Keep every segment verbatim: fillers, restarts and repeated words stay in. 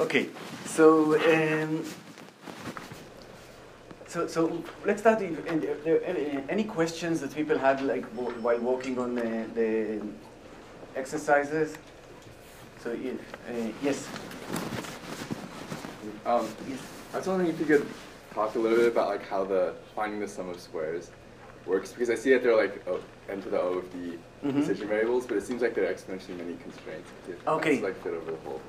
Okay, so um, so so let's start. If there any questions that people had, like while working on the, the exercises? So uh, yes. Um, yes. I was wondering if you could talk a little bit about like how the finding the sum of squares works, because I see that they're like oh, n to the O of the mm-hmm. decision variables, but it seems like there are exponentially many constraints. Okay. It's like fit over the whole.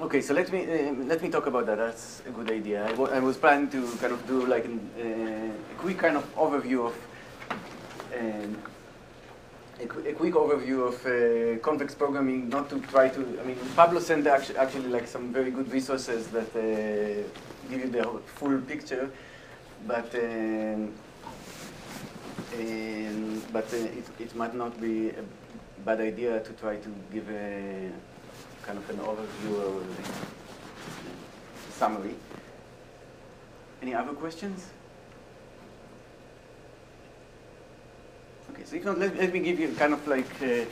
Okay, so let me uh, let me talk about that. That's a good idea. I, w I was planning to kind of do like an, uh, a quick kind of overview of um, a, qu a quick overview of uh, convex programming. Not to try to. I mean, Pablo sent actually, actually like some very good resources that uh, give you the full picture, but um, um, but uh, it it might not be a bad idea to try to give a kind of an overview or a summary. Any other questions? Okay, so you can, let, let me give you kind of like a,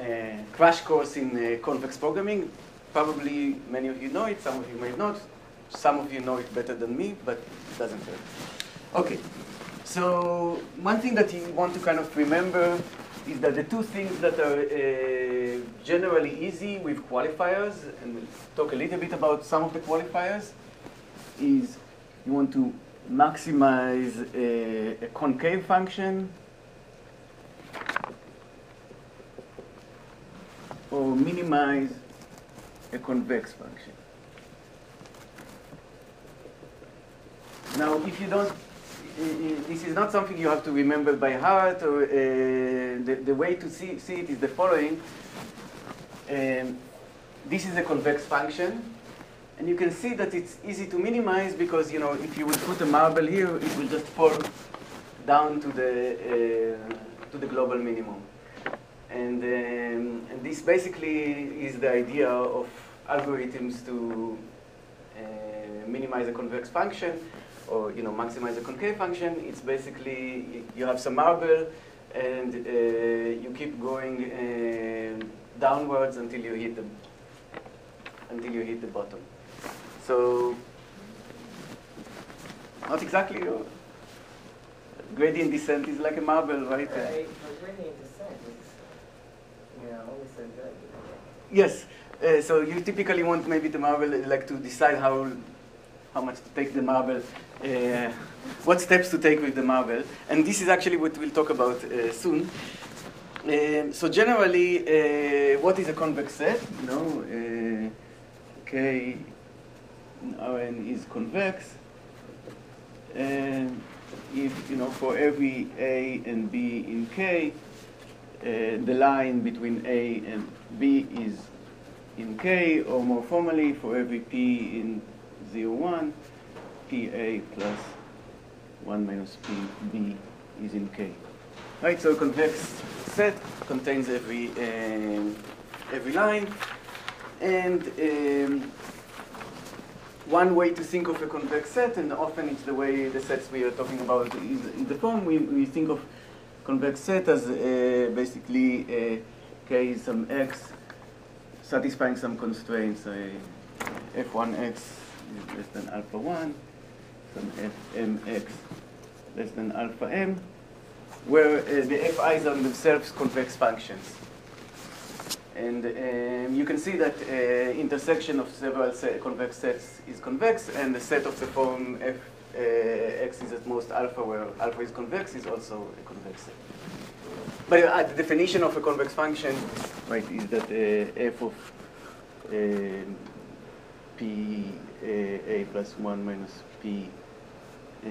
a crash course in uh, convex programming. Probably many of you know it, some of you may not. Some of you know it better than me, but it doesn't hurt. Okay, so one thing that you want to kind of remember is that the two things that are uh, generally easy with qualifiers, and we'll talk a little bit about some of the qualifiers, is you want to maximize a, a concave function or minimize a convex function. Now, if you don't this is not something you have to remember by heart, or uh, the, the way to see, see it is the following. Um, this is a convex function, and you can see that it's easy to minimize because, you know, if you would put a marble here, it will just fall down to the, uh, to the global minimum. And, um, and this basically is the idea of algorithms to uh, minimize a convex function, or you know, maximize a concave function. It's basically you have some marble, and uh, you keep going uh, downwards until you hit the until you hit the bottom. So, not exactly. Uh, gradient descent is like a marble, right? Right. But gradient descent is, yeah, always so good. Yes. Uh, so you typically want maybe the marble like to decide how how much to take the marble. Uh, what steps to take with the marble. And this is actually what we'll talk about uh, soon. Um, so generally, uh, what is a convex set? You know, uh, K in Rn is convex. And if, you know, for every A and B in K, uh, the line between A and B is in K, or more formally, for every P in zero, one, P A plus one minus P B is in K. Right, so a convex set contains every, um, every line. And um, one way to think of a convex set, and often it's the way the sets we are talking about is in the poem, we, we think of convex set as uh, basically uh, K is some X satisfying some constraints, uh, F one X is less than alpha one, some F M X less than alpha M, where uh, the F Is are themselves convex functions. And um, you can see that uh, intersection of several se convex sets is convex, and the set of the form F uh, X is at most alpha, where alpha is convex, is also a convex set. But uh, the definition of a convex function, right, is that uh, F of uh, P A, a plus one minus P uh,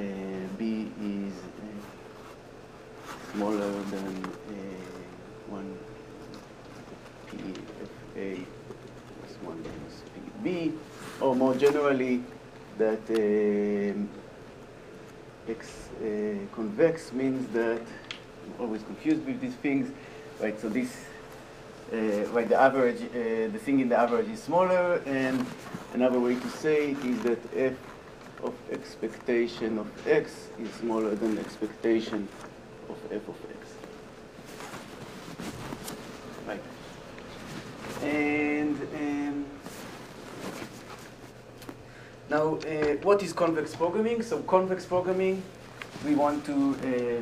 B is uh, smaller than uh, one P F A plus one minus P B, or more generally that um, X uh, convex means that I'm always confused with these things, right? So this uh, right, the average uh, the thing in the average is smaller. And another way to say it is that f of expectation of x is smaller than expectation of f of x. Right. And um, Now, uh, what is convex programming? So convex programming, we want to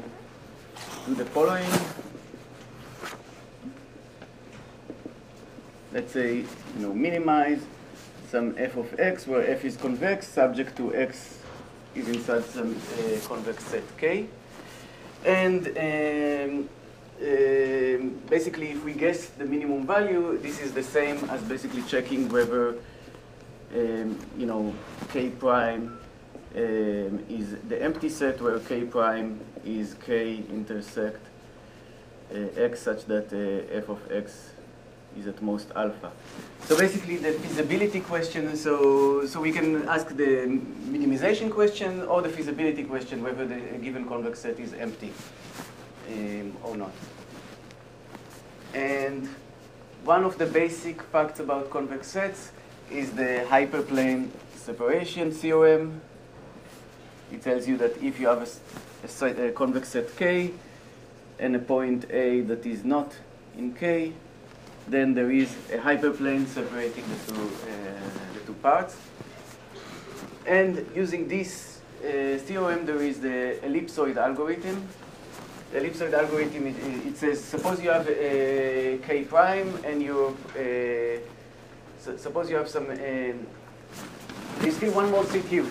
uh, do the following. Let's say, you know, minimize some f of x, where f is convex, subject to x is inside some uh, convex set K. And um, um, basically, if we guess the minimum value, this is the same as basically checking whether, um, you know, K prime um, is the empty set, where K prime is K intersect uh, x, such that uh, f of x is at most alpha. So basically the feasibility question, so, so we can ask the minimization question or the feasibility question, whether the given convex set is empty um, or not. And one of the basic facts about convex sets is the hyperplane separation theorem. It tells you that if you have a, a, a convex set K and a point A that is not in K, then there is a hyperplane separating the two, uh, the two parts. And using this uh, theorem, there is the ellipsoid algorithm. The ellipsoid algorithm, it, it says, suppose you have a K prime, and you have, uh, su suppose you have some, uh, there's still one more seat here.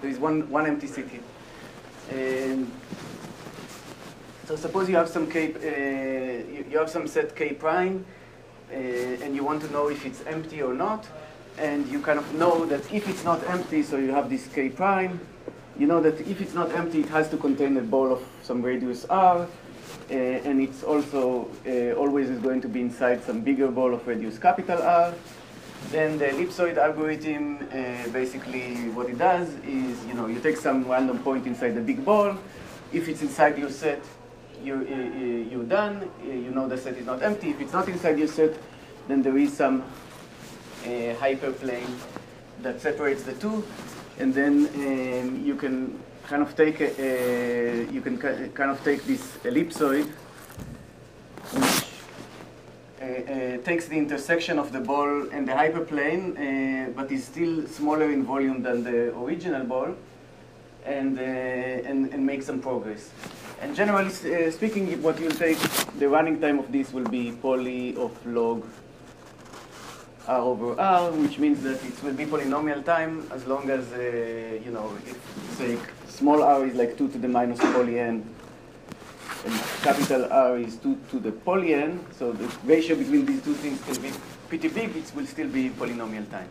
There is one, one empty seat here. Um, So suppose you have some K, uh, you, you have some set K prime, uh, and you want to know if it's empty or not, and you kind of know that if it's not empty, so you have this K prime, you know that if it's not empty, it has to contain a ball of some radius R, uh, and it's also uh, always is going to be inside some bigger ball of radius capital R. Then the ellipsoid algorithm, uh, basically what it does is, you know, you take some random point inside the big ball. If it's inside your set, You, you, you're done, you know the set is not empty. If it's not inside your set, then there is some uh, hyperplane that separates the two. And then um, you can kind of take a, a, you can kind of take this ellipsoid, which uh, uh, takes the intersection of the ball and the hyperplane, uh, but is still smaller in volume than the original ball, and, uh, and, and make some progress. And generally uh, speaking, what you'll take, the running time of this will be poly of log R over R, which means that it will be polynomial time as long as, uh, you know, if, say, small r is like two to the minus poly n, and capital R is two to the poly n, so the ratio between these two things can be pretty big, it will still be polynomial time.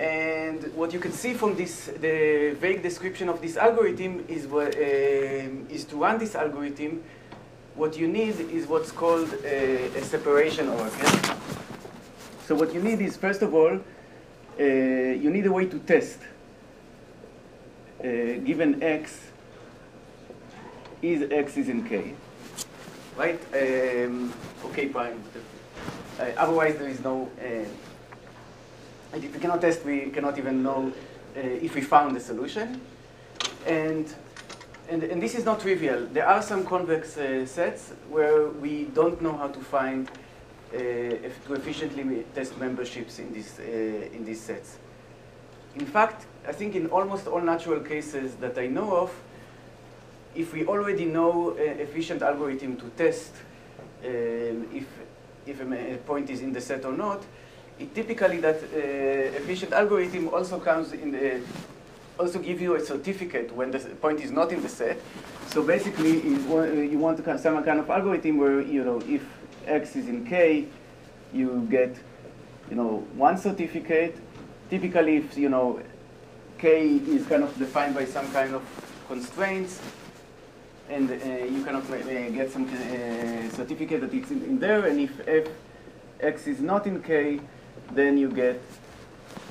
And what you can see from this, the vague description of this algorithm is, what, uh, is to run this algorithm, what you need is what's called a, a separation oracle. So what you need is, first of all, uh, you need a way to test uh, given x is x is in K, right? Um, okay, prime. Uh, otherwise, there is no. Uh, And if we cannot test, we cannot even know uh, if we found the solution. And, and, and this is not trivial. There are some convex uh, sets where we don't know how to find, uh, if to efficiently test memberships in, this, uh, in these sets. In fact, I think in almost all natural cases that I know of, if we already know an efficient algorithm to test um, if, if a point is in the set or not, it typically that uh, efficient algorithm also comes in the, also give you a certificate when the point is not in the set. So basically, you want to have some kind of algorithm where, you know, if x is in K, you get, you know, one certificate. Typically, if, you know, K is kind of defined by some kind of constraints, and uh, you kind of uh, get some uh, certificate that it's in, in there, and if f x is not in K, then you get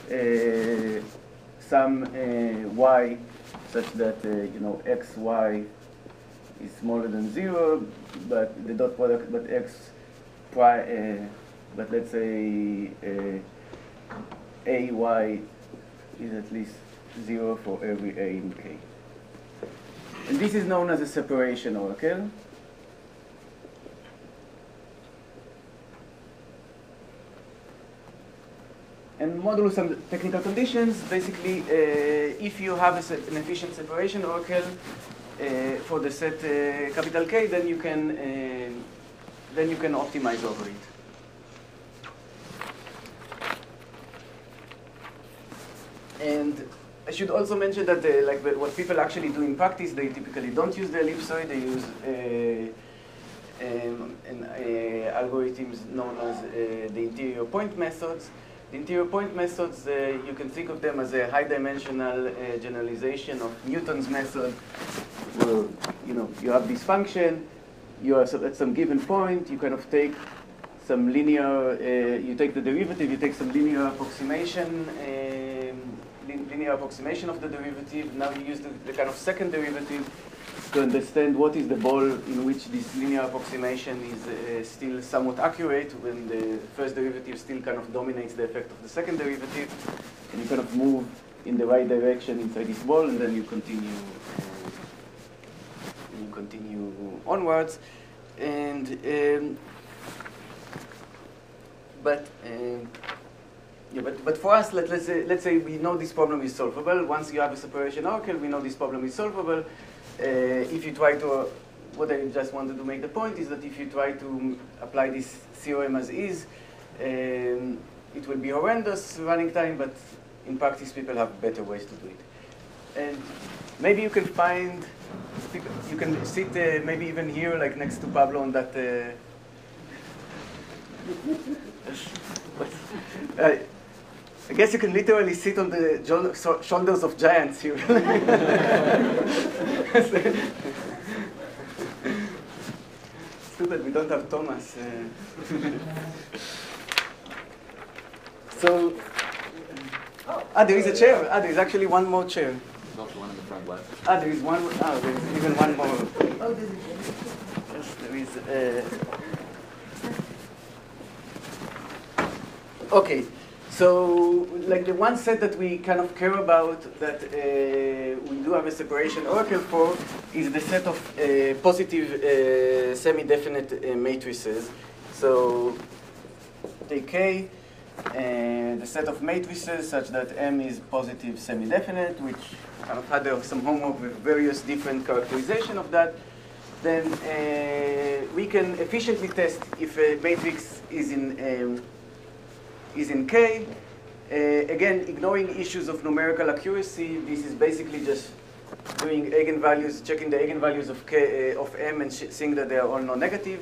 uh, some uh, y such that, uh, you know, x, y is smaller than zero, but the dot product, but x prime, uh, but let's say uh, a y is at least zero for every a in K. And this is known as a separation oracle. and model with some technical conditions. Basically, uh, if you have a, an efficient separation oracle uh, for the set uh, capital K, then you can uh, then you can optimize over it. And I should also mention that the, like the, what people actually do in practice, they typically don't use the ellipsoid. They use uh, um, an, uh, algorithms known as uh, the interior point methods. The interior point methods, uh, you can think of them as a high-dimensional uh, generalization of Newton's method. Well, you know, you have this function. You are at some given point. You kind of take some linear. Uh, you take the derivative. You take some linear approximation. Um, linear approximation of the derivative. Now you use the, the kind of second derivative to understand what is the ball in which this linear approximation is uh, still somewhat accurate, when the first derivative still kind of dominates the effect of the second derivative, and you kind of move in the right direction inside this ball, and then you continue, uh, you continue onwards. And um, but. Um, Yeah, but, but for us, let, let's, say, let's say we know this problem is solvable. Once you have a separation oracle, we know this problem is solvable. Uh, if you try to, uh, what I just wanted to make the point is that if you try to apply this theorem as is, um, it will be horrendous running time, but in practice, people have better ways to do it. And maybe you can find, you can sit uh, maybe even here, like next to Pablo on that. Uh, uh, I guess you can literally sit on the shoulders of giants here. It's too bad we don't have Thomas. So, ah, there is a chair. Ah, there is actually one more chair. Not the one in the front left. Ah, there is one. Ah, there is even one more. Oh, there is a chair. Yes, there is. Uh, okay. So, like the one set that we kind of care about, that uh, we do have a separation oracle for, is the set of uh, positive uh, semi-definite uh, matrices. So, take K, uh, the set of matrices such that M is positive semi-definite, which kind of had uh, some homework with various different characterization of that. Then uh, we can efficiently test if a matrix is in. Um, is in K. Uh, again, ignoring issues of numerical accuracy, this is basically just doing eigenvalues, checking the eigenvalues of K uh, of M and seeing that they are all non-negative.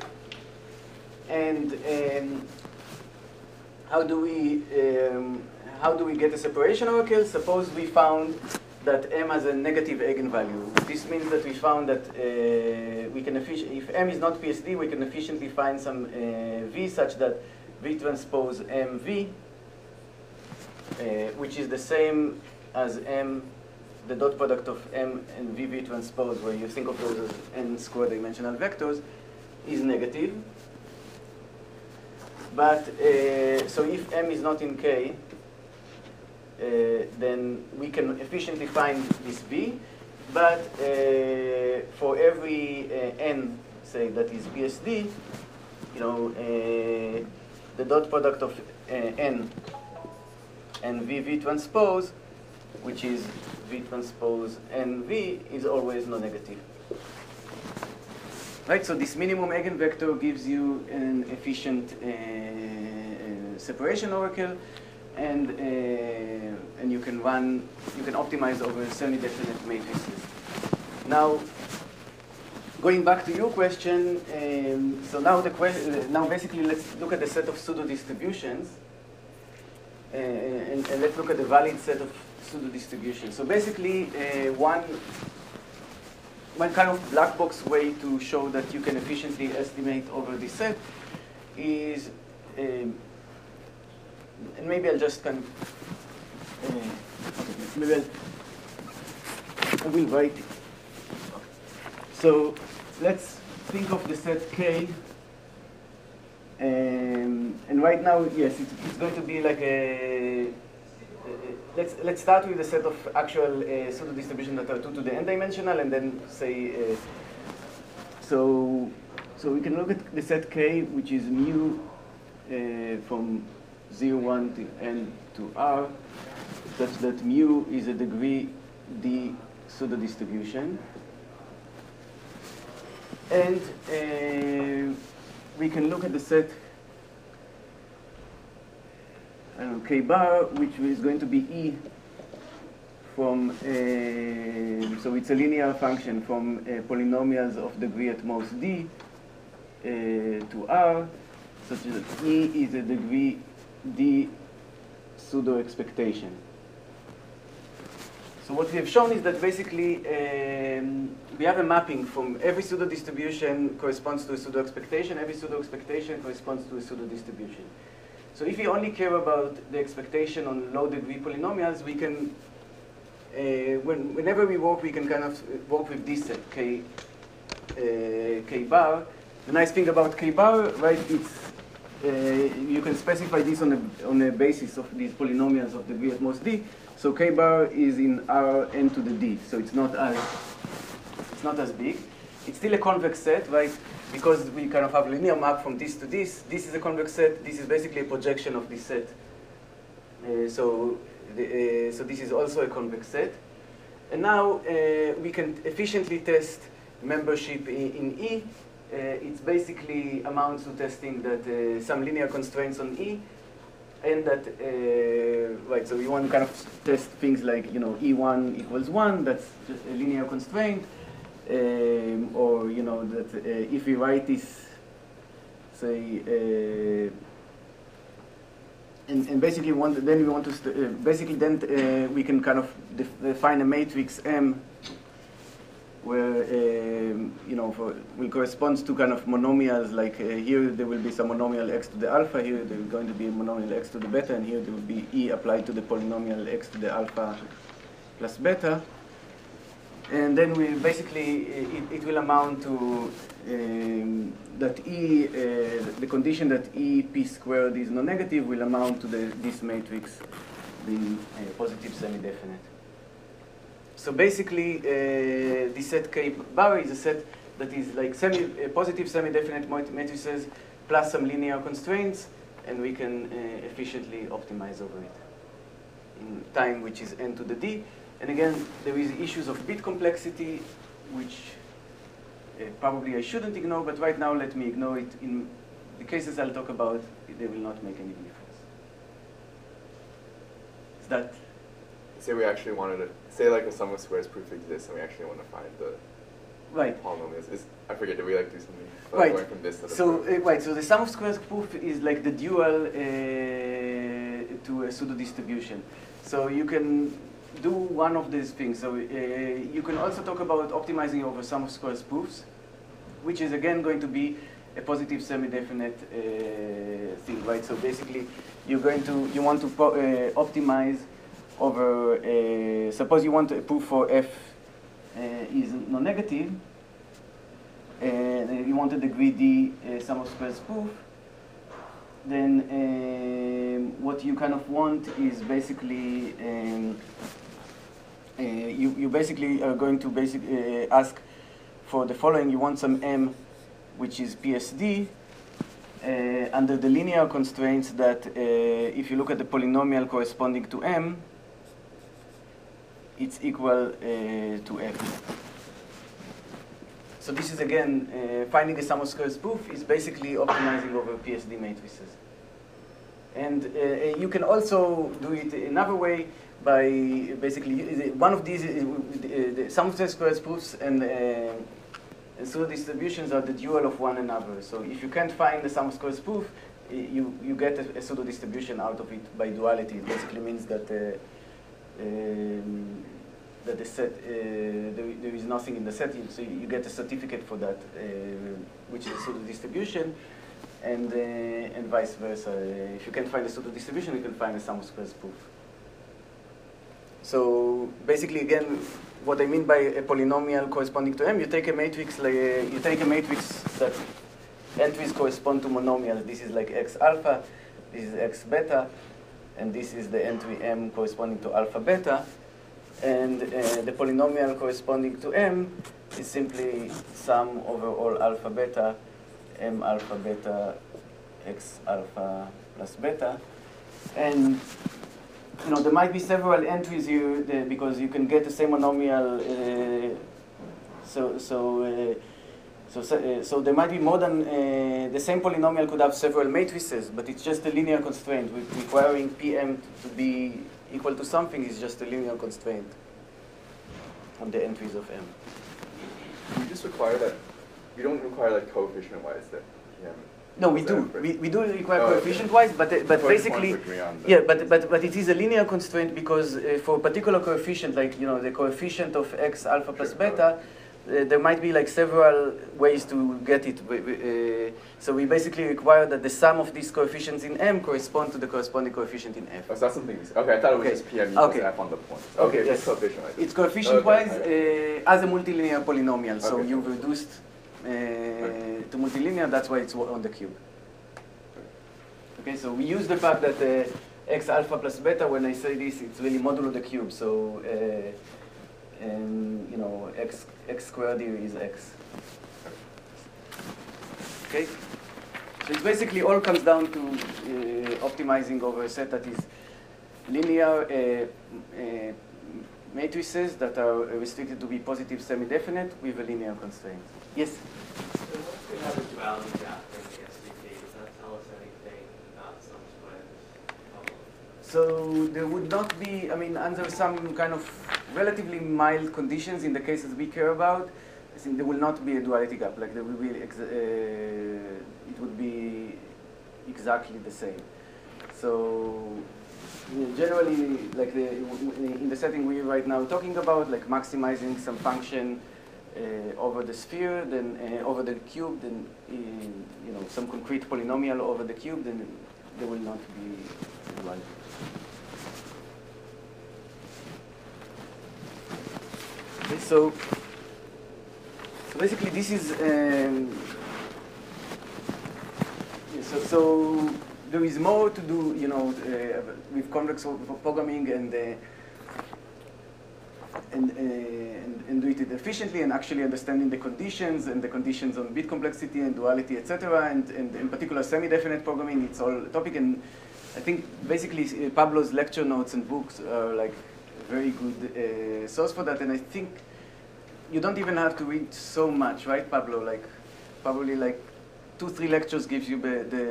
And um, how do we um, how do we get a separation oracle? Suppose we found that M has a negative eigenvalue. This means that we found that uh, we can if M is not P S D, we can efficiently find some uh, V such that V transpose M V, uh, which is the same as M, the dot product of M and V V transpose, where you think of those as n squared dimensional vectors, is negative. But uh, so if M is not in K, uh, then we can efficiently find this V. But uh, for every uh, n, say, that is P S D, you know. Uh, The dot product of uh, n and V V transpose, which is V transpose N V, is always non-negative. Right. So this minimum eigenvector gives you an efficient uh, separation oracle, and uh, and you can run, you can optimize over semi-definite matrices. Now, going back to your question, um, so now the question, now basically let's look at the set of pseudo distributions, uh, and, and let's look at the valid set of pseudo distributions. So basically, uh, one one kind of black box way to show that you can efficiently estimate over this set is, um, and maybe I'll just kind of, uh, okay, maybe I'll, I will write it. So let's think of the set K, um, and right now, yes, it's, it's going to be like a. Uh, let's let's start with the set of actual uh, pseudo distribution that are two to the n-dimensional, and then say. Uh, so, so we can look at the set K, which is mu uh, from zero one to n to r, such that mu is a degree d pseudo distribution. And uh, we can look at the set I don't know, k bar, which is going to be e from, uh, so it's a linear function from uh, polynomials of degree at most d uh, to r, such that e is a degree d pseudo expectation. So what we have shown is that basically um, we have a mapping from every pseudo distribution corresponds to a pseudo expectation, every pseudo expectation corresponds to a pseudo distribution. So if we only care about the expectation on low degree polynomials, we can, uh, when, whenever we work, we can kind of work with this set, k, uh, k bar. The nice thing about k bar, right, it's, uh, you can specify this on a, on a basis of these polynomials of degree at most d. So k bar is in r n to the d, so it's not as, it's not as big. It's still a convex set, right? Because we kind of have a linear map from this to this. This is a convex set. This is basically a projection of this set. Uh, so, the, uh, so this is also a convex set. And now uh, we can efficiently test membership in, in E. Uh, it's basically amounts to testing that uh, some linear constraints on E, and that uh, right. So we want to kind of test things like you know E one equals one. That's just a linear constraint. Um, or you know that uh, if we write this, say, uh, and, and basically want then we want to st uh, basically then uh, we can kind of def define a matrix M, where um, you know for will corresponds to kind of monomials like uh, here there will be some monomial x to the alpha, here there is going to be a monomial x to the beta, and here there will be E applied to the polynomial x to the alpha plus beta. And then we basically, it, it will amount to um, that E, uh, the condition that E p squared is non-negative will amount to the, this matrix being uh, positive semi-definite. So basically, uh, this set K bar is a set that is like semi, uh, positive semi-definite matrices plus some linear constraints, and we can uh, efficiently optimize over it in time, which is n to the d. And again, there is issues of bit complexity, which uh, probably I shouldn't ignore, but right now let me ignore it. In the cases I'll talk about, they will not make any difference. Is that? Say we actually wanted to, say like a sum of squares proof exists and we actually want to find the right. polynomials. Is, I forget, did we like do something? Right. Going from this to the so, uh, right, so the sum of squares proof is like the dual uh, to a pseudo distribution. So you can do one of these things. So uh, you can also talk about optimizing over sum of squares proofs, which is again going to be a positive semi-definite uh, thing, right? So basically, you're going to you want to uh, optimize over. Uh, suppose you want a proof for f uh, is non-negative, and you want a degree d uh, sum of squares proof. Then um, what you kind of want is basically. Um, Uh, you, you basically are going to basic, uh, ask for the following. You want some M, which is P S D, uh, under the linear constraints that uh, if you look at the polynomial corresponding to M, it's equal uh, to F. So this is, again, uh, finding a sum of squares proof is basically optimizing over P S D matrices. And uh, you can also do it another way, by basically one of these is the sum of squares proofs and uh, pseudo distributions are the dual of one another. So if you can't find the sum of squares proof, you you get a, a pseudo distribution out of it by duality. It basically means that uh, um, that the set uh, there, there is nothing in the set, so you get a certificate for that, uh, which is a pseudo distribution, and uh, and vice versa. If you can't find a pseudo distribution, you can find a sum of squares proof. So basically, again, what I mean by a polynomial corresponding to M, you take a matrix like a, you take a matrix that entries correspond to monomials. This is like x alpha, this is x beta, and this is the entry M corresponding to alpha beta, and uh, the polynomial corresponding to M is simply sum over all alpha beta, M alpha beta, x alpha plus beta. and you know there might be several entries you the, because you can get the same monomial. Uh, so so. Uh, So, uh, so there might be more than, uh, the same polynomial could have several matrices, but it's just a linear constraint. With requiring P M to be equal to something is just a linear constraint on the entries of M. You just require that, you don't require that coefficient-wise that P M. No, we do. We, we do require oh, coefficient-wise, but, uh, but basically, yeah, but, but, but it is a linear constraint because uh, for a particular coefficient, like, you know, the coefficient of X alpha sure, plus beta, no. Uh, there might be like several ways to get it. Uh, so we basically require that the sum of these coefficients in M correspond to the corresponding coefficient in F. Oh, so that's something. Okay, I thought it was okay. Just P M equals okay. F on the point. Okay, okay yes. coefficient wise. It's coefficient-wise okay. uh, as a multilinear polynomial. So okay. you've reduced uh, okay. to multilinear. That's why it's on the cube. Okay, so we use the fact that uh, X alpha plus beta. When I say this, it's really modulo the cube. So. Uh, And you know, x x squared here is x. Okay, so it basically all comes down to uh, optimizing over a set that is linear uh, uh, matrices that are restricted to be positive semi-definite with a linear constraint. Yes. So what's the average value gap in the S V P? Does that tell us anything about some sort of problem? So there would not be. I mean, under some kind of relatively mild conditions in the cases we care about, I think there will not be a duality gap. Like there will be, ex uh, it would be exactly the same. So you know, generally, like the, in the setting we right now talking about, like maximizing some function uh, over the sphere, then uh, over the cube, then in, you know some concrete polynomial over the cube, then there will not be a duality. So, so basically, this is um, yeah, so, so. There is more to do, you know, uh, with complex programming and uh, and, uh, and and do it efficiently and actually understanding the conditions and the conditions on bit complexity and duality, et cetera. And and in particular, semi-definite programming. It's all topic, and I think basically Pablo's lecture notes and books are like. Very good uh, source for that, and I think you don't even have to read so much, right, Pablo? Like probably like two, three lectures gives you the the,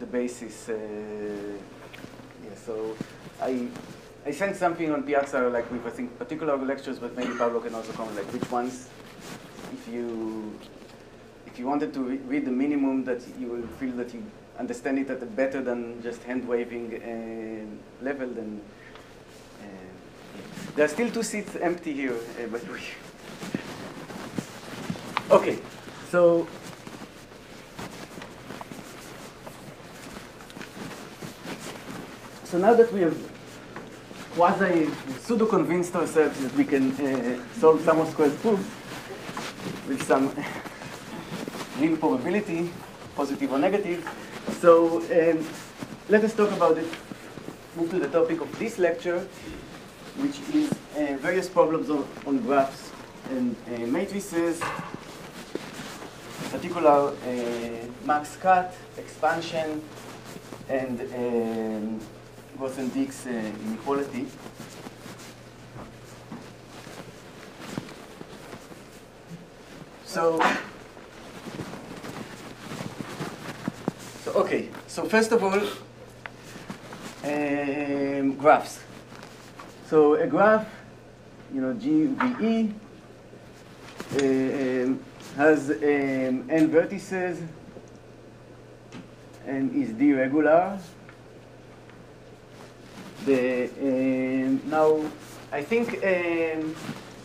the basis. Uh, yeah, so I I sent something on Piazza like with I think particular lectures, but maybe Pablo can also comment like which ones, if you if you wanted to re read the minimum that you will feel that you understand it at a better than just hand waving uh, level then. There are still two seats empty here, uh, by the way. Okay, so so now that we have quasi pseudo convinced ourselves that we can uh, solve some of squared proofs with some real probability, positive or negative, so um, let us talk about it. Move to the topic of this lecture, which is uh, various problems on, on graphs and uh, matrices, in particular uh, Max Cut, expansion, and um, Grothendieck's uh, inequality. So, so okay. So first of all, um, graphs. So a graph, you know, G V E, uh, um, has um, n vertices and is deregular. The, um, now, I think um,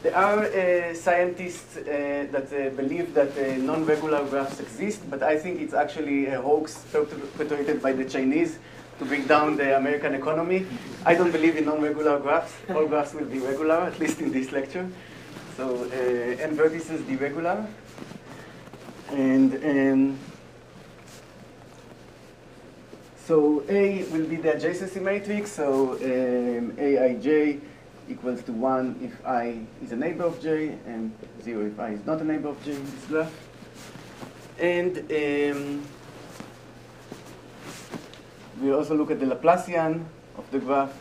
there are uh, scientists uh, that uh, believe that uh, non-regular graphs exist, but I think it's actually a hoax perpetrated by the Chinese to bring down the American economy. I don't believe in non-regular graphs. All graphs will be regular, at least in this lecture. So uh, n vertices deregular. And um, so A will be the adjacency matrix. So um, Aij equals to one if I is a neighbor of J, and zero if I is not a neighbor of J in this graph. And um, We also look at the Laplacian of the graph,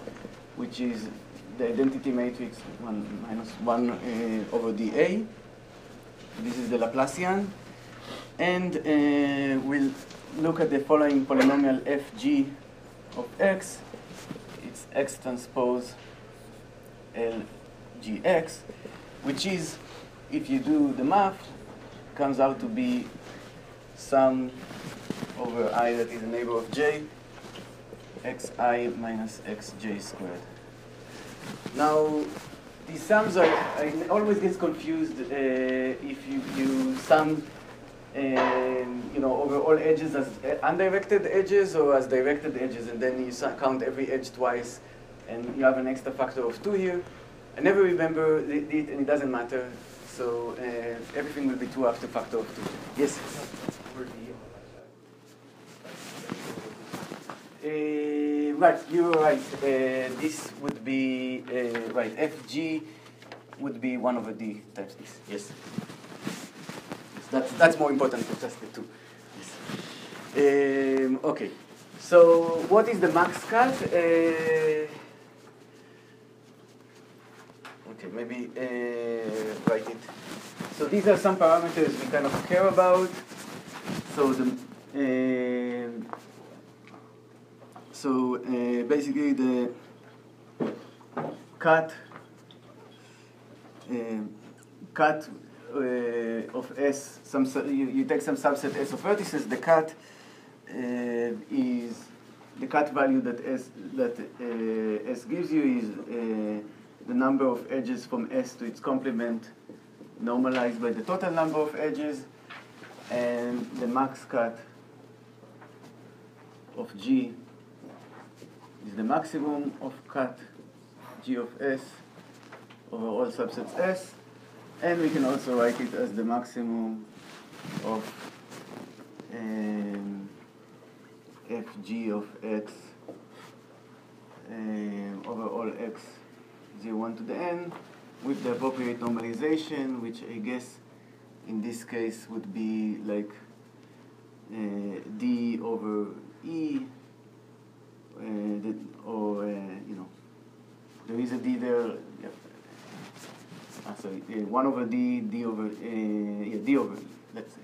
which is the identity matrix one minus one uh, over dA. This is the Laplacian. And uh, we'll look at the following polynomial F G of X. It's X transpose L G X, which is, if you do the math, comes out to be sum over I that is a neighbor of J, xi minus xj squared. Now, these sums are, I always get confused uh, if you, you sum, uh, you know, over all edges as undirected edges or as directed edges, and then you count every edge twice, and you have an extra factor of two here. I never remember it, and it doesn't matter. So uh, everything will be two after factor of two. Yes? Uh, right, you're right. Uh, this would be, uh, right, F G would be one over D times this. Yes. That's, that's more important than just the two. Yes. Um, okay. So what is the max cut? Uh, Okay, maybe uh, write it. So these are some parameters we kind of care about. So the uh, so uh, basically the cut uh, cut uh, of S. Some you, you take some subset S of vertices. The cut uh, is the cut value that S that uh, S gives you is. Uh, the number of edges from S to its complement normalized by the total number of edges, and the max cut of G is the maximum of cut G of S over all subsets S, and we can also write it as the maximum of um, F G of X um, over all X zero one to the n with the appropriate normalization, which I guess in this case would be like uh, D over E, uh, the, or uh, you know, there is a D there. Yep. Ah, sorry, uh, one over D, D over uh, yeah, D over E, let's say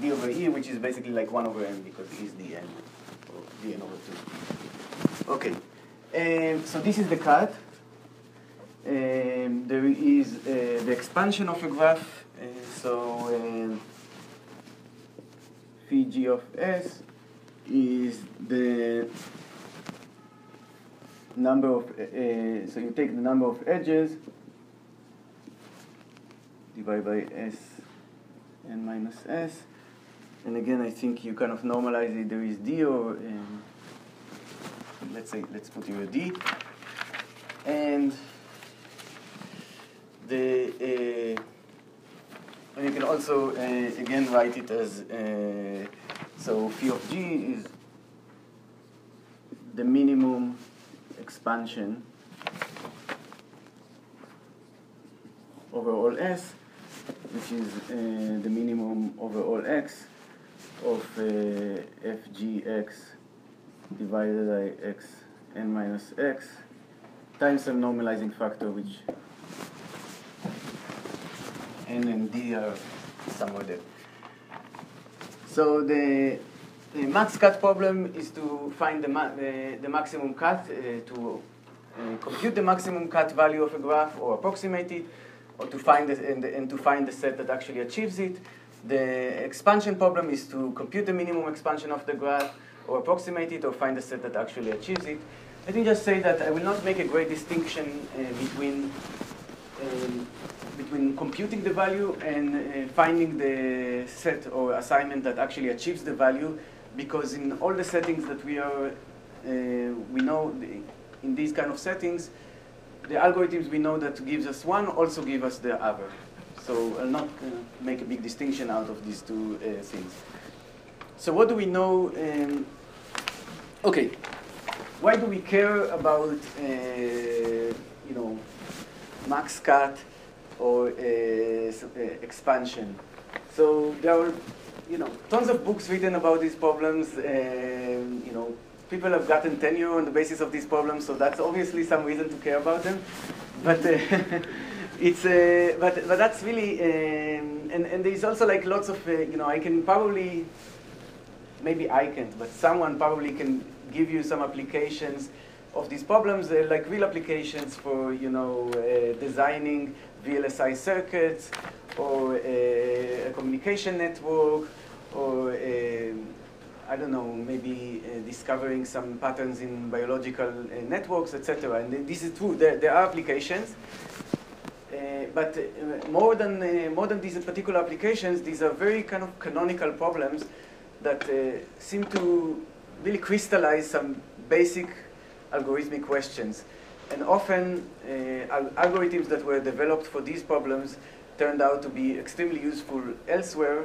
D over E, which is basically like one over n because it is D n or D n over two. Okay, um, so this is the cut. Um, there is uh, the expansion of a graph, uh, so phi uh, g of S is the number of, uh, so you take the number of edges divided by S n minus S, and again I think you kind of normalize it, there is D or, um, let's say, let's put here a D, and The, uh, and you can also uh, again write it as uh, so phi of G is the minimum expansion over all S, which is uh, the minimum over all X of uh, F G X divided by X n minus X times some normalizing factor, which N and D are somewhere there. So the, the max cut problem is to find the, ma the, the maximum cut, uh, to uh, compute the maximum cut value of a graph or approximate it, or to find the, and, and to find the set that actually achieves it. The expansion problem is to compute the minimum expansion of the graph or approximate it or find the set that actually achieves it. Let me just say that I will not make a great distinction uh, between um, between computing the value and uh, finding the set or assignment that actually achieves the value, because in all the settings that we are, uh, we know the, in these kind of settings, the algorithms we know that gives us one also give us the other. So I'll not uh, make a big distinction out of these two uh, things. So what do we know? Um, okay, why do we care about, uh, you know, max cut or uh, expansion? So there are, you know, tons of books written about these problems. Um, you know, people have gotten tenure on the basis of these problems, so that's obviously some reason to care about them. But uh, it's uh, but but that's really um, and and there's also like lots of uh, you know I can probably maybe I can't, but someone probably can give you some applications of these problems, uh, like real applications for you know uh, designing V L S I circuits or uh, a communication network or. Uh, I don't know, maybe uh, discovering some patterns in biological uh, networks, et cetera. And this is true. There, there are applications, uh, but uh, more than uh, more than these particular applications, these are very kind of canonical problems that uh, seem to really crystallize some basic algorithmic questions. And often, uh, algorithms that were developed for these problems turned out to be extremely useful elsewhere.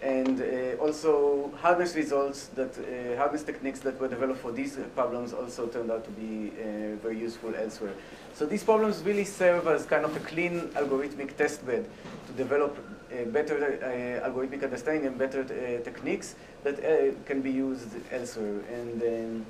And uh, also hardness results that uh, hardness techniques that were developed for these problems also turned out to be uh, very useful elsewhere. So these problems really serve as kind of a clean algorithmic testbed to develop a better uh, algorithmic understanding and better uh, techniques that uh, can be used elsewhere. And, um,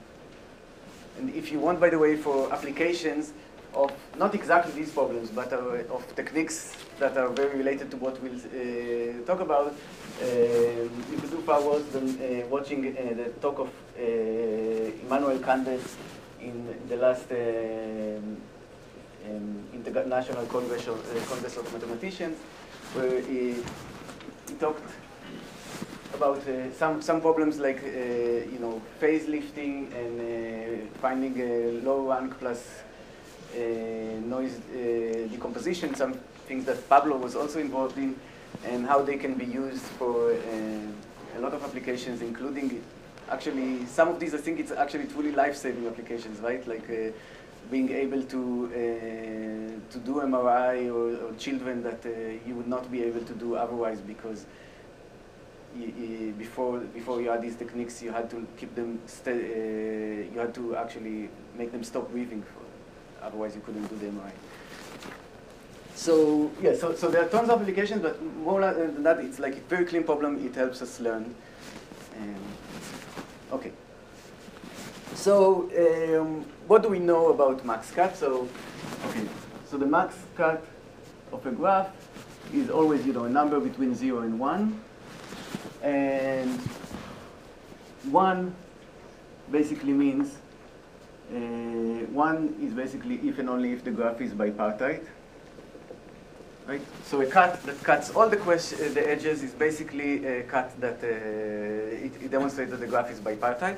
and if you want, by the way, for applications of not exactly these problems, but uh, of techniques that are very related to what we'll uh, talk about. Uh, you could do far worse than uh, watching uh, the talk of uh, Emmanuel Candès in the last uh, um, International Congress of, uh, Congress of Mathematicians, where he, he talked about uh, some, some problems like, uh, you know, phase lifting and uh, finding a low rank plus Uh, noise uh, decomposition, some things that Pablo was also involved in, and how they can be used for uh, a lot of applications, including actually some of these. I think it's actually truly life-saving applications, right? Like uh, being able to uh, to do M R I or, or children that uh, you would not be able to do otherwise, because y y before before you had these techniques, you had to keep them. St uh, you had to actually make them stop breathing. For Otherwise, you couldn't do the M R I. So yeah, so so there are tons of applications, but more than that, it's like a very clean problem. It helps us learn. Um, okay. So um, what do we know about max cut? So okay, so the max cut of a graph is always you know a number between zero and one, and one basically means. Uh, one is basically if and only if the graph is bipartite, right? So a cut that cuts all the, uh, the edges is basically a cut that uh, it, it demonstrates that the graph is bipartite.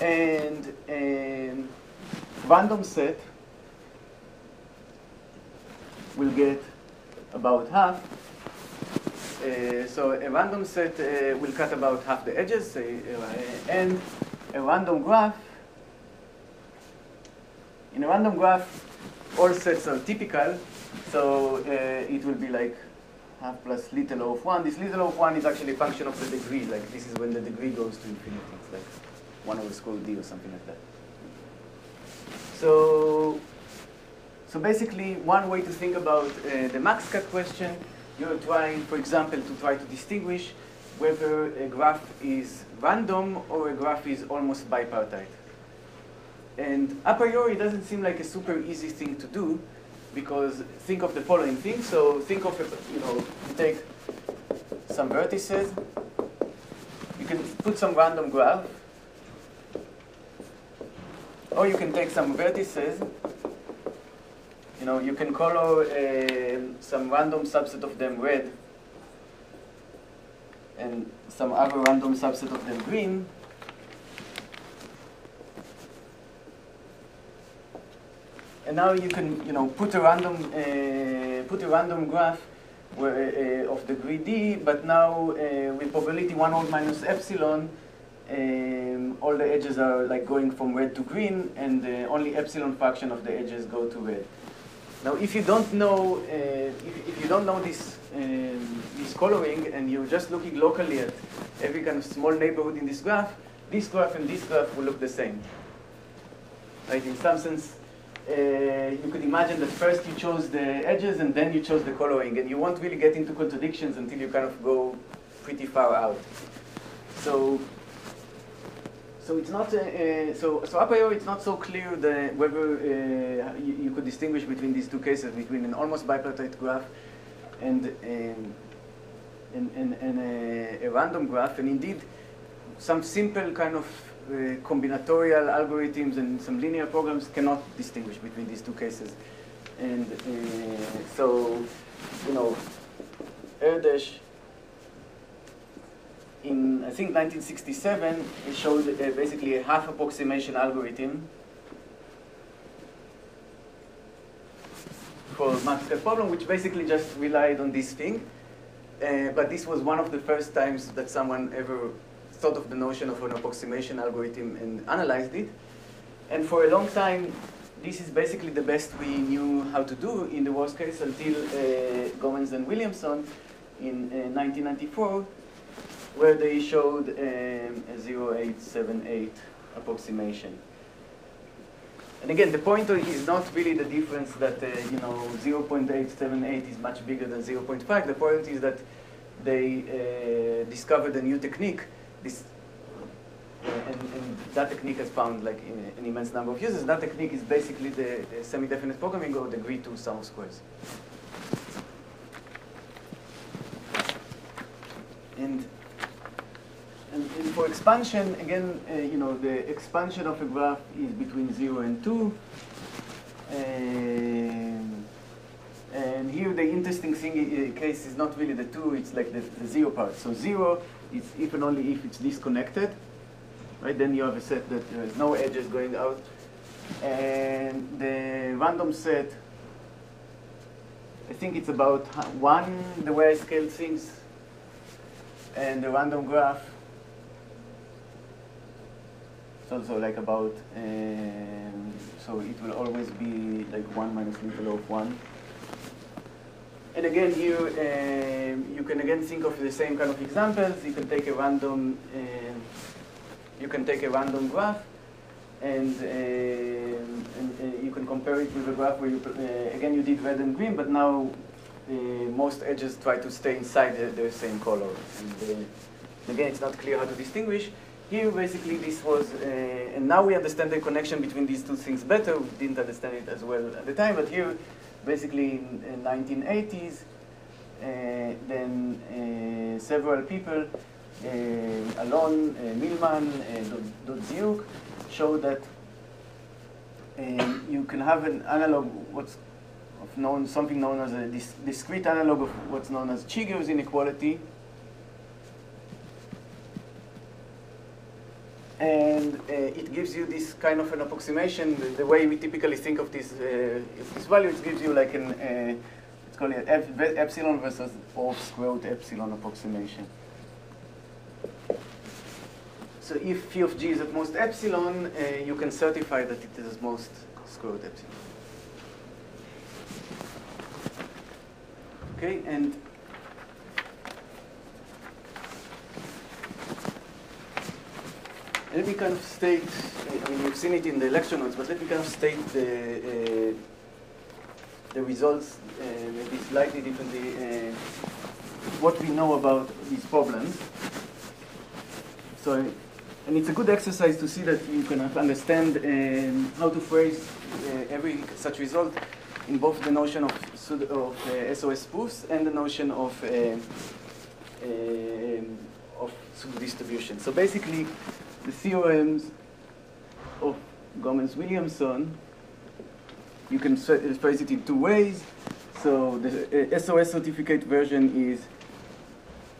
And um, random set will get about half. Uh, so a random set uh, will cut about half the edges, say, uh, and a random graph. In a random graph, all sets are typical, so uh, it will be like half plus little o of one. This little o of one is actually a function of the degree. Like this is when the degree goes to infinity. It's like one over square d or something like that. So, so basically, one way to think about uh, the max cut question, you're trying, for example, to try to distinguish whether a graph is random or a graph is almost bipartite. And a priori, it doesn't seem like a super easy thing to do, because think of the following thing. So think of, you know, you take some vertices. You can put some random graph. Or you can take some vertices. You know, you can color uh, some random subset of them red, and some other random subset of them green. And now you can, you know, put a random uh, put a random graph where, uh, of degree d, but now uh, with probability one over minus epsilon, um, all the edges are like going from red to green, and uh, only epsilon fraction of the edges go to red. Now, if you don't know uh, if, if you don't know this um, this coloring, and you're just looking locally at every kind of small neighborhood in this graph, this graph and this graph will look the same. Like in some sense. Uh, you could imagine that first you chose the edges and then you chose the coloring, and you won't really get into contradictions until you kind of go pretty far out. So, So it's not uh, uh, so so a priori it's not so clear that whether uh, you, you could distinguish between these two cases, between an almost bipartite graph and um, and, and, and a, a random graph, and indeed some simple kind of uh, combinatorial algorithms and some linear programs cannot distinguish between these two cases, and uh, so you know Erdős, in I think nineteen sixty-seven, it showed uh, basically a half approximation algorithm for Max Cut problem, which basically just relied on this thing. Uh, but this was one of the first times that someone ever thought of the notion of an approximation algorithm and analyzed it. And for a long time, this is basically the best we knew how to do in the worst case until uh, Goemans and Williamson in uh, nineteen ninety-four. Where they showed um, a zero point eight seven eight approximation. And again, the point is not really the difference that uh, you know zero point eight seven eight is much bigger than zero point five. The point is that they uh, discovered a new technique, this, uh, and, and that technique has found like in, an immense number of users. That technique is basically the, the semi-definite programming or the G two sum of squares. And And, and for expansion, again, uh, you know, the expansion of a graph is between zero and two. And, and here the interesting thing uh, case is not really the two, it's like the, the zero part. So zero is if and only if it's disconnected, right? Then you have a set that there is no edges going out. And the random set, I think it's about one, the way I scale things. And the random graph, it's also like about, um, so it will always be like one minus little of one. And again, you um, you can again think of the same kind of examples. You can take a random, um, you can take a random graph, and, um, and uh, you can compare it with a graph where you uh, again you did red and green, but now uh, most edges try to stay inside the, the same color. And, uh, again, it's not clear how to distinguish. Here, basically, this was, uh, and now we understand the connection between these two things better. We didn't understand it as well at the time, but here, basically, in the nineteen eighties, uh, then uh, several people, uh, Alon, uh, Milman, uh, Dodziuk, showed that uh, you can have an analog, what's of known, something known as a dis discrete analog of what's known as Cheeger's inequality. And uh, it gives you this kind of an approximation. The, the way we typically think of this, uh, this value, it gives you like an, uh, let's call it ep epsilon versus or square root epsilon approximation. So if phi of g is at most epsilon, uh, you can certify that it is at most square root epsilon. Okay, and let me kind of state, I mean, you've seen it in the lecture notes, but let me kind of state the, uh, the results uh, maybe slightly differently, uh, what we know about these problems. So, and it's a good exercise to see that you can understand um, how to phrase uh, every such result in both the notion of, pseudo of uh, S O S proofs and the notion of, uh, uh, of pseudo-distribution. So basically, the theorems of Goemans-Williamson, you can phrase it in two ways. So the uh, S O S certificate version is,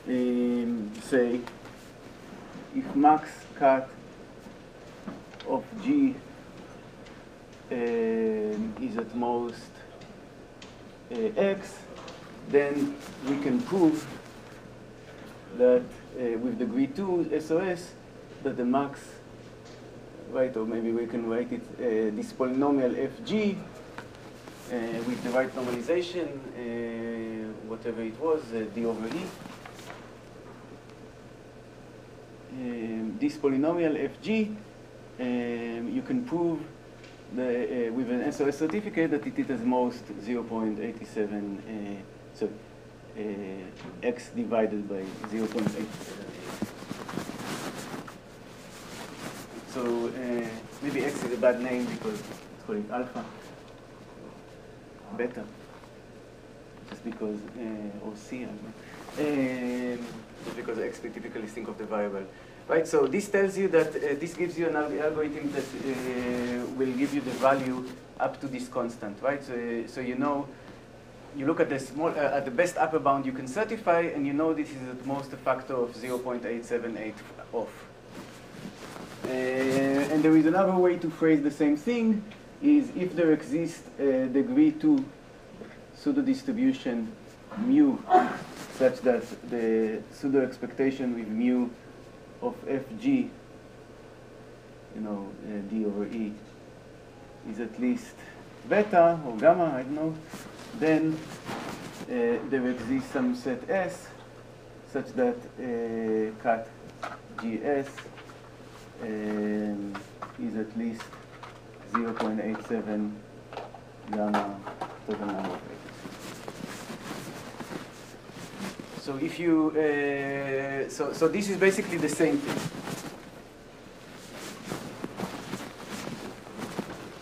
um, say, if max cut of G uh, is at most uh, X, then we can prove that uh, with degree two S O S, that the max, right, or maybe we can write it, uh, this polynomial f g uh, with the right normalization, uh, whatever it was, uh, d over e. Um, this polynomial f g, um, you can prove the, uh, with an S O S certificate that it is at most zero point eight seven, uh, so uh, x divided by zero point eight seven eight. So uh, maybe X is a bad name because it's called alpha. Beta. Just because, uh, or C, I don't know. Um, just because X we typically think of the variable. Right, so this tells you that, uh, this gives you an algorithm that uh, will give you the value up to this constant, right? So, so you know, you look at the small, uh, at the best upper bound you can certify, and you know this is at most a factor of zero point eight seven eight off. Uh, and there is another way to phrase the same thing, is if there exists a degree two pseudo distribution mu, such that the pseudo expectation with mu of F G, you know, uh, D over E, is at least beta or gamma, I don't know, then uh, there exists some set S such that uh, cut G S um, is at least zero point eight seven gamma total number of X. So if you, uh, so, so this is basically the same thing.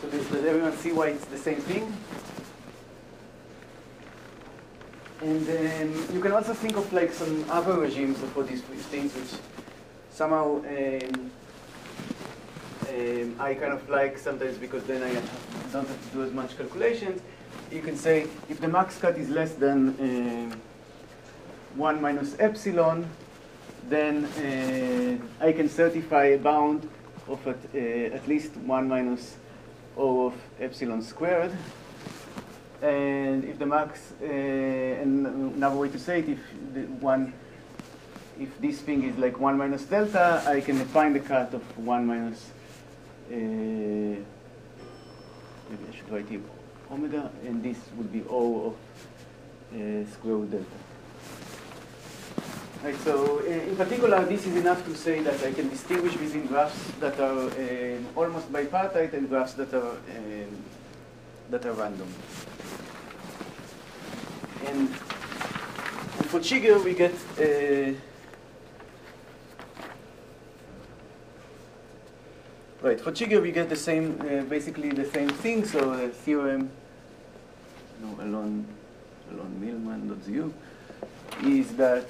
So does, does everyone see why it's the same thing? And then you can also think of like some other regimes for these things which somehow um, um, I kind of like sometimes because then I don't have to do as much calculations. You can say if the max cut is less than uh, one minus epsilon, then uh, I can certify a bound of at, uh, at least one minus O of epsilon squared. And if the max, uh, and another way to say it, if the one, if this thing is like one minus delta, I can find the cut of one minus. Uh, maybe I should write here omega, and this would be O of uh, square root delta. Right, so uh, in particular, this is enough to say that I can distinguish between graphs that are uh, almost bipartite and graphs that are uh, that are random. And, and for Cheeger, we get uh, right. For Cheeger, we get the same, uh, basically the same thing. So the theorem, no, Alon, Alon, Milman, Dodziuk, is that.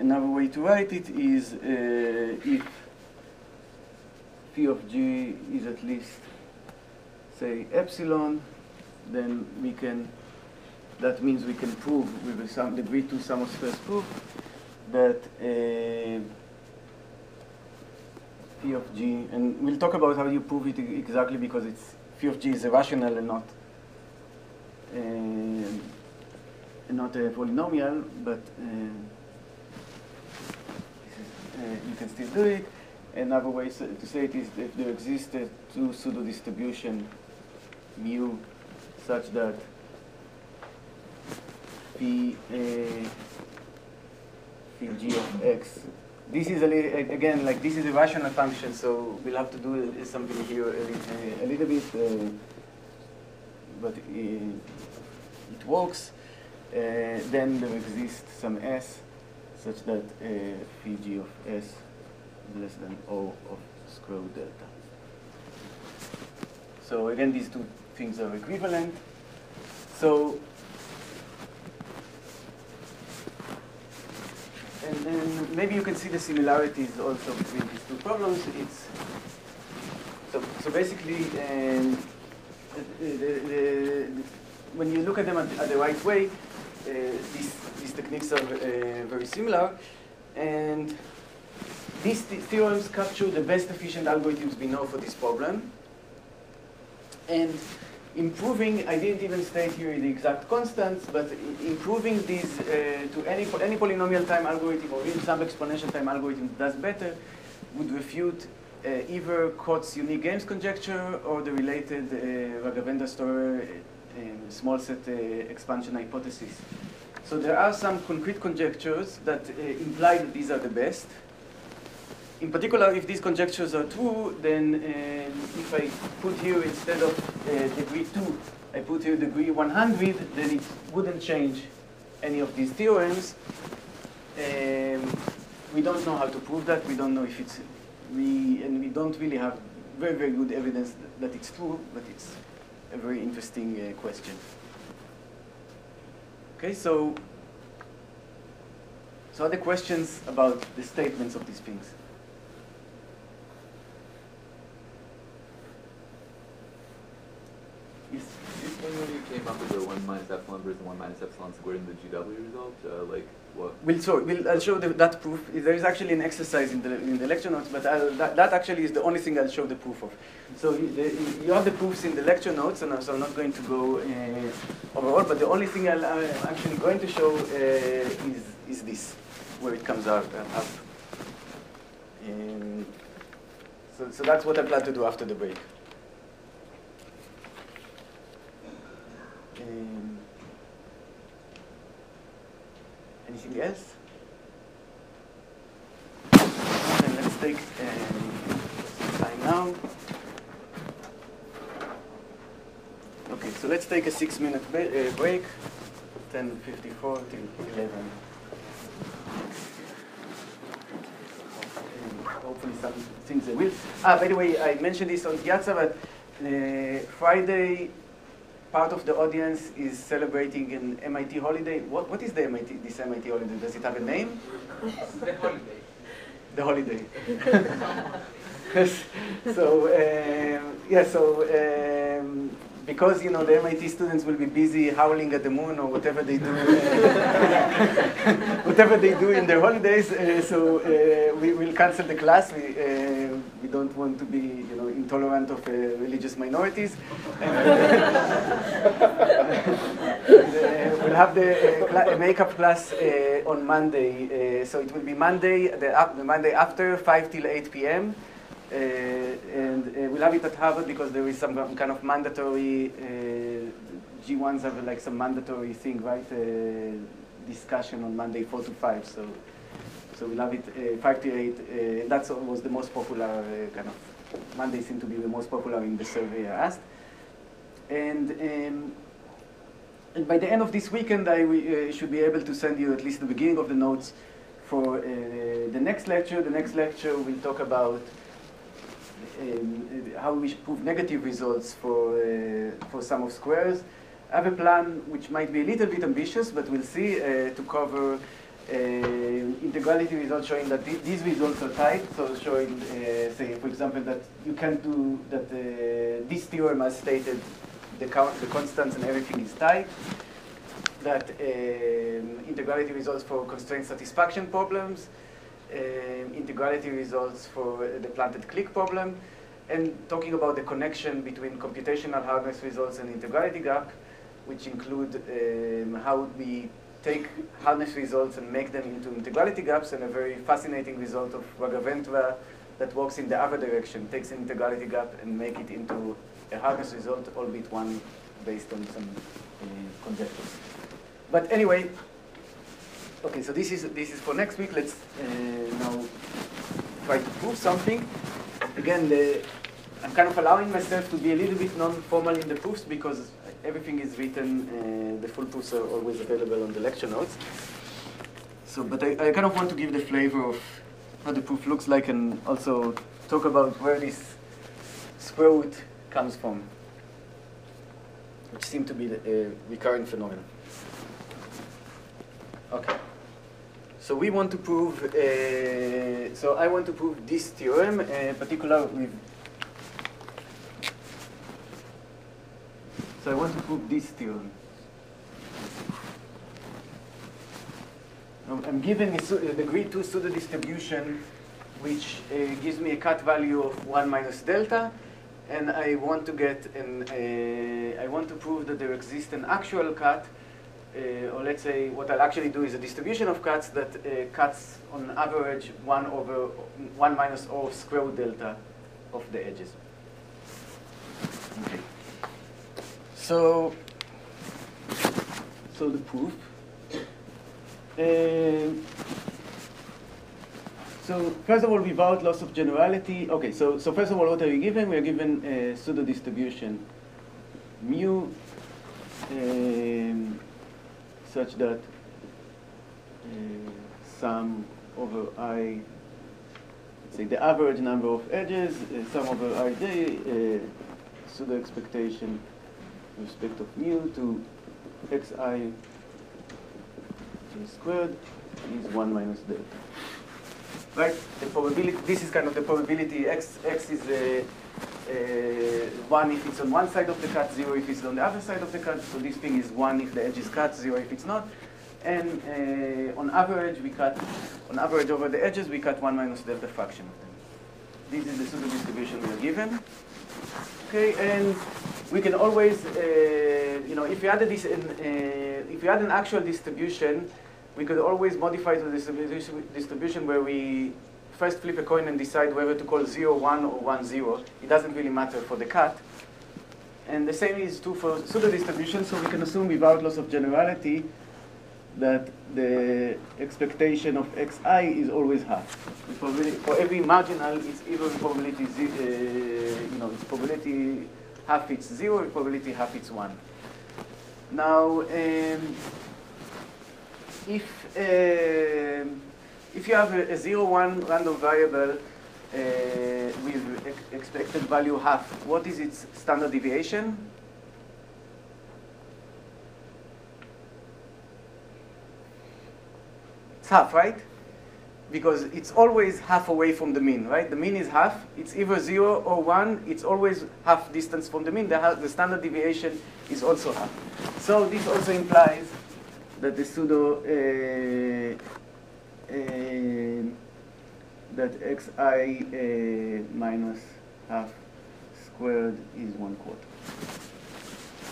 Another way to write it is uh, if P of G is at least, say, epsilon, then we can, that means we can prove with a sum degree two sum of squares proof that uh, P of G, and we'll talk about how you prove it exactly because it's P of G is irrational and not uh, not a polynomial, but. Uh, Uh, you can still do it. Another way so to say it is if there exists a two pseudo distribution mu such that P, uh, P G of X. This is, a again, like this is a rational function, so we'll have to do something here a, a little bit, uh, but it, it works. Uh, then there exists some S. Such that uh, P G of S is less than O of square root delta. So again, these two things are equivalent. So, and then maybe you can see the similarities also between these two problems. It's so, so basically, um, the, the, the, when you look at them at, at the right way, Uh, these, these techniques are uh, very similar, and these th theorems capture the best efficient algorithms we know for this problem. And improving, I didn't even state here the exact constants, but improving these uh, to any po any polynomial time algorithm or even some exponential time algorithm does better would refute uh, either Cotte's unique games conjecture or the related uh, Raghavendra-Storer Um, small set uh, expansion hypothesis. So there are some concrete conjectures that uh, imply that these are the best. In particular, if these conjectures are true, then um, if I put here instead of uh, degree two, I put here degree one hundred, then it wouldn't change any of these theorems. Um, we don't know how to prove that. We don't know if it's, we, and we we don't really have very, very good evidence that it's true, but it's a very interesting uh, question. Okay, so, so are there questions about the statements of these things? Yes. Is this one where you came up with the one minus epsilon versus one minus epsilon squared in the G W result? Uh, like what? We'll show. We'll, I'll show the, that proof. There is actually an exercise in the in the lecture notes, but I'll, that that actually is the only thing I'll show the proof of. So you, the, you have the proofs in the lecture notes, and so I'm not going to go uh, overall. But the only thing I'll, I'm actually going to show uh, is is this, where it comes out uh, up. Um, so so that's what I plan to do after the break. Um, anything else? And let's take um, time now. Okay, so let's take a six-minute uh, break, ten fifty-four till eleven. And hopefully some things they will. Ah, by the way, I mentioned this on Piazza, but uh, Friday, part of the audience is celebrating an M I T holiday. What, what is the M I T, this M I T holiday? Does it have a name? The holiday. The holiday. Yes. So, um, yeah, so um, because, you know, the M I T students will be busy howling at the moon or whatever they do, uh, whatever they do in their holidays, uh, so uh, we will cancel the class. We, uh, we don't want to be, you know, intolerant of uh, religious minorities. We'll have the uh, makeup class uh, on Monday, uh, so it will be Monday, the, up, the Monday after, five till eight p m Uh, and uh, we'll have it at Harvard because there is some kind of mandatory, uh, G ones have like some mandatory thing, right? Uh, discussion on Monday, four to five, so so we'll have it uh, five to eight. Uh, that was the most popular, uh, kind of, Monday seemed to be the most popular in the survey I asked. And, um, and by the end of this weekend, I uh, should be able to send you at least the beginning of the notes for uh, the next lecture. The next lecture will talk about Um, how we prove negative results for uh, for sum of squares. I have a plan which might be a little bit ambitious, but we'll see, uh, to cover uh, integrality results showing that th these results are tight. So showing, uh, say, for example, that you can't do that. Uh, this theorem has stated the count, the constants, and everything is tight. That um, integrality results for constraint satisfaction problems. Um, integrality results for uh, the planted clique problem, and talking about the connection between computational hardness results and integrality gap, which include um, how we take hardness results and make them into integrality gaps, and a very fascinating result of Raghavendra that works in the other direction, takes an integrality gap and make it into a hardness result, albeit one based on some uh, conjectures. But anyway, okay, so this is this is for next week. Let's uh, now try to prove something. Again, the, I'm kind of allowing myself to be a little bit non-formal in the proofs because everything is written. Uh, the full proofs are always available on the lecture notes. So, but I, I kind of want to give the flavor of how the proof looks like and also talk about where this square root comes from, which seems to be a recurrent phenomenon. Okay. So we want to prove, uh, so I want to prove this theorem, uh, in particular with, so I want to prove this theorem. I'm given a uh, degree two pseudo distribution, which uh, gives me a cut value of one minus delta, and I want to get an, uh, I want to prove that there exists an actual cut. Uh, or let's say what I'll actually do is a distribution of cuts that uh, cuts on average one over one minus O of square root delta of the edges. Okay. So, so the proof. Uh, so first of all, without loss of generality. Okay. So so first of all, what are we given? We are given a pseudo distribution mu. Um, such that uh, sum over I, like the average number of edges, uh, sum over id, uh, pseudo expectation with respect of mu to xi squared is one minus delta. Right? The probability. This is kind of the probability. X x is a, a one if it's on one side of the cut, zero if it's on the other side of the cut. So this thing is one if the edge is cut, zero if it's not. And uh, on average, we cut on average over the edges. We cut one minus delta fraction of them. This is the pseudo distribution we are given. Okay, and we can always, uh, you know, if we added this, in, uh, if we had an actual distribution. We could always modify the distribution where we first flip a coin and decide whether to call zero, one, or one, zero. It doesn't really matter for the cut. And the same is true for pseudo distribution, so we can assume without loss of generality that the expectation of xi is always half. For every marginal, it's even probability, uh, you know, it's probability half it's zero, probability half it's one. Now, um, If, uh, if you have a, a zero one random variable uh, with ex expected value half, what is its standard deviation? It's half, right? Because it's always half away from the mean, right? The mean is half. It's either zero or one. It's always half distance from the mean. The, the standard deviation is also half. So this also implies that the pseudo, uh, uh, that xi uh, minus half squared is one quarter.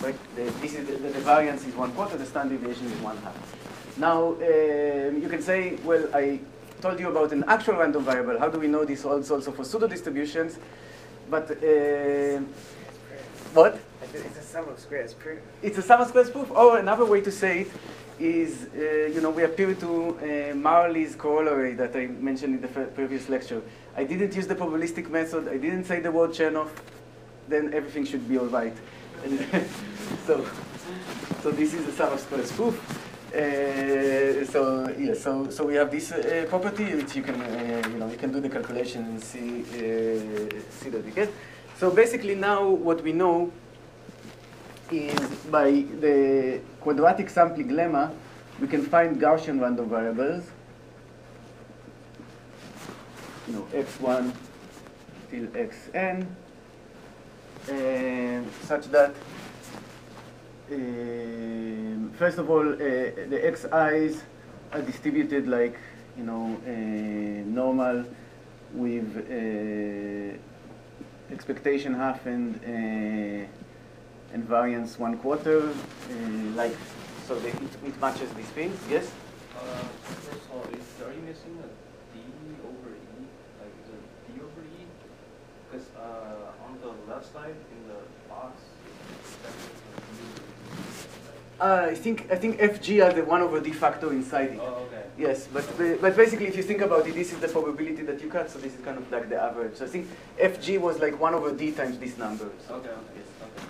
Right? The, this is the, the, the variance is one quarter, the standard deviation is one half. Now, um, you can say, well, I told you about an actual random variable. How do we know this also, also for pseudo distributions? But, uh, what? It's a sum of squares proof. It's a sum of squares proof, or another way to say it is, uh, you know, we appeal to uh, Marley's corollary that I mentioned in the previous lecture. I didn't use the probabilistic method. I didn't say the word Chernoff. Then everything should be all right. so, so this is the sum of squares proof. Uh, so yeah, so so we have this uh, property which you can, uh, you know, you can do the calculation and see uh, see that you get. So basically, now what we know is by the quadratic sampling lemma, we can find Gaussian random variables, you know, x one till xn, and such that, um, first of all, uh, the xi's are distributed like, you know, uh, normal with uh, expectation half and uh, and variance one quarter, uh, like so they, it, it matches these things. Yes. Uh, first of all, is, are you missing a d over e? Like, is it d over e? Because uh, on the left side in the box, uh, I think I think F G are the one over d factor inside it. Oh, okay. Yes, but the, but basically, if you think about it, this is the probability that you cut. So this is kind of like the average. So I think F G was like one over d times this number. So okay. Okay. Yes. Okay.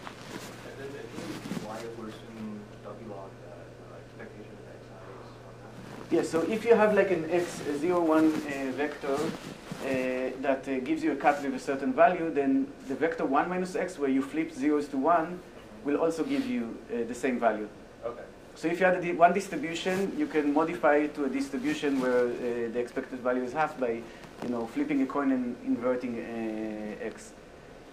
Yes, so if you have like an x zero one uh, vector uh, that uh, gives you a cut with a certain value, then the vector one minus x, where you flip zeros to one, will also give you uh, the same value. Okay. So if you had a one distribution, you can modify it to a distribution where uh, the expected value is half by, you know, flipping a coin and inverting uh, x.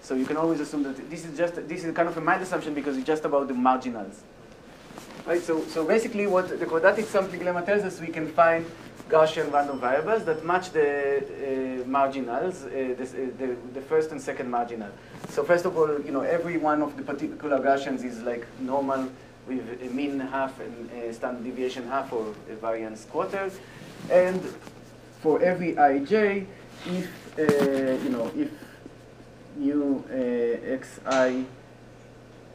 So you can always assume that this is just this is kind of a mild assumption because it's just about the marginals. Right, so, so basically what the quadratic sampling lemma tells us, we can find Gaussian random variables that match the uh, marginals, uh, this, uh, the, the first and second marginal. So first of all, you know, every one of the particular Gaussians is like normal with a mean half and a standard deviation half or a variance quarter. And for every ij, if, uh, you know, if mu uh, xi.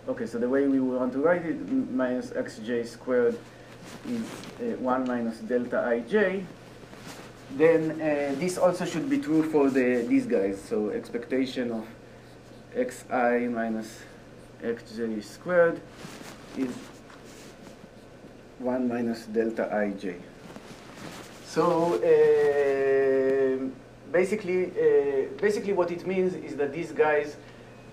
Okay, so the way we want to write it, minus xj squared is uh, one minus delta ij. Then uh, this also should be true for the these guys. So expectation of xi minus xj squared is one minus delta ij. So uh, basically, uh, basically what it means is that these guys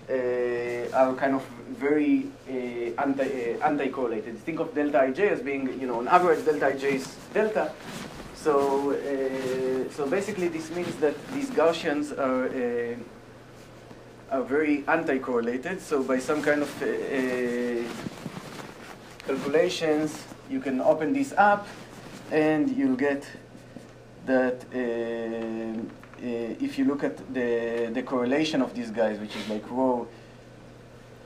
uh, are kind of very uh, anti, uh, anti-correlated. Think of delta I J as being, you know, on average delta I J is delta. So, uh, so basically this means that these Gaussians are, uh, are very anti-correlated. So by some kind of uh, uh, calculations, you can open this up and you'll get that uh, uh, if you look at the, the correlation of these guys, which is like rho,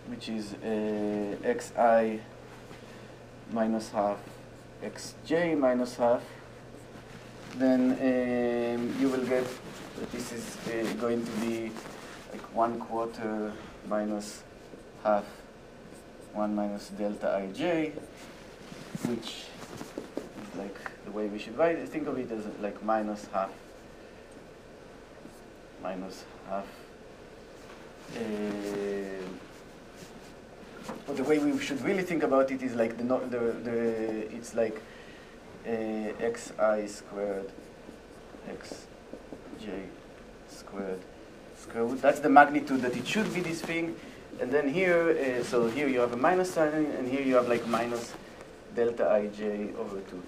which is uh, xi minus half, xj minus half, then um, you will get that this is uh, going to be like one quarter minus half, one minus delta ij, which is like the way we should write it. Think of it as like minus half, minus half. Uh, but the way we should really think about it is like the not the, the it's like Uh, xi squared, xj squared, square root. That's the magnitude that it should be, this thing. And then here, uh, so here you have a minus sign, and here you have like minus delta ij over two.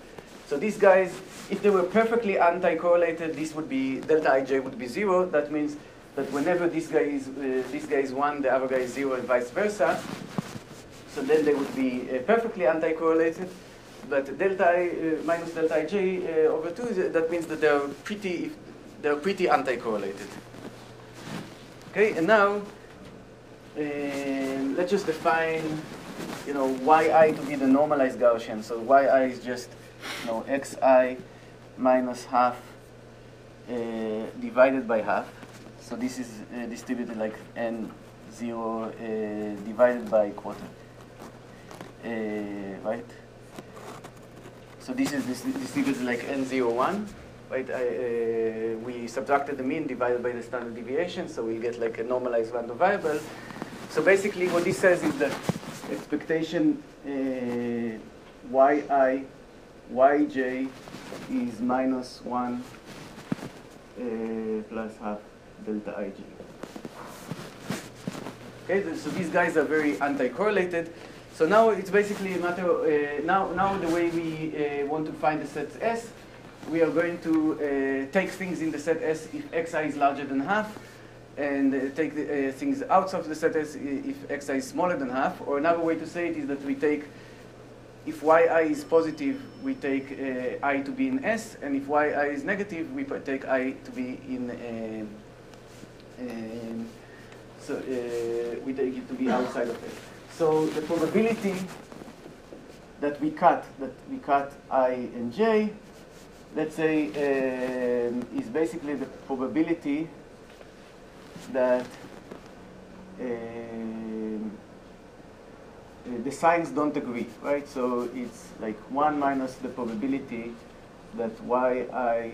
So these guys, if they were perfectly anti-correlated, this would be, delta ij would be zero. That means that whenever this guy is, uh, this guy is one, the other guy is zero, and vice versa. So then they would be uh, perfectly anti-correlated. But delta I, uh, minus delta ij uh, over two, is, that means that they are pretty, if they are pretty anti-correlated. Okay, and now uh, let's just define, you know, yi to be the normalized Gaussian. So yi is just, you know, xi minus half uh, divided by half. So this is uh, distributed like n zero uh, divided by quarter, uh, right? So this is distributed like N zero one, right? I, uh, we subtracted the mean divided by the standard deviation, so we'll get like a normalized random variable. So basically what this says is that expectation uh, yi, yj is minus one uh, plus half delta ij. Okay, so these guys are very anti-correlated. So now it's basically a matter, uh, now, now the way we uh, want to find the set S, we are going to uh, take things in the set S if xi is larger than half, and uh, take the, uh, things outside of the set S if xi is smaller than half. Or another way to say it is that we take, if yi is positive, we take uh, I to be in S, and if yi is negative, we take I to be in, uh, uh, so uh, we take it to be outside of S. So the probability that we cut, that we cut I and j, let's say, um, is basically the probability that um, the signs don't agree, right? So it's like one minus the probability that yi uh,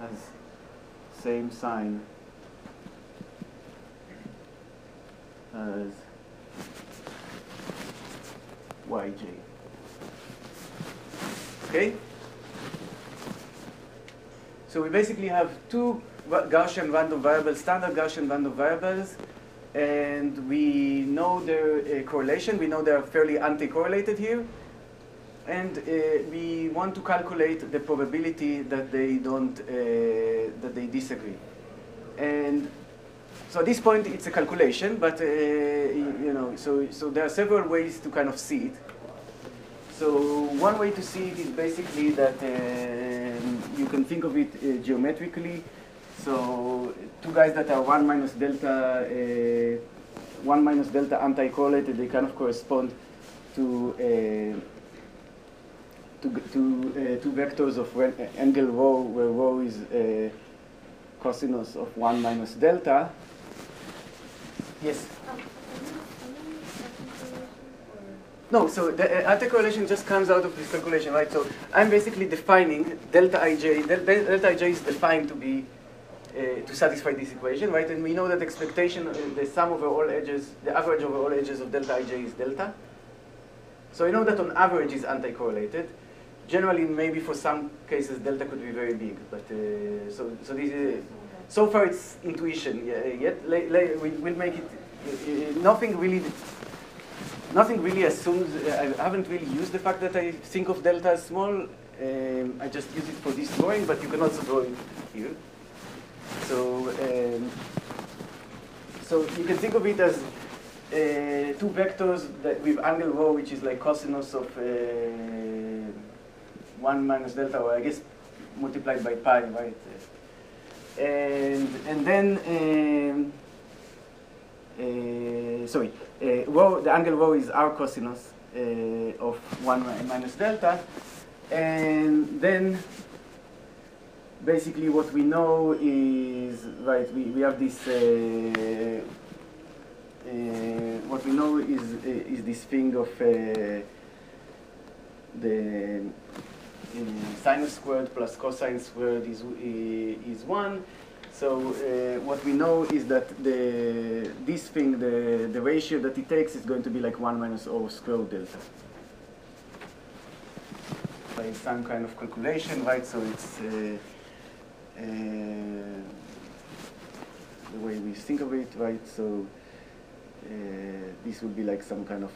has same sign as yj. Okay? So we basically have two Gaussian random variables, standard Gaussian random variables, and we know their uh, correlation. We know they are fairly anti-correlated here. And uh, we want to calculate the probability that they don't, uh, that they disagree. And so at this point, it's a calculation, but uh, you know, so so there are several ways to kind of see it. So one way to see it is basically that uh, you can think of it uh, geometrically. So two guys that are one minus delta, uh, one minus delta anti-correlated, they kind of correspond to uh, to to uh, two vectors of angle rho, where rho is uh, cosinus of one minus delta. Yes? No, so the uh, anti-correlation just comes out of this calculation, right? So I'm basically defining delta ij. Del delta ij is defined to be, uh, to satisfy this equation, right? And we know that expectation, uh, the sum over all edges, the average over all edges of delta ij is delta. So we know that on average is anti-correlated. generally, maybe for some cases, delta could be very big. But uh, so, so this is, so far it's intuition. Yeah, yet we will make it. Uh, nothing really, nothing really assumes. Uh, I haven't really used the fact that I think of delta as small. Um, I just use it for this drawing, but you can also draw it here. So, um, so you can think of it as uh, two vectors that with angle rho, which is like cosinus of Uh, one minus delta, or I guess multiplied by pi, right? And and then um, uh, sorry, uh, rho, the angle rho is r cosinus uh, of one minus delta, and then basically what we know is right. We we have this. Uh, uh, what we know is uh, is this thing of uh, the. Uh, sinus squared plus cosine squared is is one. So uh, what we know is that the this thing, the the ratio that it takes is going to be like one minus O squared delta. By some kind of calculation, right? So it's uh, uh, the way we think of it, right? So uh, this would be like some kind of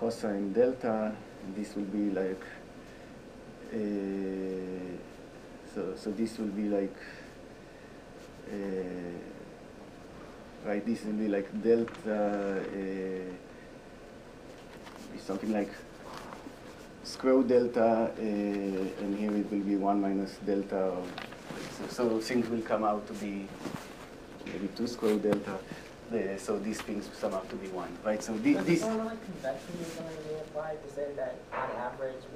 cosine delta. This will be like. Uh, so so this will be like uh, right. This will be like delta uh, is something like square delta, uh, and here it will be one minus delta. So, so things will come out to be maybe two square delta. Uh, so these things sum up to be one, right? So the, this.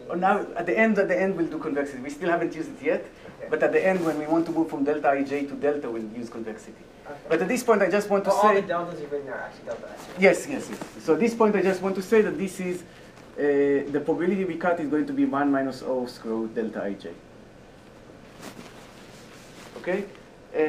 Oh, now at the end, at the end we'll do convexity. We still haven't used it yet, okay. But at the end when we want to move from delta ij to delta, we'll use convexity. Okay. But at this point, I just want but to all say all the deltas you bring are actually delta ij. Yes, yes, yes. So at this point, I just want to say that this is uh, the probability we cut is going to be one minus O squared delta ij. Okay. Uh,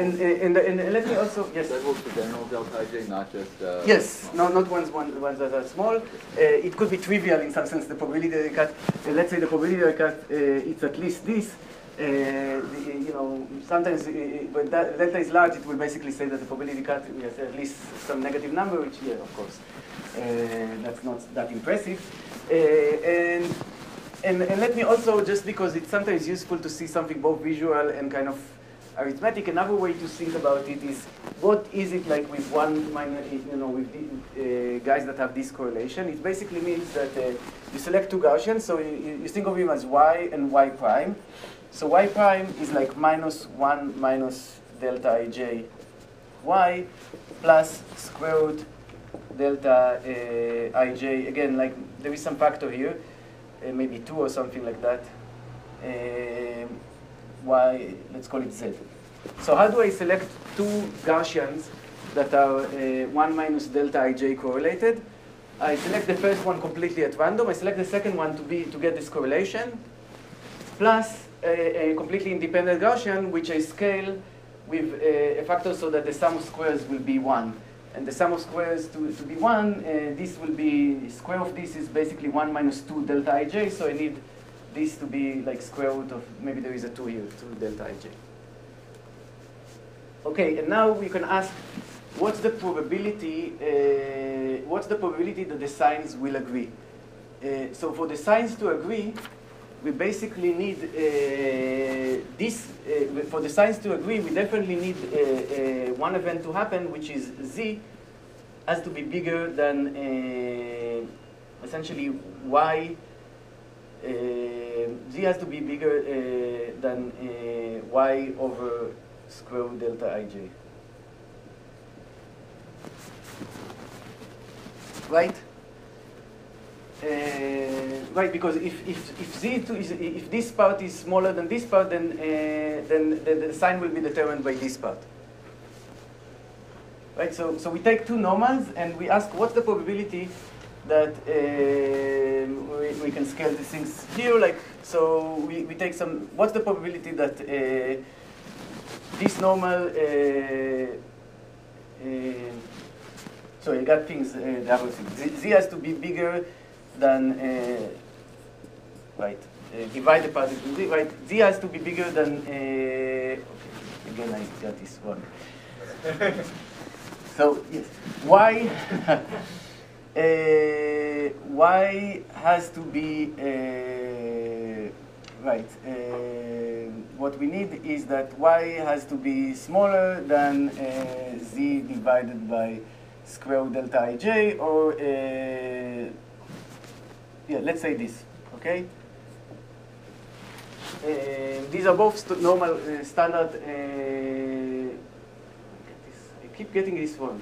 and, and, and, and let me also, yes. That works for general delta ij, not just. Uh, yes, no, not ones, one, ones that are small. Uh, it could be trivial in some sense, the probability that I cut. Uh, let's say the probability that I cut, uh, it's at least this. Uh, the, you know, sometimes uh, when that delta is large, it will basically say that the probability cut has at least some negative number, which, yeah, of course, uh, that's not that impressive. Uh, and, and, and let me also, just because it's sometimes useful to see something both visual and kind of arithmetic. Another way to think about it is what is it like with one minor, you know, with the, uh, guys that have this correlation. It basically means that uh, you select two Gaussians, so you, you think of them as y and y prime. So y prime is like minus one minus delta ij y plus square root delta uh, ij. Again, like there is some factor here, uh, maybe two or something like that. Um, y, let's call it z. So how do I select two Gaussians that are uh, one minus delta ij correlated? I select the first one completely at random. I select the second one to be to get this correlation, plus a, a completely independent Gaussian, which I scale with a, a factor so that the sum of squares will be one. And the sum of squares to, to be one, uh, this will be, square of this is basically one minus two delta ij, so I need this to be like square root of, maybe there is a two here, two delta ij. Okay, and now we can ask, what's the probability, uh, what's the probability that the signs will agree? Uh, so for the signs to agree, we basically need uh, this, uh, for the signs to agree, we definitely need uh, uh, one event to happen, which is z has to be bigger than uh, essentially y. Uh, z has to be bigger uh, than uh, y over square root delta ij. Right? Uh, right, because if if if z two is, if this part is smaller than this part, then uh, then, then the sign will be determined by this part. Right. So so we take two normals and we ask what's the probability that uh, we, we can scale these things here, like, so we, we take some, what's the probability that uh, this normal, uh, uh, so you got things, uh, the other thing, z, z has to be bigger than, uh, right? Uh, divide the part into z, right? Z has to be bigger than, uh, okay, again I got this wrong. So, yes, y, uh, y has to be, uh, right, uh, what we need is that y has to be smaller than uh, z divided by square root delta ij, or, uh, yeah, let's say this, okay? Uh, these are both st normal uh, standard. Uh, I keep getting this one.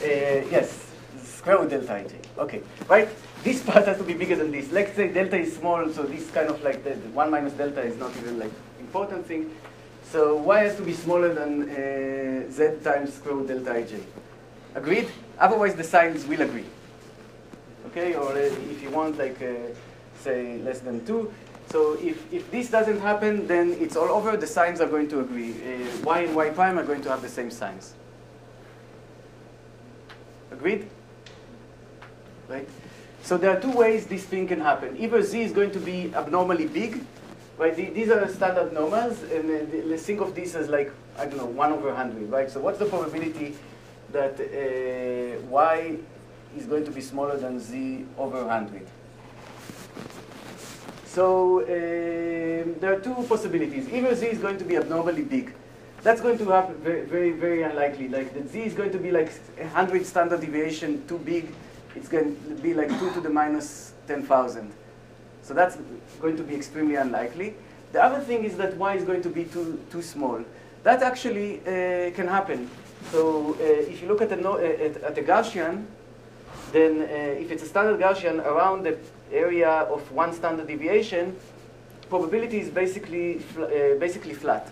Uh, yes, square root delta ij. Okay, right? This part has to be bigger than this. Let's say delta is small, so this kind of like the one minus delta is not even like important thing. So y has to be smaller than uh, z times square root delta ij. Agreed? Otherwise, the signs will agree. Okay, or uh, if you want, like uh, say less than two. So if, if this doesn't happen, then it's all over. The signs are going to agree. Uh, y and y prime are going to have the same signs. Agreed? Right? So there are two ways this thing can happen. Either z is going to be abnormally big. Right? These are standard normals. And let's think of this as like, I don't know, one over one hundred. Right? So what's the probability that uh, y is going to be smaller than z over one hundred? So uh, there are two possibilities. Either z is going to be abnormally big. That's going to happen very, very, very unlikely. Like the z is going to be like one hundred standard deviation too big. It's going to be like two to the minus ten thousand. So that's going to be extremely unlikely. The other thing is that y is going to be too, too small. That actually uh, can happen. So uh, if you look at a, no, at, at a Gaussian, then uh, if it's a standard Gaussian around the area of one standard deviation, probability is basically fl uh, basically flat.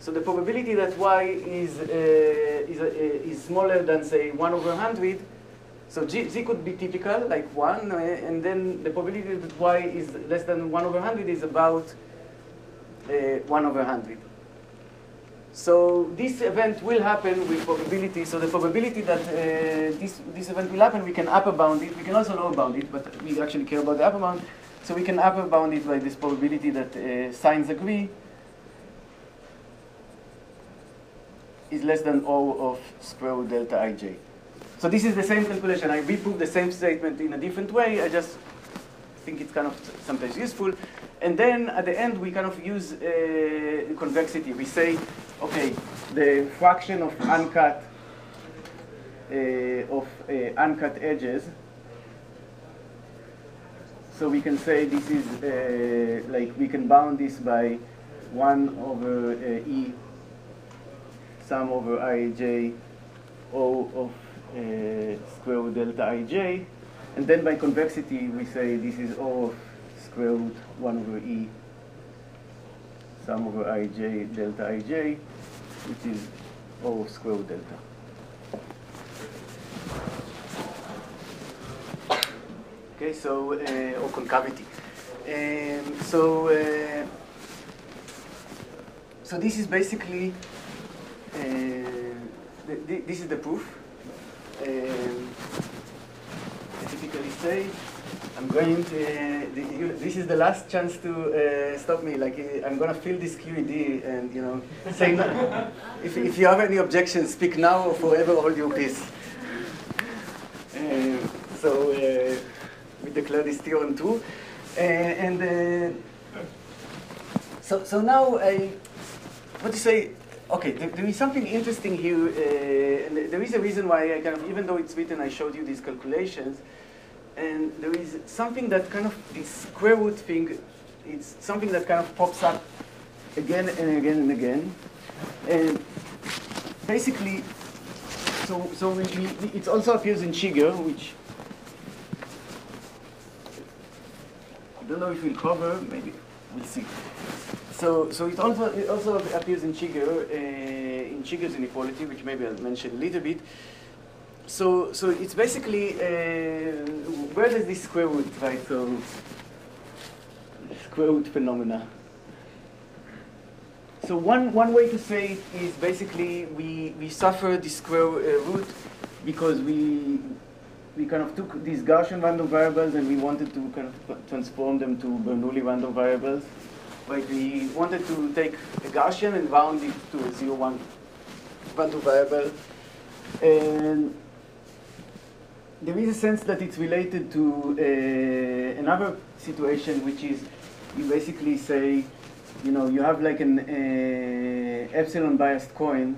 So the probability that y is uh, is uh, is smaller than say one over one hundred, so G, z could be typical like one, uh, and then the probability that y is less than one over one hundred is about uh, one over one hundred. So this event will happen with probability. So the probability that uh, this, this event will happen, we can upper bound it. We can also lower bound it, but we actually care about the upper bound. So we can upper bound it by this probability that uh, signs agree is less than O of square root delta ij. So this is the same calculation. I reproved the same statement in a different way. I just think it's kind of sometimes useful. And then at the end, we kind of use uh, convexity. We say, okay, the fraction of uncut uh, of uh, uncut edges. So we can say this is uh, like we can bound this by one over uh, e sum over ij o of uh, square root delta ij, and then by convexity we say this is o of square root one over e sum over ij delta ij, which is O of square root delta. Okay, so uh, or concavity. Um, so uh, so this is basically uh, th th this is the proof. Um, I typically say. I'm going to, uh, the, you, this is the last chance to uh, stop me. Like, uh, I'm going to fill this Q E D and, you know, say no. if, if you have any objections, speak now or forever hold your peace. Uh, so, uh, we declare this theorem true. Uh, and uh, so, so now, I, what do you say? Okay, there, there is something interesting here. Uh, and there is a reason why I kind of, even though it's written, I showed you these calculations. And there is something that kind of, this square root thing, it's something that kind of pops up again and again and again. And basically, so, so we, we, it also appears in Cheeger, which I don't know if we'll cover, maybe, we'll see. So, so it, also, it also appears in Cheeger, uh, in Cheeger's Inequality, which maybe I'll mention a little bit. So, so it's basically, uh, where does this square root, right? So, square root phenomena. So one, one way to say it is basically we, we suffer the square uh, root because we, we kind of took these Gaussian random variables and we wanted to kind of transform them to Bernoulli random variables. Like we wanted to take a Gaussian and round it to a zero one random variable. And there is a sense that it's related to uh, another situation, which is you basically say, you know, you have like an uh, epsilon biased coin,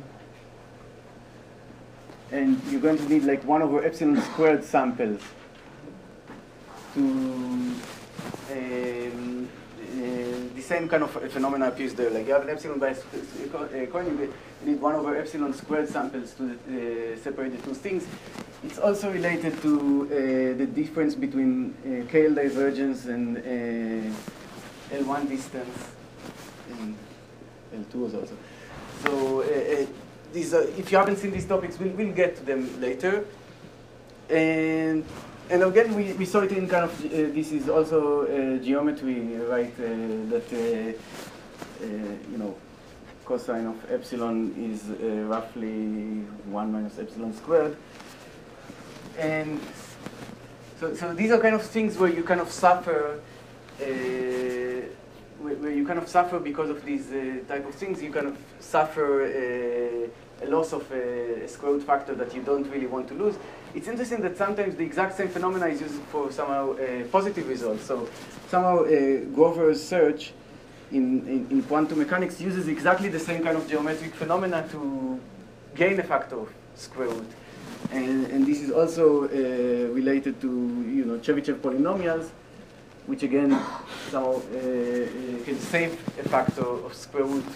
and you're going to need like one over epsilon squared samples to um, uh, the same kind of phenomena appears there. Like you have an epsilon biased coin, you need one over epsilon squared samples to uh, separate the two things. It's also related to uh, the difference between uh, K L divergence and uh, L one distance and L two also. So. Uh, uh, These, uh, if you haven't seen these topics, we'll, we'll get to them later. And, and again, we, we saw it in kind of, uh, this is also uh, geometry, right? Uh, that, uh, uh, you know, cosine of epsilon is uh, roughly one minus epsilon squared. And so, so these are kind of things where you kind of suffer, uh, where you kind of suffer because of these uh, type of things. You kind of suffer uh, a loss of uh, a square root factor that you don't really want to lose. It's interesting that sometimes the exact same phenomena is used for somehow uh, positive results. So somehow uh, Grover's search in, in, in quantum mechanics uses exactly the same kind of geometric phenomena to gain a factor of square root. And, and this is also uh, related to, you know, Chebyshev polynomials, which again somehow uh, can save a factor of square root.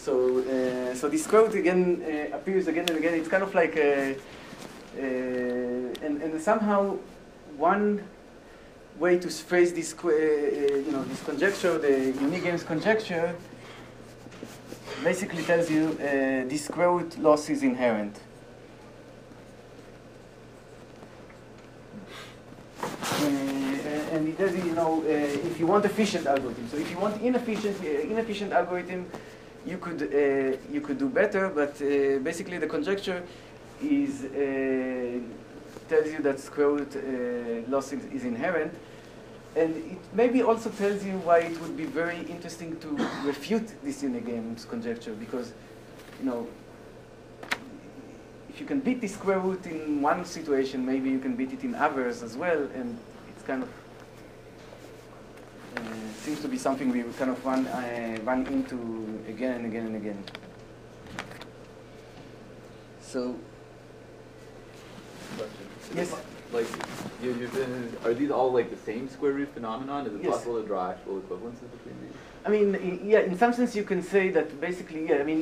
So, uh, so this square root again uh, appears again and again. It's kind of like a, uh, and and somehow one way to phrase this, uh, you know, this conjecture, the Unique Games conjecture, basically tells you uh, this square root loss is inherent. Uh, And it does, you know, uh, if you want efficient algorithm. So if you want inefficient, uh, inefficient algorithm, you could uh, you could do better. But uh, basically, the conjecture is uh, tells you that square root uh, loss is, is inherent, and it maybe also tells you why it would be very interesting to refute this Unique Games conjecture, because, you know, if you can beat the square root in one situation, maybe you can beat it in others as well, and it's kind of Uh, seems to be something we kind of run, uh, run into again and again and again. So, question. Yes. Like, you, you've been, are these all like the same square root phenomenon? Is it yes. possible to draw actual equivalences between these? I mean, yeah, in some sense you can say that basically, yeah, I mean,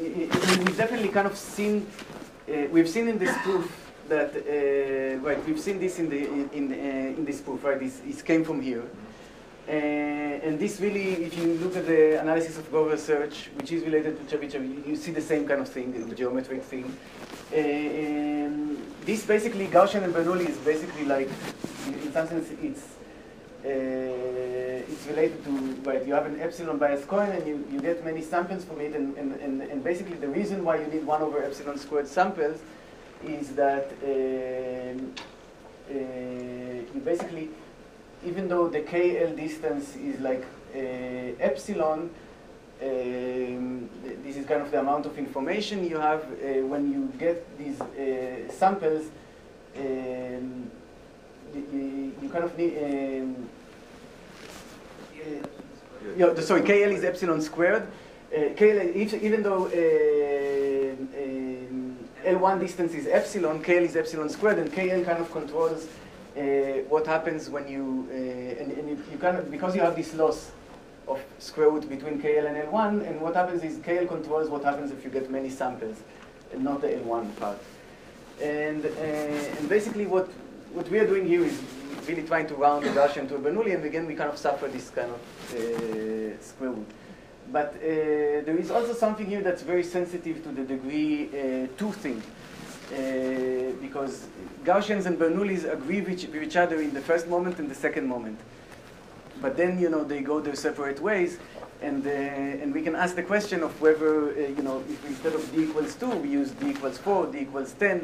we've definitely kind of seen, uh, we've seen in this proof that, uh, right, we've seen this in the, in, in, uh, in this proof, right, this, this came from here. Uh, and this really, if you look at the analysis of Grover's search, which is related to Chebyshev, you see the same kind of thing, the geometric thing. Uh, and this basically, Gaussian and Bernoulli is basically like, in some sense, it's uh, it's related to, right, you have an epsilon biased coin and you, you get many samples from it, and, and, and, and basically the reason why you need one over epsilon squared samples is that um, uh, you basically, even though the K L distance is like uh, epsilon, um, th this is kind of the amount of information you have uh, when you get these uh, samples. Um, you, you kind of need, um, uh, yeah, sorry, K L is epsilon squared. Uh, K L, if, even though uh, uh, L one distance is epsilon, K L is epsilon squared, and K L kind of controls Uh, what happens when you, uh, and, and you, you kind of, because you have this loss of square root between K L and L one, and what happens is K L controls what happens if you get many samples, and not the L one part. And, uh, and basically what, what we are doing here is really trying to round the Gaussian to a Bernoulli, and again we kind of suffer this kind of uh, square root. But uh, there is also something here that's very sensitive to the degree uh, two thing. Uh, because Gaussians and Bernoullis agree with each, with each other in the first moment and the second moment, but then, you know, they go their separate ways, and uh, and we can ask the question of whether uh, you know, if instead of d equals two we use d equals four, d equals ten,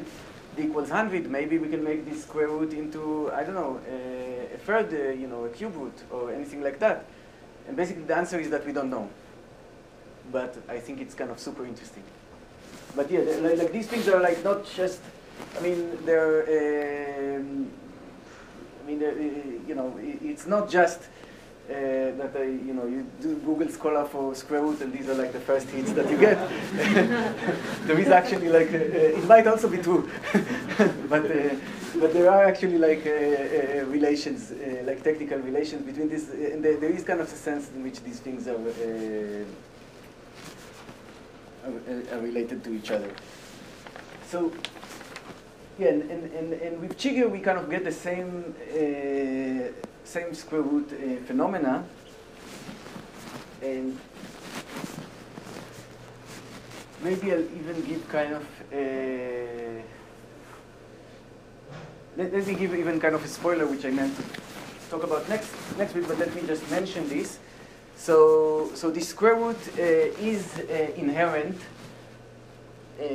equals one hundred, maybe we can make this square root into, I don't know, a, a third, uh, you know, a cube root or anything like that. And basically the answer is that we don't know. But I think it's kind of super interesting. But yeah, like, like these things are like not just, I mean, they're, um, I mean, they're, you know, it's not just uh, that, I, you know, you do Google Scholar for square root and these are like the first hits that you get. There is actually like, uh, it might also be true, but, uh, but there are actually like uh, uh, relations, uh, like technical relations between this, and there, there is kind of a sense in which these things are, uh, are related to each other. So, yeah, and, and, and, and with Cheeger we kind of get the same uh, same square root uh, phenomena. And maybe I'll even give kind of a, let, let me give even kind of a spoiler, which I meant to talk about next next week, but let me just mention this. So, so this square root uh, is uh, inherent. Uh,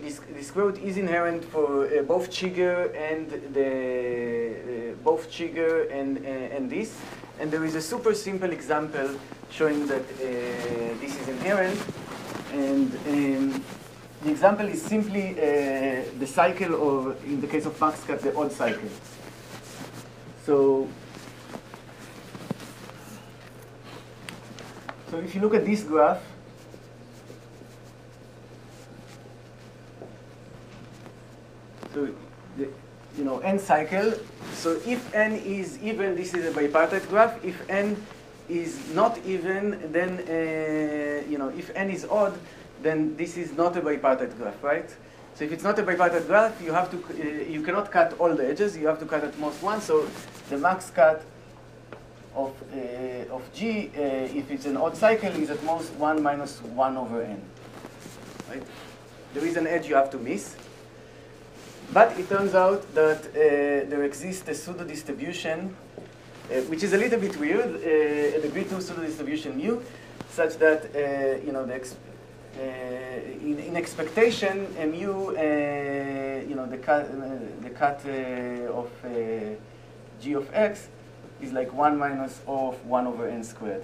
this this square root is inherent for uh, both Cheeger and the uh, both Cheeger and uh, and this. And there is a super simple example showing that uh, this is inherent. And um, the example is simply uh, the cycle, or in the case of Max Cut, the odd cycle. So. So if you look at this graph, so the, you know, n cycle. So if n is even, this is a bipartite graph. If n is not even, then uh, you know, if n is odd, then this is not a bipartite graph, right? So if it's not a bipartite graph, you have to, uh, you cannot cut all the edges. You have to cut at most one. So the max cut of uh, of G, uh, if it's an odd cycle, is at most one minus one over n. Right? There is an edge you have to miss. But it turns out that uh, there exists a pseudo distribution, uh, which is a little bit weird, uh, a degree two pseudo distribution mu, such that uh, you know the ex uh, in, in expectation uh, mu, uh, you know the cut uh, the cut uh, of uh, G of x is like one minus O of one over n squared.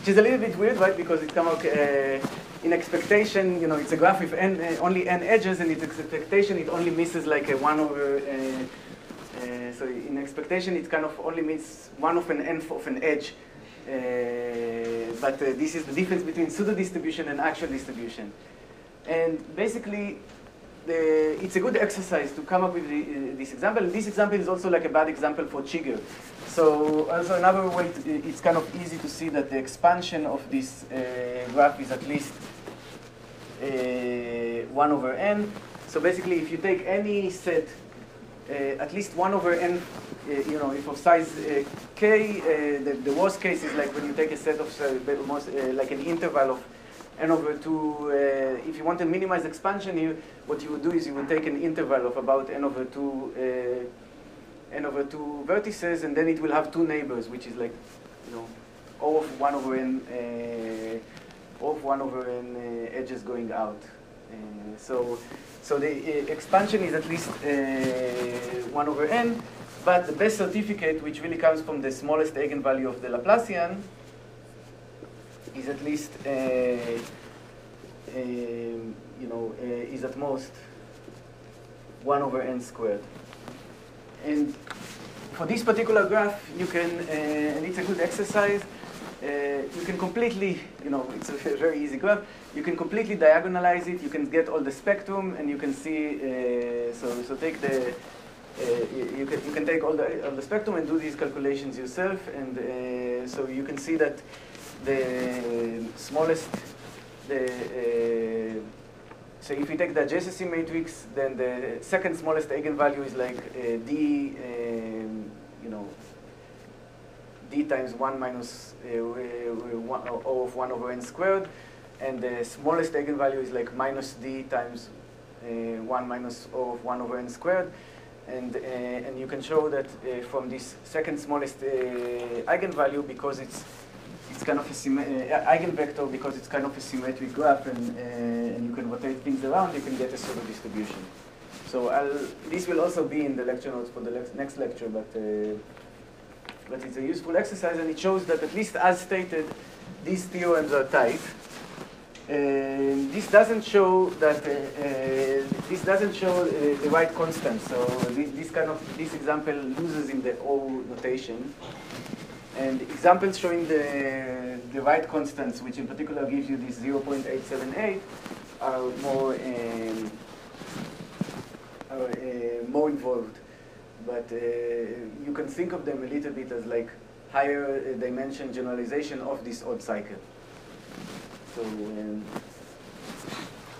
Which is a little bit weird, right? Because it comes out uh, in expectation, you know, it's a graph with n, uh, only n edges, and in expectation it only misses like a one over, uh, uh, so in expectation it kind of only misses one of an n of an edge. Uh, but uh, this is the difference between pseudo distribution and actual distribution. And basically, The, it's a good exercise to come up with the, uh, this example. And this example is also like a bad example for Cheeger. So also another way, to, it's kind of easy to see that the expansion of this uh, graph is at least uh, one over n. So basically, if you take any set, uh, at least one over n, uh, you know, if of size uh, k, uh, the, the worst case is like when you take a set of uh, most, uh, like an interval of n over two, uh, if you want to minimize expansion here, what you would do is you would take an interval of about n over two, uh, n over two vertices, and then it will have two neighbors, which is like, you know, O of one over n, uh, O of one over n uh, edges going out. Uh, so, so the uh, expansion is at least uh, one over n, but the best certificate, which really comes from the smallest eigenvalue of the Laplacian, is at least, uh, uh, you know, uh, is at most one over n squared. And for this particular graph, you can, uh, and it's a good exercise, uh, you can completely, you know, it's a very easy graph, you can completely diagonalize it, you can get all the spectrum, and you can see, uh, so, so take the, Uh, you, you, can, you can take all the, all the spectrum and do these calculations yourself, and uh, so you can see that the smallest, the, uh, so if you take the adjacency matrix, then the second smallest eigenvalue is like uh, d, um, you know, d times one minus uh, one, O of one over n squared, and the smallest eigenvalue is like minus d times uh, one minus O of one over n squared. And, uh, and you can show that uh, from this second smallest uh, eigenvalue, because it's, it's kind of a uh, eigenvector, because it's kind of a symmetric graph, and, uh, and you can rotate things around, you can get a pseudo distribution. So I'll, this will also be in the lecture notes for the le next lecture, but, uh, but it's a useful exercise, and it shows that at least as stated, these theorems are tight. Uh, this doesn't show that uh, uh, this doesn't show uh, the right constant. So this, this kind of this example loses in the O notation, and examples showing the the right constants, which in particular gives you this zero point eight seven eight, are more um, are uh, more involved. But uh, you can think of them a little bit as like higher dimension generalization of this odd cycle. So, um,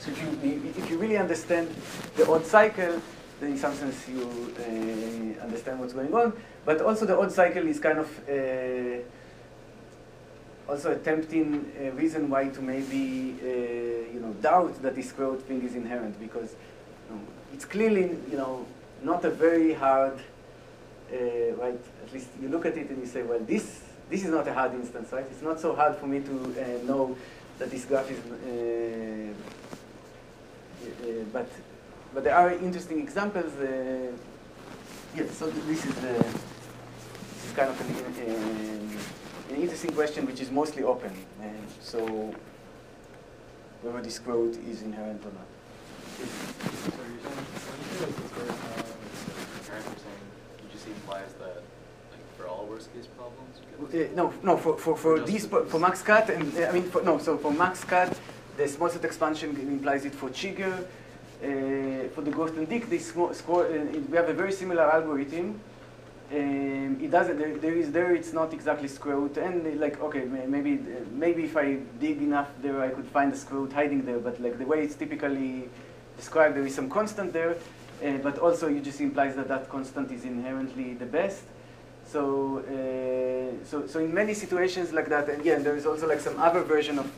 so if, you, if you really understand the odd cycle, then in some sense you uh, understand what's going on. But also the odd cycle is kind of uh, also a tempting uh, reason why to maybe uh, you know doubt that this growth thing is inherent, because you know, it's clearly you know not a very hard uh, right. At least you look at it and you say, well, this this is not a hard instance, right? It's not so hard for me to uh, know that this graph is, uh, uh, but but there are interesting examples. Uh, yes, so this is the this is kind of an, uh, an interesting question, which is mostly open. Uh, so whether this growth is inherent or not. So you're saying when you say this growth is inherent, you're saying it just implies that. For all worst-case problems? Uh, no, no. For for for these po for Max Cut and uh, I mean for, no. So for Max Cut, the small set expansion implies it for Cheeger. Uh, for the Grothendieck, they score. Uh, it, we have a very similar algorithm. Um, it doesn't. There, there is there. It's not exactly square root. And like okay, maybe maybe if I dig enough there, I could find the square root hiding there. But like the way it's typically described, there is some constant there. Uh, but also, it just implies that that constant is inherently the best. So, uh, so, so in many situations like that, and yeah, there is also like some other version of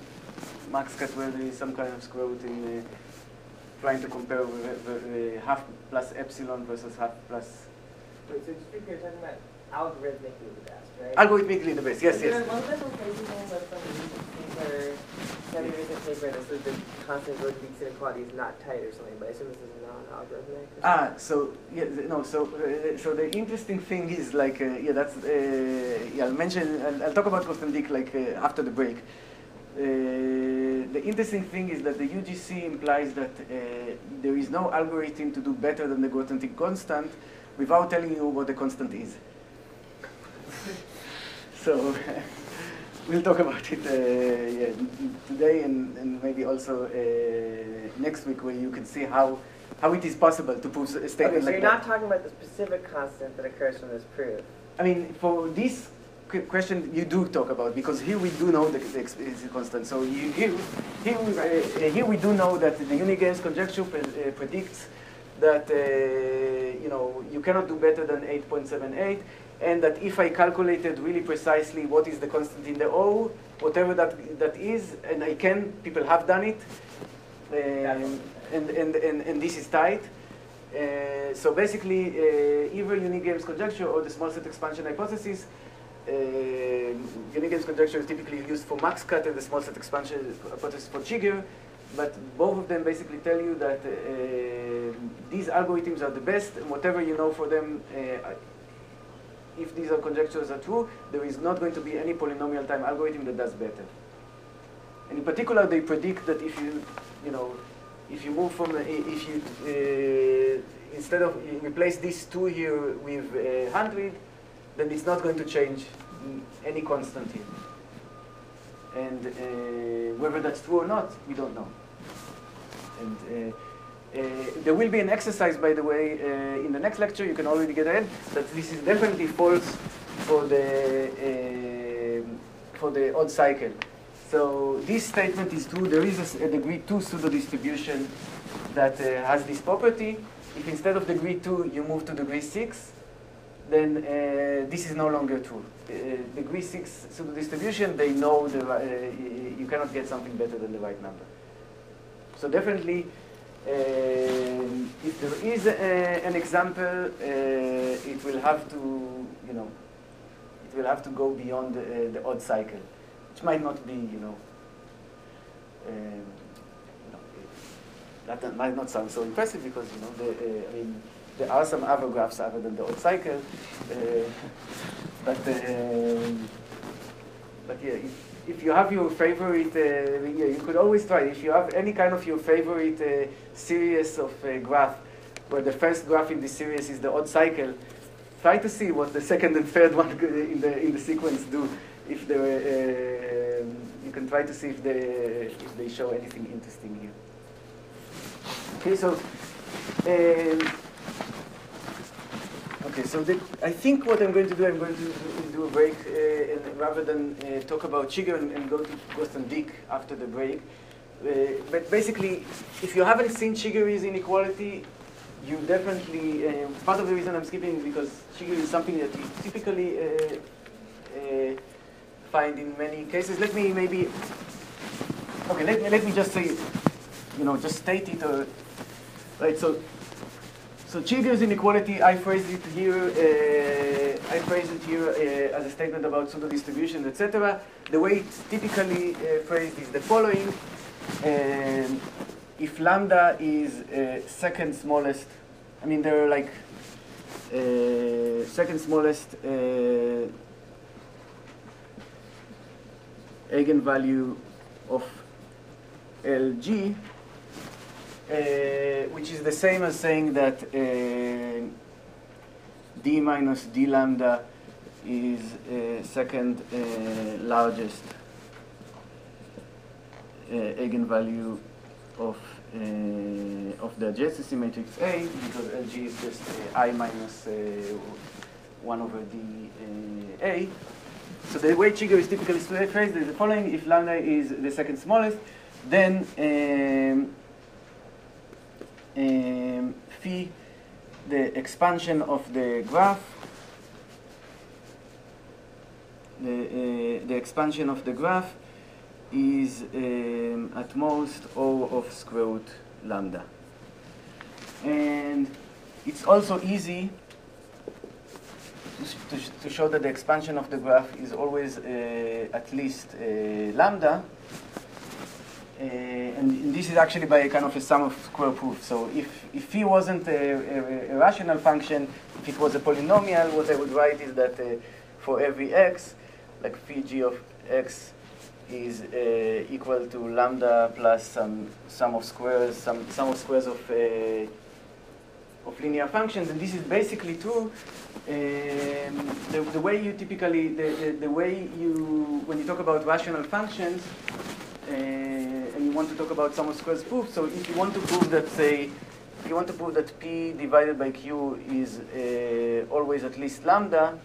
Max Cut where there is some kind of square root in uh, trying to compare uh, half plus epsilon versus half plus. Wait, so you're talking about algorithmically the best, right? Algorithmically the best, yes, yes. There are multiple crazy things like some paper, seven years of paper that says the constant Grothendieck inequality is not tight or something, but I assume this is non-algorithmic. Ah, so yeah, no, so uh, so the interesting thing is like uh, yeah, that's uh, yeah, I'll mention, I'll, I'll talk about Grothendieck like uh, after the break. Uh, the interesting thing is that the U G C implies that uh, there is no algorithm to do better than the Grothendieck constant, without telling you what the constant is. So we'll talk about it uh, yeah, today and, and maybe also uh, next week, where you can see how, how it is possible to prove a statement okay, so like that. So you're not talking about the specific constant that occurs from this proof? I mean, for this question you do talk about, because here we do know the, the, the constant. So you, here, here, we, uh, here we do know that the Unique Games conjecture pre uh, predicts that uh, you know you cannot do better than eight point seven eight, and that if I calculated really precisely what is the constant in the O, whatever that that is, and I can, people have done it, um, and, and, and, and this is tight. Uh, so basically, uh, either Unique Games conjecture or the small set expansion hypothesis. Uh, Unique Games conjecture is typically used for Max Cut and the small set expansion hypothesis for Cheeger. But both of them basically tell you that uh, these algorithms are the best, and whatever you know for them, uh, if these are conjectures are true, there is not going to be any polynomial time algorithm that does better. And in particular, they predict that if you, you know, if you move from, if you uh, instead of you replace these two here with uh, one hundred, then it's not going to change any constant here. And uh, whether that's true or not, we don't know. And uh, uh, there will be an exercise, by the way, uh, in the next lecture. You can already get ahead that this is definitely false for the uh, for the odd cycle. So this statement is true. There is a, a degree two pseudo distribution that uh, has this property. If instead of degree two you move to degree six, then uh, this is no longer true. Uh, degree six pseudo distribution, they know the, uh, you cannot get something better than the right number. So definitely, uh, if there is a, an example, uh, it will have to, you know, it will have to go beyond the, uh, the odd cycle, which might not be, you know, um, That might not sound so impressive because, you know, the, uh, I mean, there are some other graphs other than the odd cycle, uh, but uh, but yeah, if, if you have your favorite, uh, yeah, you could always try. If you have any kind of your favorite uh, series of uh, graph, where the first graph in the series is the odd cycle, try to see what the second and third one in the in the sequence do. If there, uh, you can try to see if they if they show anything interesting here. Okay, so uh, okay, so the, I think what I'm going to do, I'm going to do a break, uh, and rather than uh, talk about Cheeger and, and go to Grothendieck after the break. Uh, but basically, if you haven't seen Cheeger's Inequality, you definitely uh, part of the reason I'm skipping is because Cheeger is something that you typically uh, uh, find in many cases. Let me maybe okay, let me let me just say, you know, just state it. Or, right, so so Cheeger's Inequality, I phrased it here, uh, I phrased it here uh, as a statement about pseudo distribution, et cetera. The way it's typically uh, phrased is the following: um, if lambda is uh, second smallest, I mean there are like uh, second smallest uh, eigenvalue of L G. Uh, which is the same as saying that uh, d minus d lambda is uh, second uh, largest uh, eigenvalue of uh, of the adjacency matrix A, because L G is just uh, I minus uh, one over d uh, A. So the way Cheeger is typically phrased is the following: if lambda is the second smallest, then um, Um, phi, the expansion of the graph, the, uh, the expansion of the graph is um, at most O of square root lambda. And it's also easy to, sh to, sh to show that the expansion of the graph is always uh, at least uh, lambda. Uh, and, and this is actually by a kind of a sum of square proof. So if, if phi wasn't a, a, a rational function, if it was a polynomial, what I would write is that uh, for every x, like phi g of x is uh, equal to lambda plus some sum of squares, some sum of squares of, uh, of linear functions. And this is basically true. Um, the, the way you typically, the, the, the way you, when you talk about rational functions, uh, you want to talk about sum of squares proof. So if you want to prove that, say, if you want to prove that P divided by Q is uh, always at least lambda,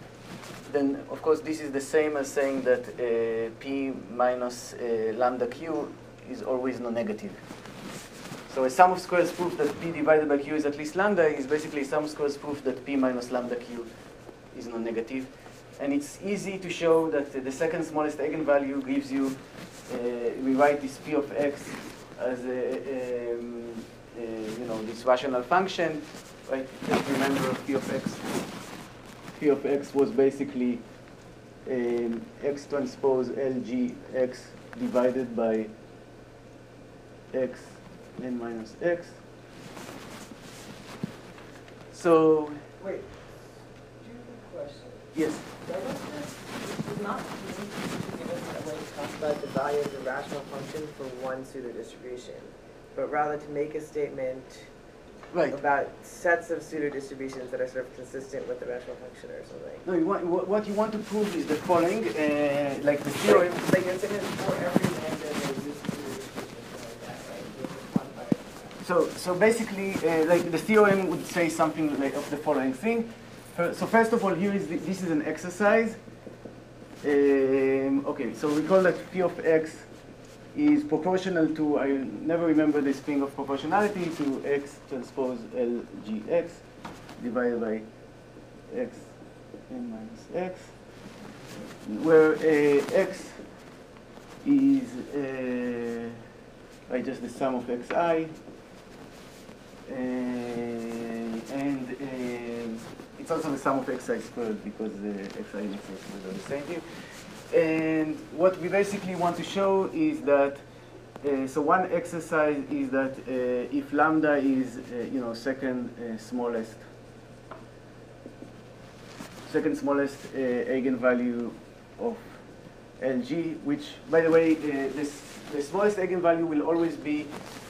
then of course this is the same as saying that uh, P minus uh, lambda Q is always non-negative. So a sum of squares proof that P divided by Q is at least lambda is basically a sum of squares proof that P minus lambda Q is non-negative. And it's easy to show that uh, the second smallest eigenvalue gives you, uh, we write this p of x as a, um, uh, you know, this rational function, right? Just remember p of x. P of x was basically um, x transpose L G X divided by x n minus x. So. Wait, two questions. Yes. Does not easy to give us that way to talk about the value of the rational function for one pseudo distribution, but rather to make a statement right about sets of pseudo distributions that are sort of consistent with the rational function or something. No, you want, what you want to prove is the following, uh, like the theorem. Like, like you're saying for every lambda there is a pseudo distribution like that, right? Like so, so basically, uh, like the theorem would say something like of the following thing. So first of all, here is the, this is an exercise. Um, okay, so recall that P of X is proportional to, I never remember this thing of proportionality, to X transpose L G X divided by X n minus X, where uh, X is uh, just the sum of Xi uh, and uh, it's also the sum of Xi squared because uh, Xi and Xi squared are the same here. And what we basically want to show is that Uh, so one exercise is that uh, if lambda is, uh, you know, second uh, smallest, second smallest uh, eigenvalue of L G, which, by the way, uh, this, the smallest eigenvalue will always be,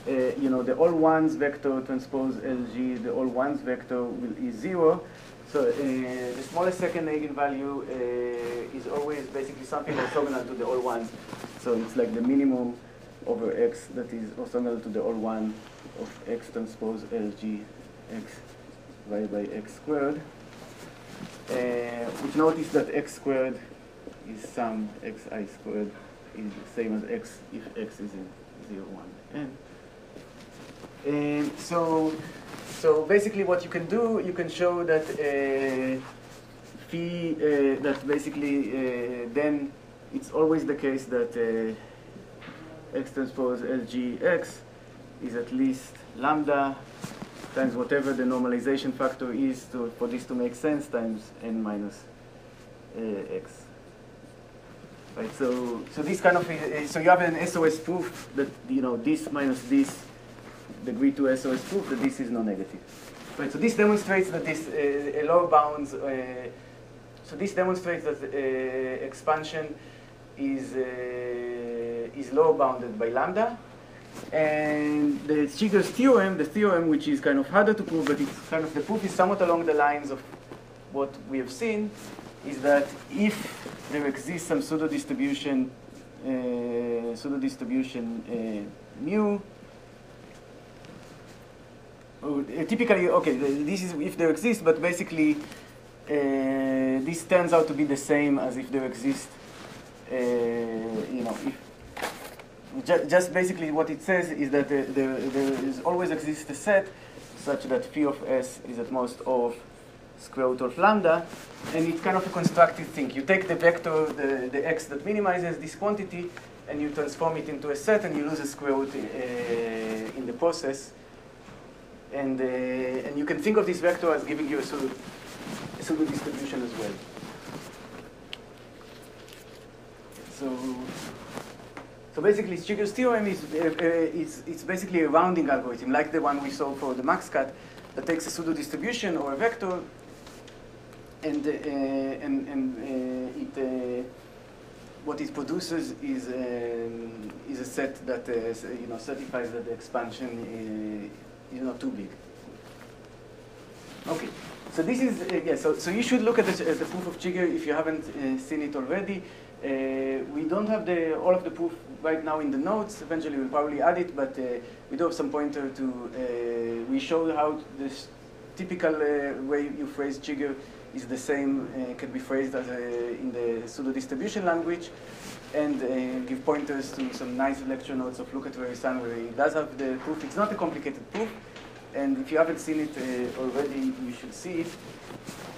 uh, you know, the all ones vector transpose L G, the all ones vector will is zero. So uh, the smallest second eigenvalue uh, is always basically something orthogonal to the all ones. So it's like the minimum over X that is orthogonal to the all one of X transpose L G X divided by X squared. Uh, which notice that X squared is some Xi squared is the same as X if X is in zero, one, n. And so, so basically what you can do, you can show that uh, phi, uh, that basically uh, then it's always the case that uh, X transpose L G X is at least lambda times whatever the normalization factor is to, for this to make sense times n minus uh, x. Right, so so this kind of uh, so you have an S O S proof that, you know, this minus this degree to S O S proof that this is non-negative. Right, so this demonstrates that this uh, lower bounds. Uh, so this demonstrates that uh, expansion is. Uh, is lower bounded by lambda. And the Cheeger's theorem, the theorem which is kind of harder to prove, but it's kind of the proof is somewhat along the lines of what we have seen, is that if there exists some pseudo distribution, uh, pseudo distribution uh, mu, oh, uh, typically, okay, this is if there exists, but basically uh, this turns out to be the same as if there exists, uh, you know, if just basically what it says is that there, there, there is always exists a set such that phi of s is at most O of square root of lambda, and it's kind of a constructed thing. You take the vector, the, the x that minimizes this quantity, and you transform it into a set, and you lose a square root uh, in the process. And, uh, and you can think of this vector as giving you a pseudo, a pseudo distribution as well. So. So basically, Cheeger's theorem is uh, uh, it's, it's basically a rounding algorithm, like the one we saw for the Max Cut, that takes a pseudo distribution or a vector, and uh, and and uh, it uh, what it produces is um, is a set that uh, you know certifies that the expansion uh, is not too big. Okay, so this is uh, yeah. So so you should look at the, at the proof of Cheeger if you haven't uh, seen it already. Uh, we don't have the, all of the proof right now in the notes. Eventually, we'll probably add it, but uh, we do have some pointer to. Uh, we show how this typical uh, way you phrase Cheeger is the same, uh, can be phrased as a, in the pseudo distribution language, and uh, give pointers to some nice lecture notes of look at Vazirani where he does have the proof. It's not a complicated proof, and if you haven't seen it uh, already, you should see it.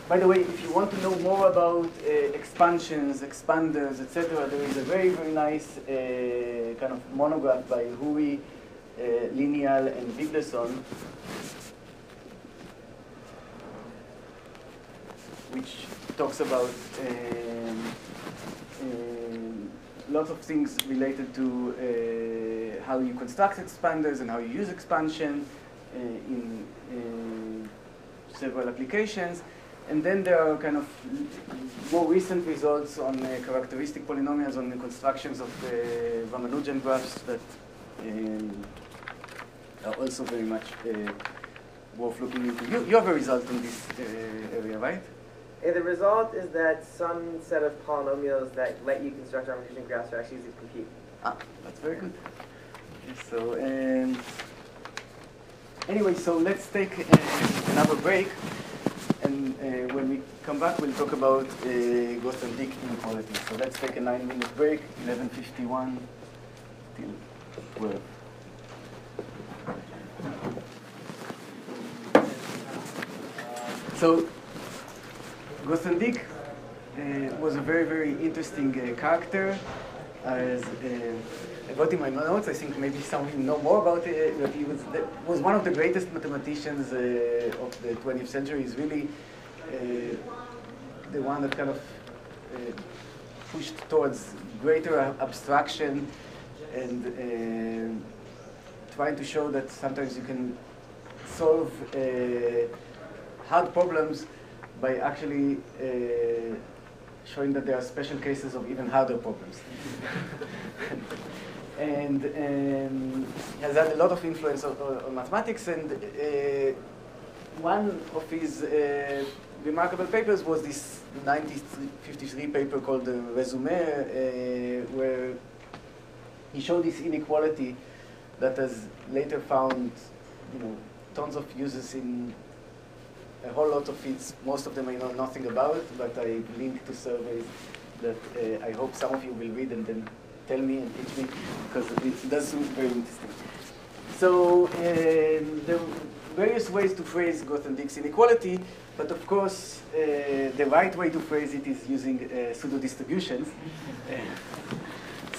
By the way, if you want to know more about uh, expansions, expanders, et cetera, there is a very, very nice uh, kind of monograph by Hui uh, Linial and Wigderson, which talks about um, um, lots of things related to uh, how you construct expanders and how you use expansion uh, in uh, several applications. And then there are kind of more recent results on uh, characteristic polynomials on the constructions of uh, Ramanujan graphs that um, are also very much uh, worth looking into. You, you have a result in this uh, area, right? And the result is that some set of polynomials that let you construct Ramanujan graphs are actually easy to compute. Ah, that's very good. So um, anyway, so let's take uh, another break. And uh, when we come back, we'll talk about uh, Grothendieck inequality. So let's take a nine-minute break, eleven fifty-one till twelve. So Grothendieck uh, was a very, very interesting uh, character. As uh, I got in my notes, I think maybe some of you know more about it. But he was the, was one of the greatest mathematicians uh, of the twentieth century. He's really uh, the one that kind of uh, pushed towards greater abstraction and uh, trying to show that sometimes you can solve uh, hard problems by actually uh, showing that there are special cases of even harder problems. And um, has had a lot of influence on, on mathematics, and uh, one of his uh, remarkable papers was this nineteen fifty-three paper called the Resume, uh, where he showed this inequality that has later found, you know, tons of uses in a whole lot of fields. Most of them I know nothing about, but I linked to surveys that uh, I hope some of you will read and then tell me and teach me, because it does seem very interesting. So uh, there are various ways to phrase Grothendieck's inequality, but of course uh, the right way to phrase it is using uh, pseudo-distributions.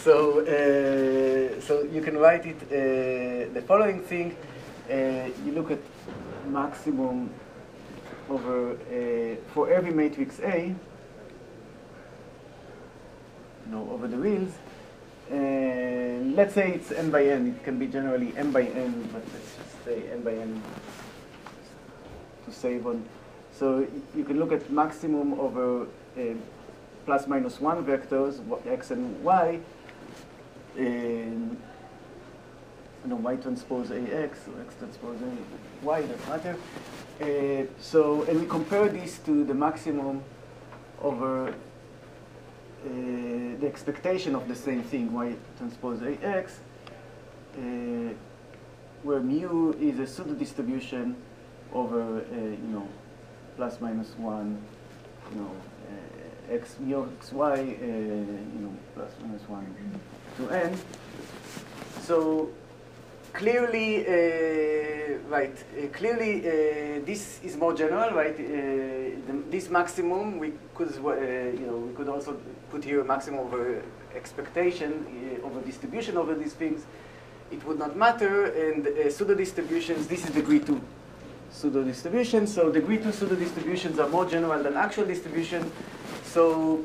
So, uh, so you can write it uh, the following thing. Uh, you look at maximum over uh, for every matrix A, no, over the wheels. Uh, let's say it's n by n. It can be generally n by n, but let's just say n by n to save on. So you can look at maximum over uh, plus minus one vectors, x and y. Um, you know, y transpose ax, or x transpose a y, doesn't matter. Uh, so, and we compare this to the maximum over uh, the expectation of the same thing, y transpose ax, uh, where mu is a pseudo distribution over, uh, you know, plus minus one, you know, uh, x mu x y, uh, you know, plus minus one. To n. So clearly, uh, right, uh, clearly uh, this is more general, right? Uh, the, this maximum, we could, uh, you know, we could also put here a maximum over expectation, uh, over distribution over these things. It would not matter, and uh, pseudo-distributions, this is degree two pseudo-distributions, so degree two pseudo-distributions are more general than actual distribution, so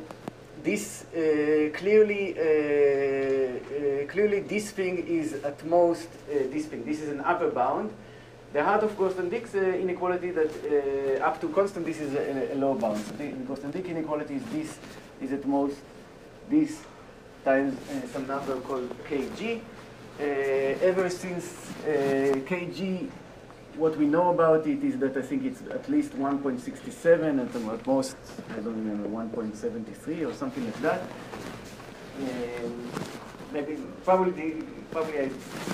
this uh, clearly, uh, uh, clearly, this thing is at most uh, this thing. This is an upper bound. The heart of Grothendieck's uh, inequality that uh, up to constant, this is a, a low bound. So the Grothendieck inequality is this is at most this times uh, some number called kg. Uh, ever since uh, kg, what we know about it is that I think it's at least one point six seven and at most, I don't remember, one point seven three or something like that. Um, maybe, probably, probably I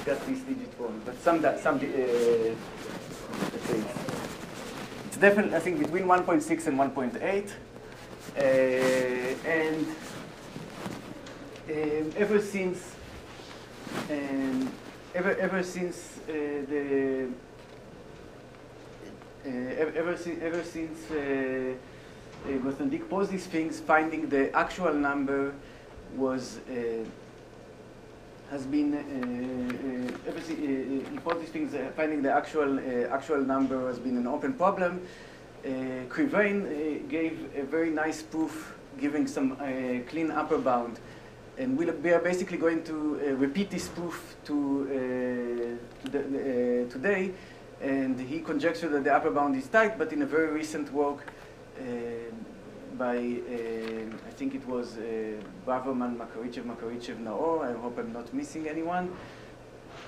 got this digit wrong, but some, some, uh, let's say it's definitely, I think, between one point six and one point eight. Uh, and um, ever since, um, ever, ever since uh, the Uh, ever, si ever since uh, uh, Grothendieck posed these things, finding the actual number was uh, has been uh, uh, ever si uh, he posed these things, uh, finding the actual uh, actual number has been an open problem. Uh, Krivine uh, gave a very nice proof, giving some uh, clean upper bound, and we'll, we are basically going to uh, repeat this proof to, uh, to the, uh, today. And he conjectured that the upper bound is tight, but in a very recent work uh, by, uh, I think it was uh, Braverman, Makarichev, Makarichev, Naor, I hope I'm not missing anyone.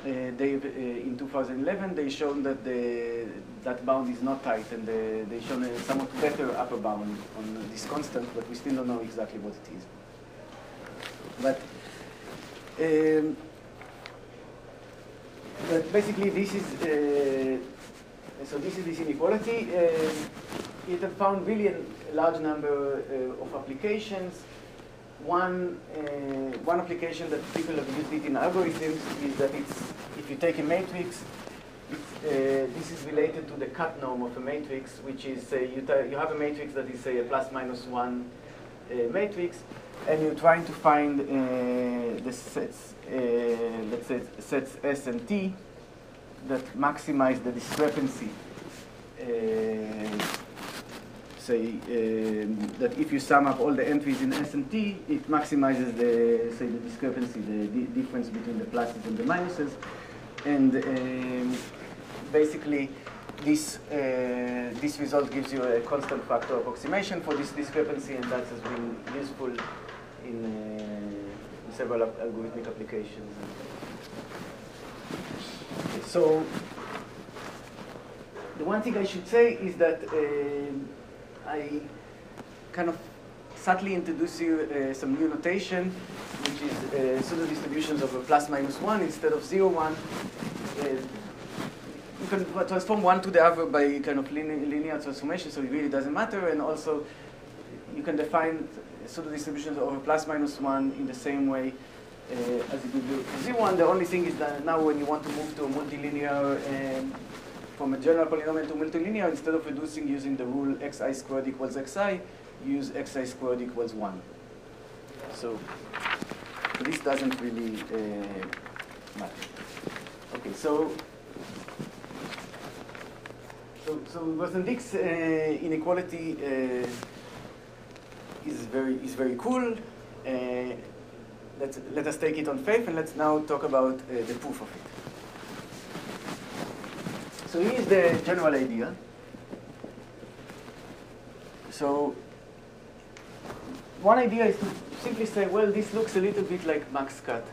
Uh, they, uh, in two thousand eleven, they shown that the, that bound is not tight, and the, they shown a somewhat better upper bound on this constant, but we still don't know exactly what it is. But, um, But basically, this is uh, so. This is this inequality. Uh, it has found really a large number uh, of applications. One uh, one application that people have used it in algorithms is that it's if you take a matrix, it's, uh, this is related to the cut norm of a matrix, which is uh, you you have a matrix that is say a plus minus one uh, matrix, and you're trying to find uh, the sets. Uh, let's say sets S and T that maximize the discrepancy uh, say, um, that if you sum up all the entries in S M T, it maximizes the, say, the discrepancy, the di difference between the pluses and the minuses. And um, basically, this, uh, this result gives you a constant factor approximation for this discrepancy, and that has been useful in, uh, in several algorithmic applications. So, the one thing I should say is that uh, I kind of subtly introduce you uh, some new notation, which is uh, pseudo distributions of a plus minus one instead of zero one. Uh, you can transform one to the other by kind of linear, linear transformation, so it really doesn't matter. And also, you can define pseudo distributions of a plus minus one in the same way uh, as you do for zero one. The only thing is that now when you want to move to a multilinear um, from a general polynomial to multilinear, instead of reducing using the rule xi squared equals xi, use xi squared equals one. So this doesn't really uh, matter. Okay, so so, so Grothendieck's uh, inequality uh, is very is very cool. Uh, let's let us take it on faith, and let's now talk about uh, the proof of it. So here is the general idea. So one idea is to simply say, well, this looks a little bit like Max Cut.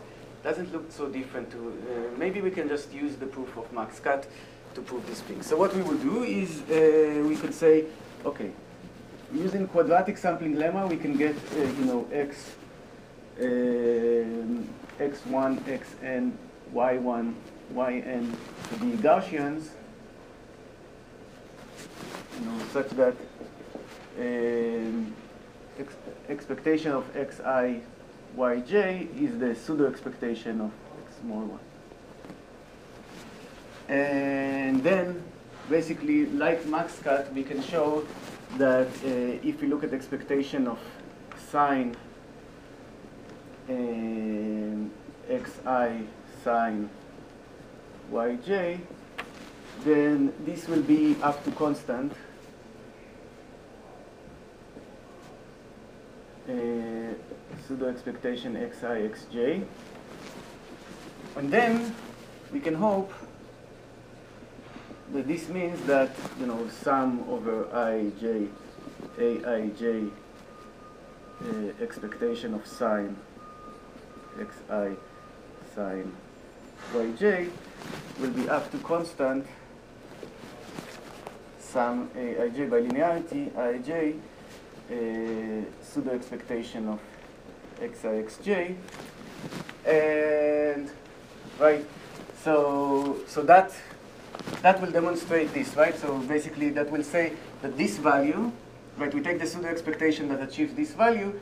Doesn't look so different to, uh, maybe we can just use the proof of Max Cut to prove this thing. So what we would do is uh, we could say, okay, using quadratic sampling lemma, we can get, uh, you know, x, uh, x one, xn, y one, yn to be Gaussians, you know, such that um, ex expectation of xi yj is the pseudo expectation of x more one. And then, basically, like Max Cut, we can show that uh, if we look at the expectation of sine um, xi sine yj, then this will be up to constant uh, pseudo expectation xi xj, and then we can hope that this means that, you know, sum over ij aij uh, expectation of sine xi sine yj will be up to constant sum aij by linearity aij uh, pseudo expectation of xi xj. And right, so so that that will demonstrate this, right? So basically that will say that this value, right, we take the pseudo expectation that achieves this value,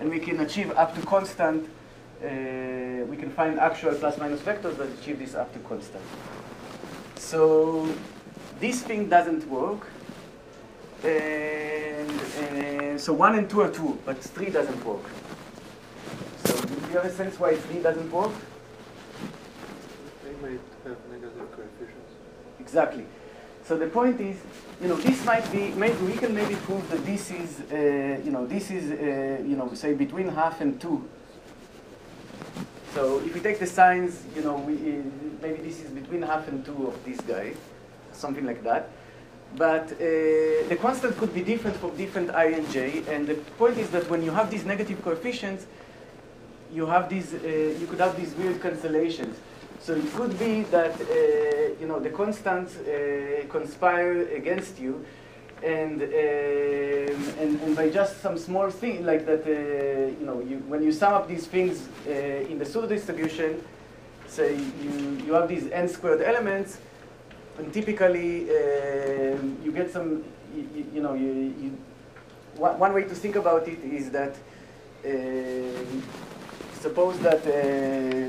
and we can achieve up to constant. Uh, we can find actual plus minus vectors that achieve this up to constant. So this thing doesn't work, and, and so one and two are two, but three doesn't work. So do you have a sense why three doesn't work? They might have negative coefficients. Exactly. So the point is, you know, this might be, maybe we can maybe prove that this is, uh, you know, this is, uh, you know, say between half and two. So if we take the signs, you know, we, uh, maybe this is between half and two of this guy, something like that. But uh, the constant could be different for different I and j. And the point is that when you have these negative coefficients, you have these, uh, you could have these weird cancellations. So it could be that, uh, you know, the constants uh, conspire against you. And, um, and and by just some small thing like that, uh, you know, you, when you sum up these things uh, in the pseudo distribution, say you you have these n squared elements, and typically um, you get some, you, you, you know, you, you one, one way to think about it is that uh, suppose that uh,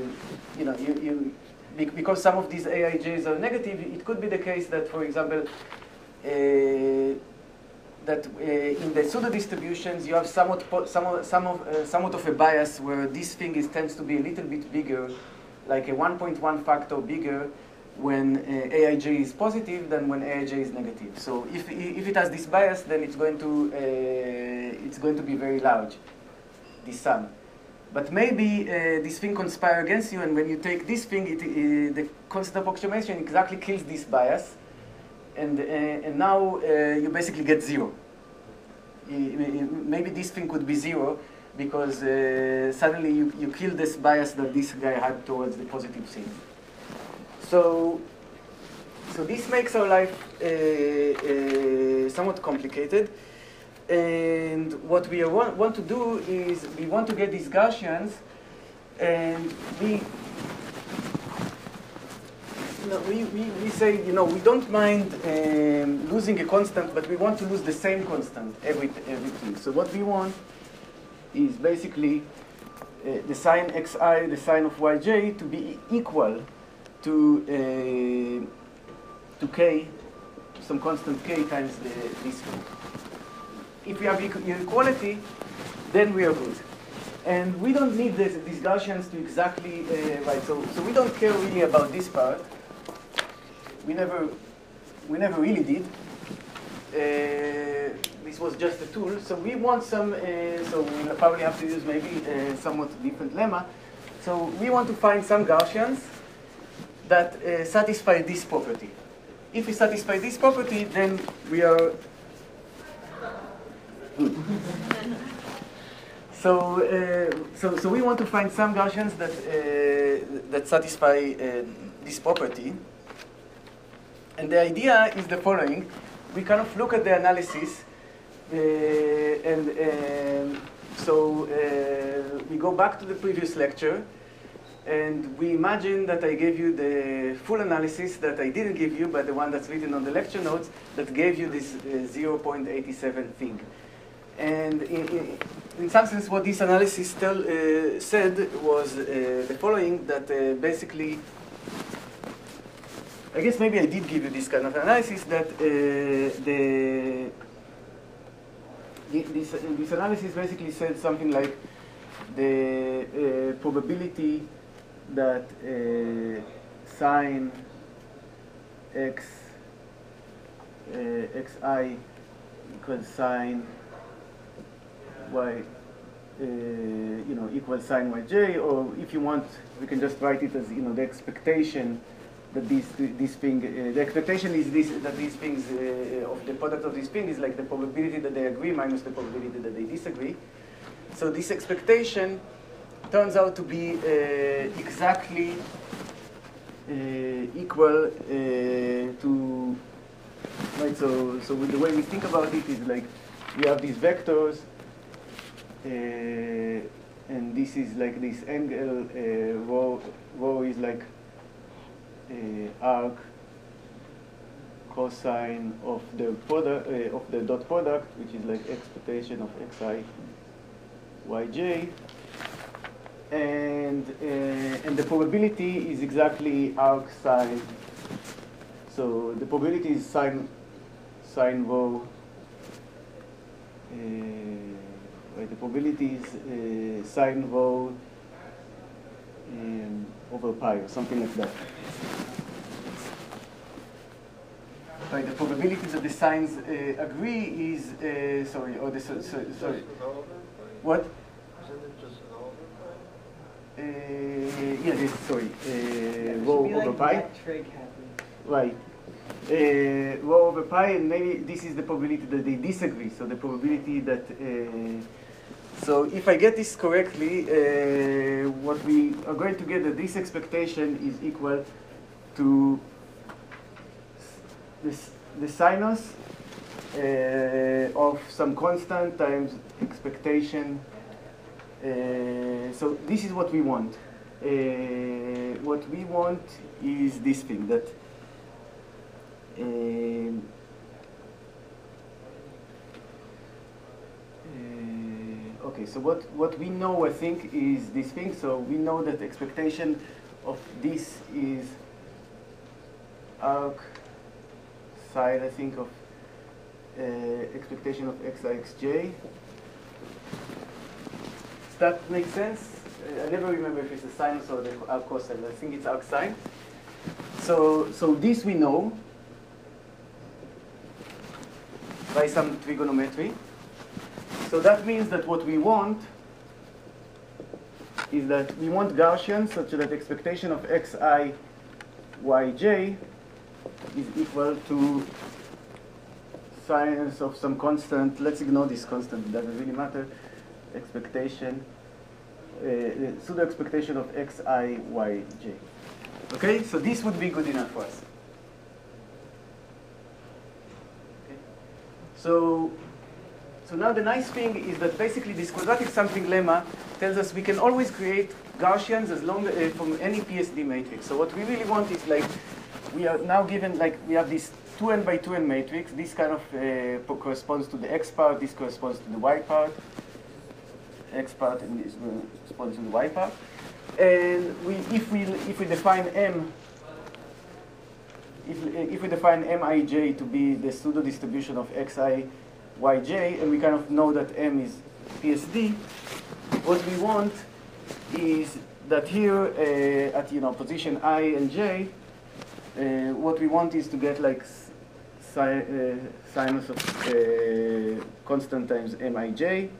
you know you you because some of these aij's are negative, it could be the case that, for example, Uh, that uh, in the pseudo distributions you have somewhat some some of uh, somewhat of a bias where this thing is tends to be a little bit bigger, like a one point one factor bigger when uh, A I J is positive than when A I J is negative. So if, if it has this bias, then it's going to, uh, it's going to be very large, this sum. But maybe uh, this thing conspires against you, and when you take this thing, it, uh, the constant approximation exactly kills this bias, and, uh, and now uh, you basically get zero. Maybe this thing could be zero, because uh, suddenly you, you kill this bias that this guy had towards the positive thing. So, so this makes our life uh, uh, somewhat complicated. And what we want, want to do is we want to get these Gaussians, and we, you know, we, we, we say, you know, we don't mind um, losing a constant, but we want to lose the same constant every everything. So what we want is basically uh, the sine xi, the sine of yj, to be equal to uh, to k, some constant k times the, this one. If we have inequality, then we are good. And we don't need this, these Gaussians to exactly uh, right. So, so we don't care really about this part. We never, we never really did. Uh, this was just a tool. So we want some. Uh, so we'll probably have to use maybe uh, somewhat different lemma. So we want to find some Gaussians that uh, satisfy this property. If we satisfy this property, then we are. so, uh, so, so we want to find some Gaussians that uh, that satisfy uh, this property. And the idea is the following: we kind of look at the analysis, uh, and uh, so uh, we go back to the previous lecture, and we imagine that I gave you the full analysis that I didn't give you, but the one that's written on the lecture notes that gave you this uh, zero point eight seven thing. And in, in, in some sense, what this analysis tell, uh, said was uh, the following, that uh, basically, I guess maybe I did give you this kind of analysis, that uh, the, this, this analysis basically said something like the uh, probability that uh, sine x, uh, xi equals sine y, uh, you know, equals sine yj, or if you want, we can just write it as, you know, the expectation that these this thing, uh, the expectation is this, that these things uh, of the product of these things is like the probability that they agree minus the probability that they disagree. So this expectation turns out to be uh, exactly uh, equal uh, to, right? So, so the way we think about it is like we have these vectors. Uh, and this is like this angle, uh, rho, rho is like uh, arc cosine of the product uh, of the dot product, which is like expectation of xi yj, and uh, and the probability is exactly arc sine. So the probability is sine sine rho. Uh, The probability is uh, sine rho um, over pi, or something like that. Right, the probability that the signs uh, agree is uh, sorry, or the so, so, sorry. What? Isn't it just an over pi? Uh, yeah, this sorry, uh, rho over like pi. That trig happens. Right. Uh, rho over pi, and maybe this is the probability that they disagree. So the probability that uh, so if I get this correctly, uh, what we are going to get, that this expectation is equal to this, the sinus uh, of some constant times expectation. Uh, so this is what we want. Uh, what we want is this thing that. Um, uh, okay, so what, what we know, I think, is this thing. So we know that the expectation of this is arc sine, I think, of uh, expectation of xi, xj. Does that make sense? Uh, I never remember if it's the sinus or the arc cosine. I think it's arc sine. So, so this we know by some trigonometry. So that means that what we want is that we want Gaussian such that expectation of xi, yj is equal to science of some constant. Let's ignore this constant. It doesn't really matter. Expectation, uh, pseudo expectation of xi, yj. Okay, so this would be good enough for us. Okay. So, so now the nice thing is that basically this quadratic sampling lemma tells us we can always create Gaussians as long uh, from any P S D matrix. So what we really want is like we are now given like we have this two n by two n matrix. This kind of uh, corresponds to the x part. This corresponds to the y part. X part and this corresponds to the y part. And we, if we if we define m, if if we define mij to be the pseudo distribution of xi, yj, and we kind of know that m is P S D, what we want is that here uh, at you know position I and j, uh, what we want is to get like si uh, sinus of uh, constant times mij,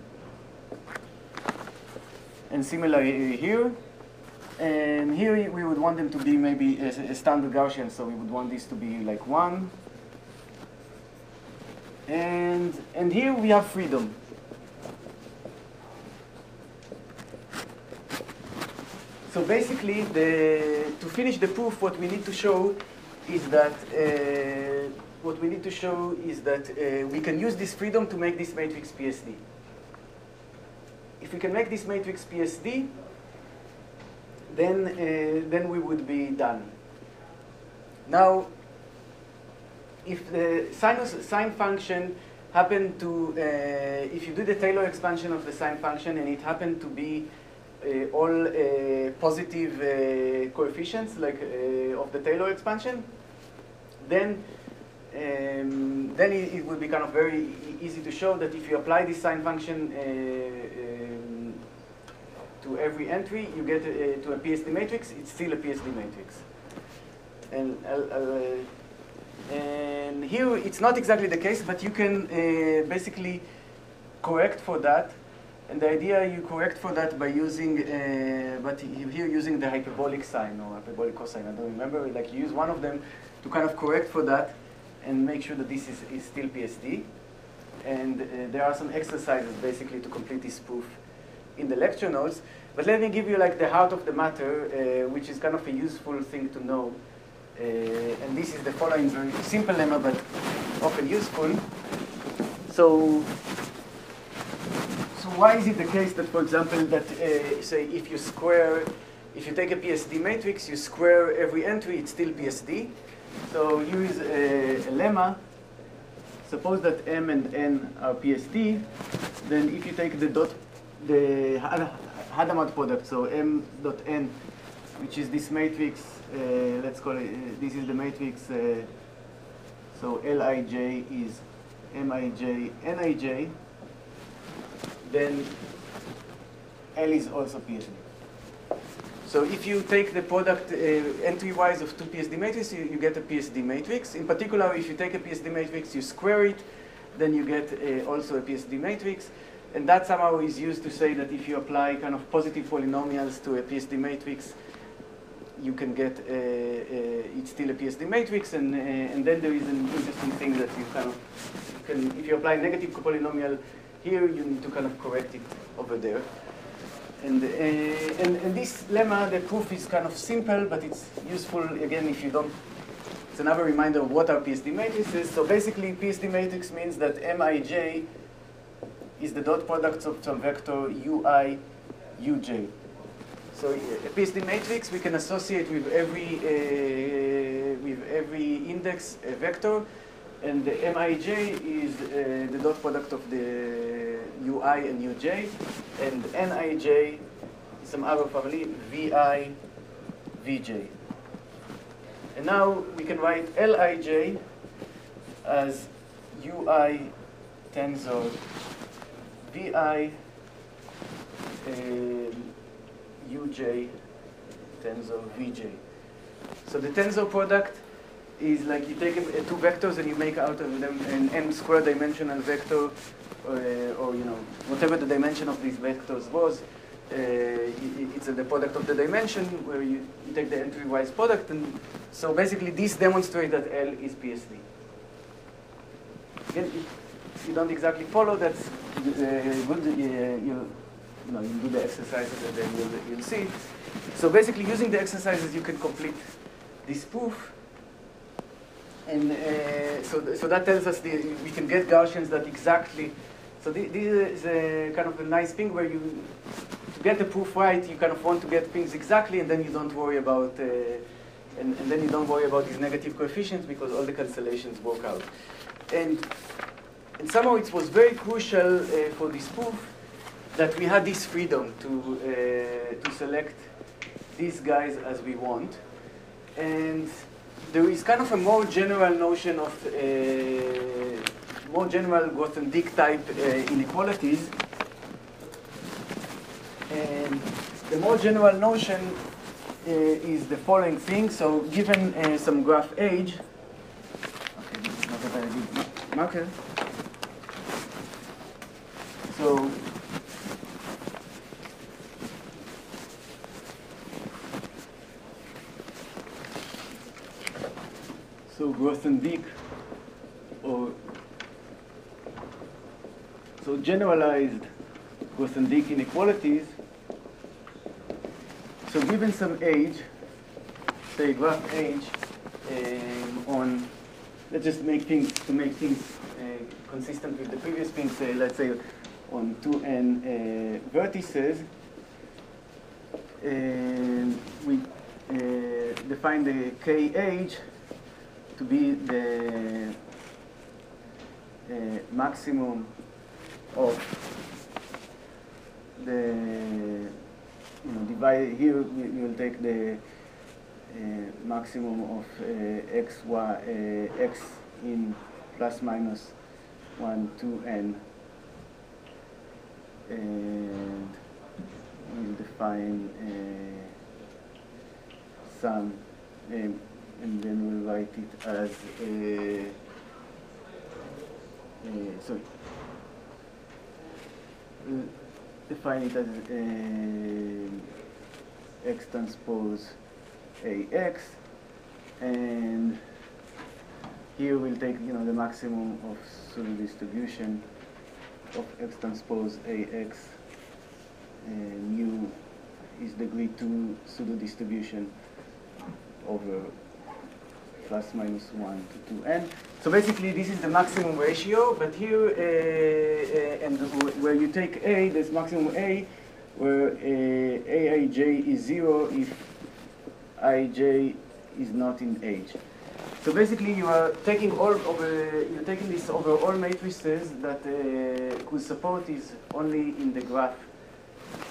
and similarly here. And here we would want them to be maybe a, a standard Gaussian, so we would want this to be like one. And and here we have freedom. So basically, the to finish the proof, what we need to show is that uh, what we need to show is that uh, we can use this freedom to make this matrix P S D. If we can make this matrix P S D, then, uh, then we would be done. Now, if the sinus, sine function happened to, uh, if you do the Taylor expansion of the sine function and it happened to be uh, all uh, positive uh, coefficients like uh, of the Taylor expansion, then um, then it, it would be kind of very easy to show that if you apply this sine function uh, uh, to every entry, you get uh, to a P S D matrix. It's still a P S D matrix. And, uh, uh, and here, it's not exactly the case, but you can uh, basically correct for that. And the idea you correct for that by using, uh, but here using the hyperbolic sine or hyperbolic cosine, I don't remember. Like you use one of them to kind of correct for that and make sure that this is, is still P S D. And uh, there are some exercises basically to complete this proof in the lecture notes, but let me give you like the heart of the matter, uh, which is kind of a useful thing to know. Uh, and this is the following very simple lemma, but often useful. So, so why is it the case that, for example, that uh, say if you square, if you take a P S D matrix, you square every entry, it's still P S D. So here is a, a lemma. Suppose that M and N are P S D, then if you take the dot the Hadamard product, so M dot N, which is this matrix, uh, let's call it, uh, this is the matrix, uh, so Lij is Mij, Nij, then L is also P S D. So if you take the product uh, entry-wise of two P S D matrices, you, you get a P S D matrix. In particular, if you take a P S D matrix, you square it, then you get uh, also a P S D matrix. And that somehow is used to say that if you apply kind of positive polynomials to a P S D matrix, you can get, uh, uh, it's still a P S D matrix. And, uh, and then there is an interesting thing that you kind of can, if you apply negative polynomial here, you need to kind of correct it over there. And, uh, and, and this lemma, the proof is kind of simple, but it's useful, again, if you don't, it's another reminder of what are P S D matrices. So basically, P S D matrix means that Mij is the dot products of some vector ui, uj. So a P S D matrix we can associate with every uh, with every index uh, vector, and the Mij is uh, the dot product of the ui and uj, and Nij is some other family vi, vj. And now we can write Lij as ui tensor vi, uh, uj, tensor vj. So the tensor product is like you take a, a two vectors and you make out of them an n square dimensional vector, uh, or you know whatever the dimension of these vectors was. Uh, it's uh, the product of the dimension where you, you take the entry-wise product, and so basically this demonstrates that L is P S D. Again, if you don't exactly follow that, uh, good, uh, you, you know, you do the exercises and then you'll, you'll see. So basically using the exercises you can complete this proof. And uh, so, th so that tells us the, we can get Gaussians that exactly, so th this is a kind of a nice thing where you, to get the proof right, you kind of want to get things exactly, and then you don't worry about, uh, and, and then you don't worry about these negative coefficients because all the cancellations work out. And, and somehow it was very crucial uh, for this proof that we had this freedom to, uh, to select these guys as we want. And there is kind of a more general notion of uh, more general Grothendieck type uh, inequalities. And the more general notion uh, is the following thing. So given uh, some graph H, okay, this is not a very big marker. So so Grothendieck, or so generalized Grothendieck inequalities. So given some age, say graph age, um, on, let's just make things, to make things uh, consistent with the previous thing, say, let's say on two n uh, vertices, and we uh, define the K H to be the uh, maximum of the, you know, divide here, you will take the uh, maximum of uh, x, y, uh, x in plus minus one, two, n. And we'll define uh, sum, um, and then we'll write it as a, a sorry. We'll define it as uh, x transpose ax, and here we'll take, you know, the maximum of pseudo distribution of x transpose ax, and mu is degree two pseudo distribution over plus minus one to two n. So basically this is the maximum ratio, but here, uh, uh, and where you take A, there's maximum A, where uh, Aij is zero if Ij is not in H. So basically you are taking all over, you're taking this over all matrices that uh, whose support is only in the graph,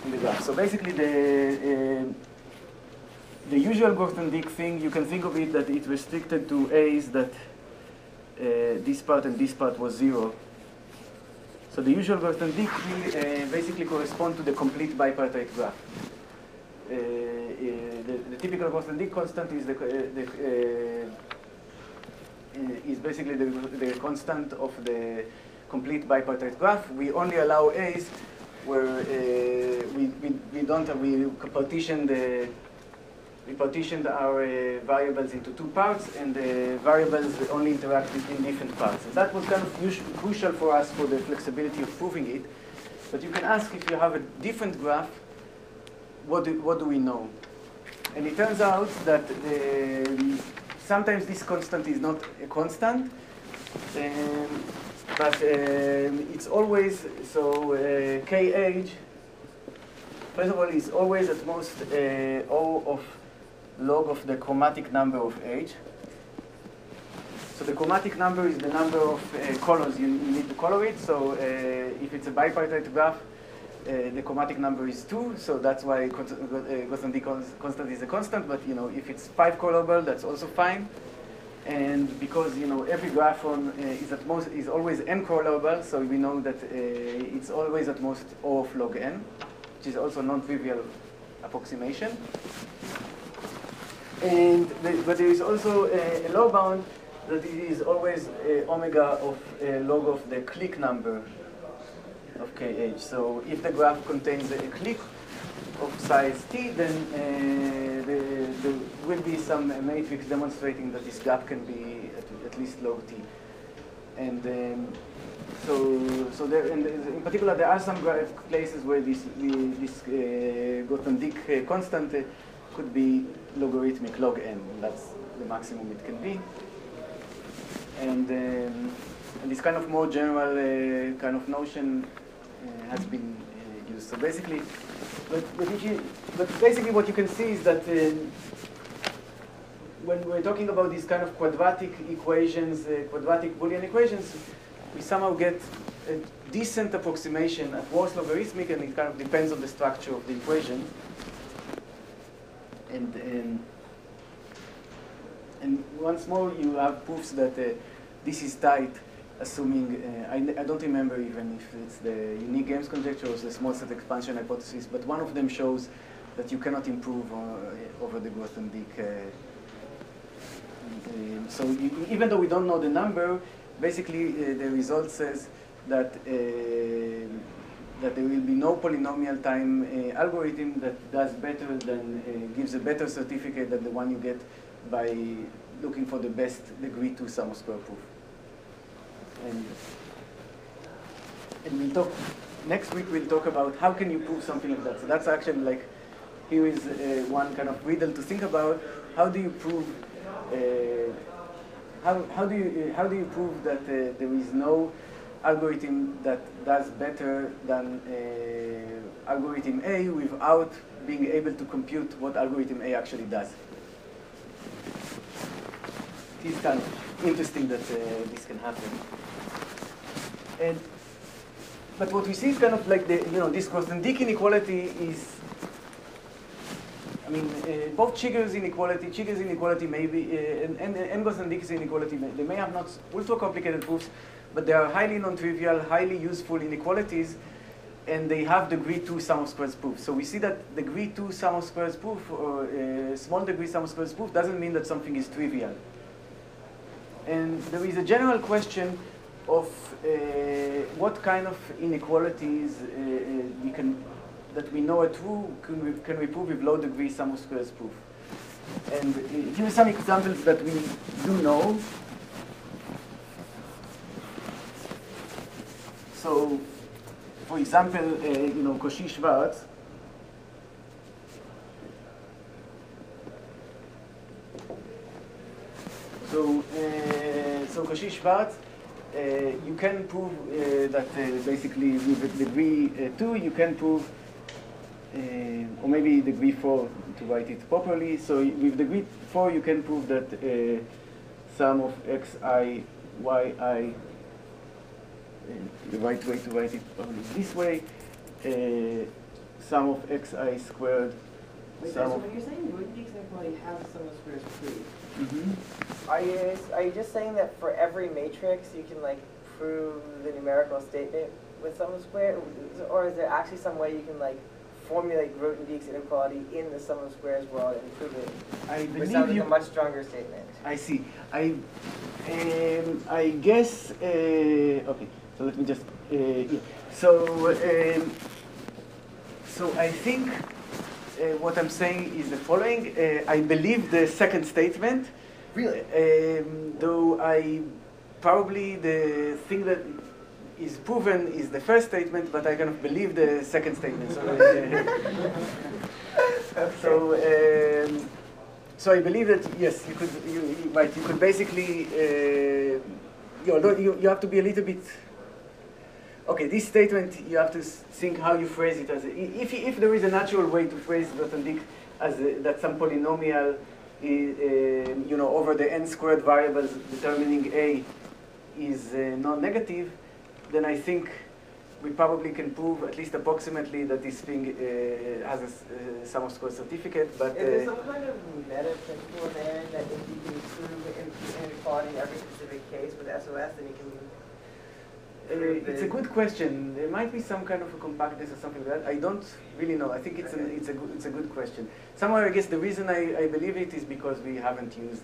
in the graph. So basically the, uh, the usual Grothendieck thing, you can think of it that it's restricted to A's that uh, this part and this part was zero. So the usual Grothendieck will uh, basically correspond to the complete bipartite graph. Uh, uh, the, the typical Grothendieck constant is the, uh, the uh, is basically the, the constant of the complete bipartite graph. We only allow A's where uh, we, we we don't have, we partition the. We partitioned our uh, variables into two parts, and the variables only interact between different parts. And that was kind of crucial for us for the flexibility of proving it. But you can ask, if you have a different graph, what do, what do we know? And it turns out that the, sometimes this constant is not a constant, um, but um, it's always, so uh, K H, first of all, is always at most uh, O of log of the chromatic number of H. So the chromatic number is the number of uh, colors you, you need to color it. So uh, if it's a bipartite graph, uh, the chromatic number is two. So that's why Grothendieck constant is a constant. But you know, if it's five colorable, that's also fine. And because you know every graph on uh, is at most is always n colorable, so we know that uh, it's always at most O of log n, which is also non-trivial approximation. Uh, and the, but there is also a, a low bound that it is always uh, omega of uh, log of the click number of K H. So if the graph contains a click of size T, then uh, there, there will be some matrix demonstrating that this graph can be at, at least log T. And um, so, so there, and in particular, there are some graph places where this this uh, Grothendieck uh, constant uh, could be logarithmic, log n. That's the maximum it can be. And, um, and this kind of more general uh, kind of notion uh, has been uh, used. So basically, but but, if you, but basically, what you can see is that uh, when we're talking about these kind of quadratic equations, uh, quadratic Boolean equations, we somehow get a decent approximation at worst logarithmic, and it kind of depends on the structure of the equation. And and, and once more, you have proofs that uh, this is tight, assuming uh, I, I don't remember even if it's the unique games conjecture or the small set expansion hypothesis, but one of them shows that you cannot improve uh, over the Grothendieck. Uh, um, so you, even though we don't know the number, basically, uh, the result says that uh, that there will be no polynomial time uh, algorithm that does better than uh, gives a better certificate than the one you get by looking for the best degree two sum square proof. And and we'll talk next week. We'll talk about how can you prove something like that. So that's actually like here is uh, one kind of riddle to think about. How do you prove? Uh, How, how, do you, uh, how do you prove that uh, there is no algorithm that does better than uh, algorithm A without being able to compute what algorithm A actually does? It is kind of interesting that uh, this can happen. And, but what we see is kind of like the, you know, this Grothendieck inequality is, I mean, uh, both Cheeger's inequality, Cheeger's inequality maybe, uh, and, and, and Grothendieck's inequality, they may have not ultra-complicated proofs, but they are highly non-trivial, highly useful inequalities, and they have degree two sum of squares proof. So we see that degree two sum of squares proof, or uh, small degree sum of squares proof, doesn't mean that something is trivial. And there is a general question of uh, what kind of inequalities uh, we can that we know are true, can we, can we prove with low degree sum of squares proof? And uh, here are some examples that we do know. So, for example, uh, you know, Cauchy-Schwarz. So, uh, so Cauchy-Schwarz. Uh, you can prove uh, that uh, basically with degree uh, two, you can prove. Uh, or maybe degree four to write it properly. So with degree four, you can prove that uh, sum of xi, yi, uh, the right way to write it probably this way, uh, sum of xi squared. Wait, sum so when you're saying Grothendieck's inequality has sum of squares proof, mm-hmm. are you are you just saying that for every matrix you can like prove the numerical statement with sum of squares, or is there actually some way you can like formulate Grothendieck's inequality in the sum of squares world and prove it. I believe you. With a much stronger statement. I see. I, um, I guess. Uh, okay. So let me just. Uh, yeah. So, um, so I think uh, what I'm saying is the following. Uh, I believe the second statement. Really. Um, though I probably the thing that. Is proven is the first statement, but I kind of believe the second statement. So, uh, so, um, so I believe that yes, you could, you, you, right, you could basically, uh, you, know, you you have to be a little bit. Okay, this statement you have to think how you phrase it as a, if if there is a natural way to phrase Grothendieck as a, that some polynomial, uh, you know, over the n squared variables determining A, is uh, non-negative. Then I think we probably can prove, at least approximately, that this thing uh, has a uh, sum of squares certificate. But is uh, there some kind of meta principle there that if you can prove inequality in every specific case with S O S, then you can it's a good question. There might be some kind of a compactness or something like that. I don't really know. I think it's an, it's a good, it's a good question. Somehow, I guess the reason I, I believe it is because we haven't used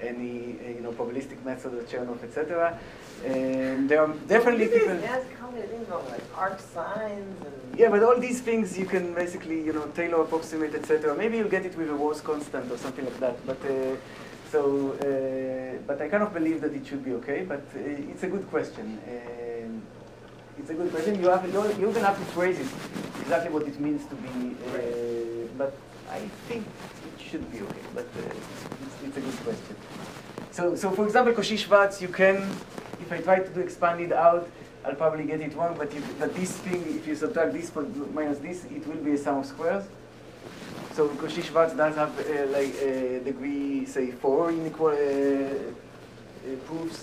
any uh, you know probabilistic method of Chernoff, et cetera. And there are definitely people. You guys ask how many things about like arc signs and yeah, but all these things you can basically you know Taylor approximate, et cetera. Maybe you'll get it with a Wolf's constant or something like that. But uh, so, uh, but I kind of believe that it should be okay. But uh, it's a good question. Uh, It's a good question. You have you're, you're gonna have to phrase it exactly what it means to be. Uh, but I think it should be okay. But uh, it's, it's a good question. So so for example, Cauchy Schwarz, you can. If I try to do expand it out, I'll probably get it wrong. But if, but this thing, if you subtract this minus this, it will be a sum of squares. So Cauchy Schwarz does have uh, like uh, degree say four inequal uh, uh, proofs,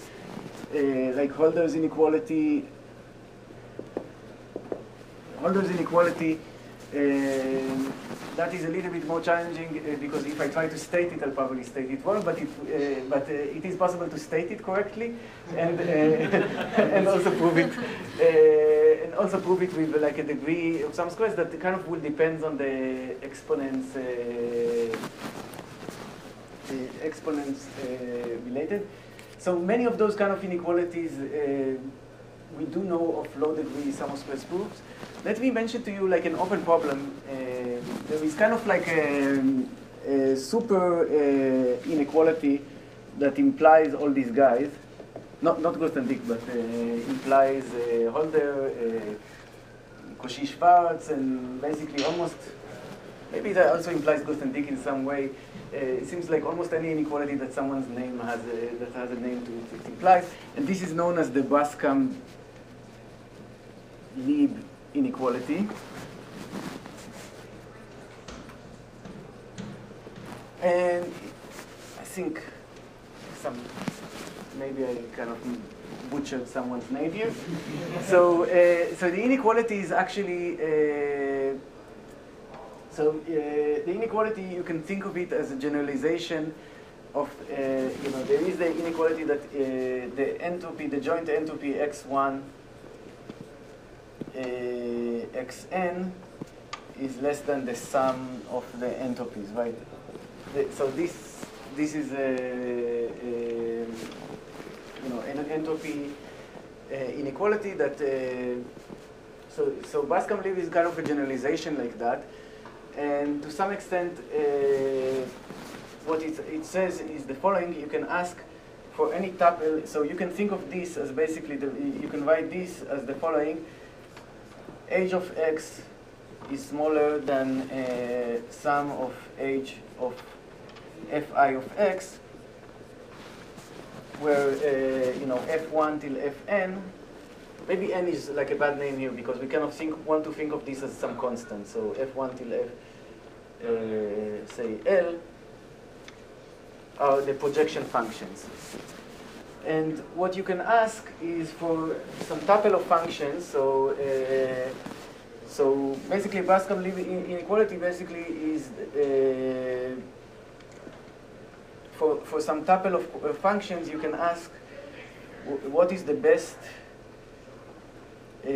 uh, like Holder's inequality. Holder's inequality, uh, that is a little bit more challenging uh, because if I try to state it, I'll probably state it wrong, but it, uh, but uh, it is possible to state it correctly and, uh, and also prove it uh, and also prove it with like a degree of some squares that kind of will depend on the exponents, uh, the exponents uh, related. So many of those kind of inequalities uh, we do know of low degree sum of squares proofs. Let me mention to you like an open problem. Uh, there is kind of like a, a super uh, inequality that implies all these guys, not not Grothendieck, but uh, implies uh, Holder, uh, Cauchy Schwarz, and basically almost maybe that also implies Grothendieck in some way. Uh, it seems like almost any inequality that someone's name has a, that has a name to it, it implies, and this is known as the Brascamp-Lieb inequality. And I think some maybe I kind of butchered someone's name here. so uh, so the inequality is actually uh, so uh, the inequality you can think of it as a generalization of uh, you know there is the inequality that uh, the entropy the joint entropy x one Uh, xn is less than the sum of the entropies, right? The, so this this is a, a you know an entropy uh, inequality that uh, so so Brascamp-Lieb is kind of a generalization like that, and to some extent uh, what it it says is the following: you can ask for any tuple, so you can think of this as basically the, you can write this as the following. H of x is smaller than uh, sum of h of fi of x, where uh, you know f one till fn. Maybe n is like a bad name here because we kind of think want to think of this as some constant. So f one till f, uh, say l, are the projection functions. And what you can ask is for some tuple of functions. So, uh, so basically, Brascamp-Lieb inequality basically is uh, for for some tuple of uh, functions. You can ask what is the best, uh,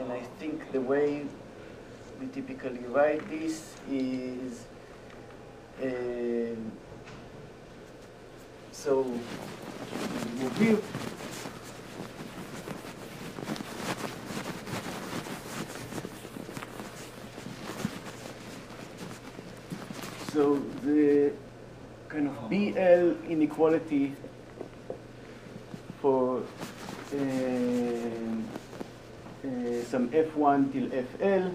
and I think the way we typically write this is. Uh, So, move here. So the kind of B L inequality for uh, uh, some F one till F L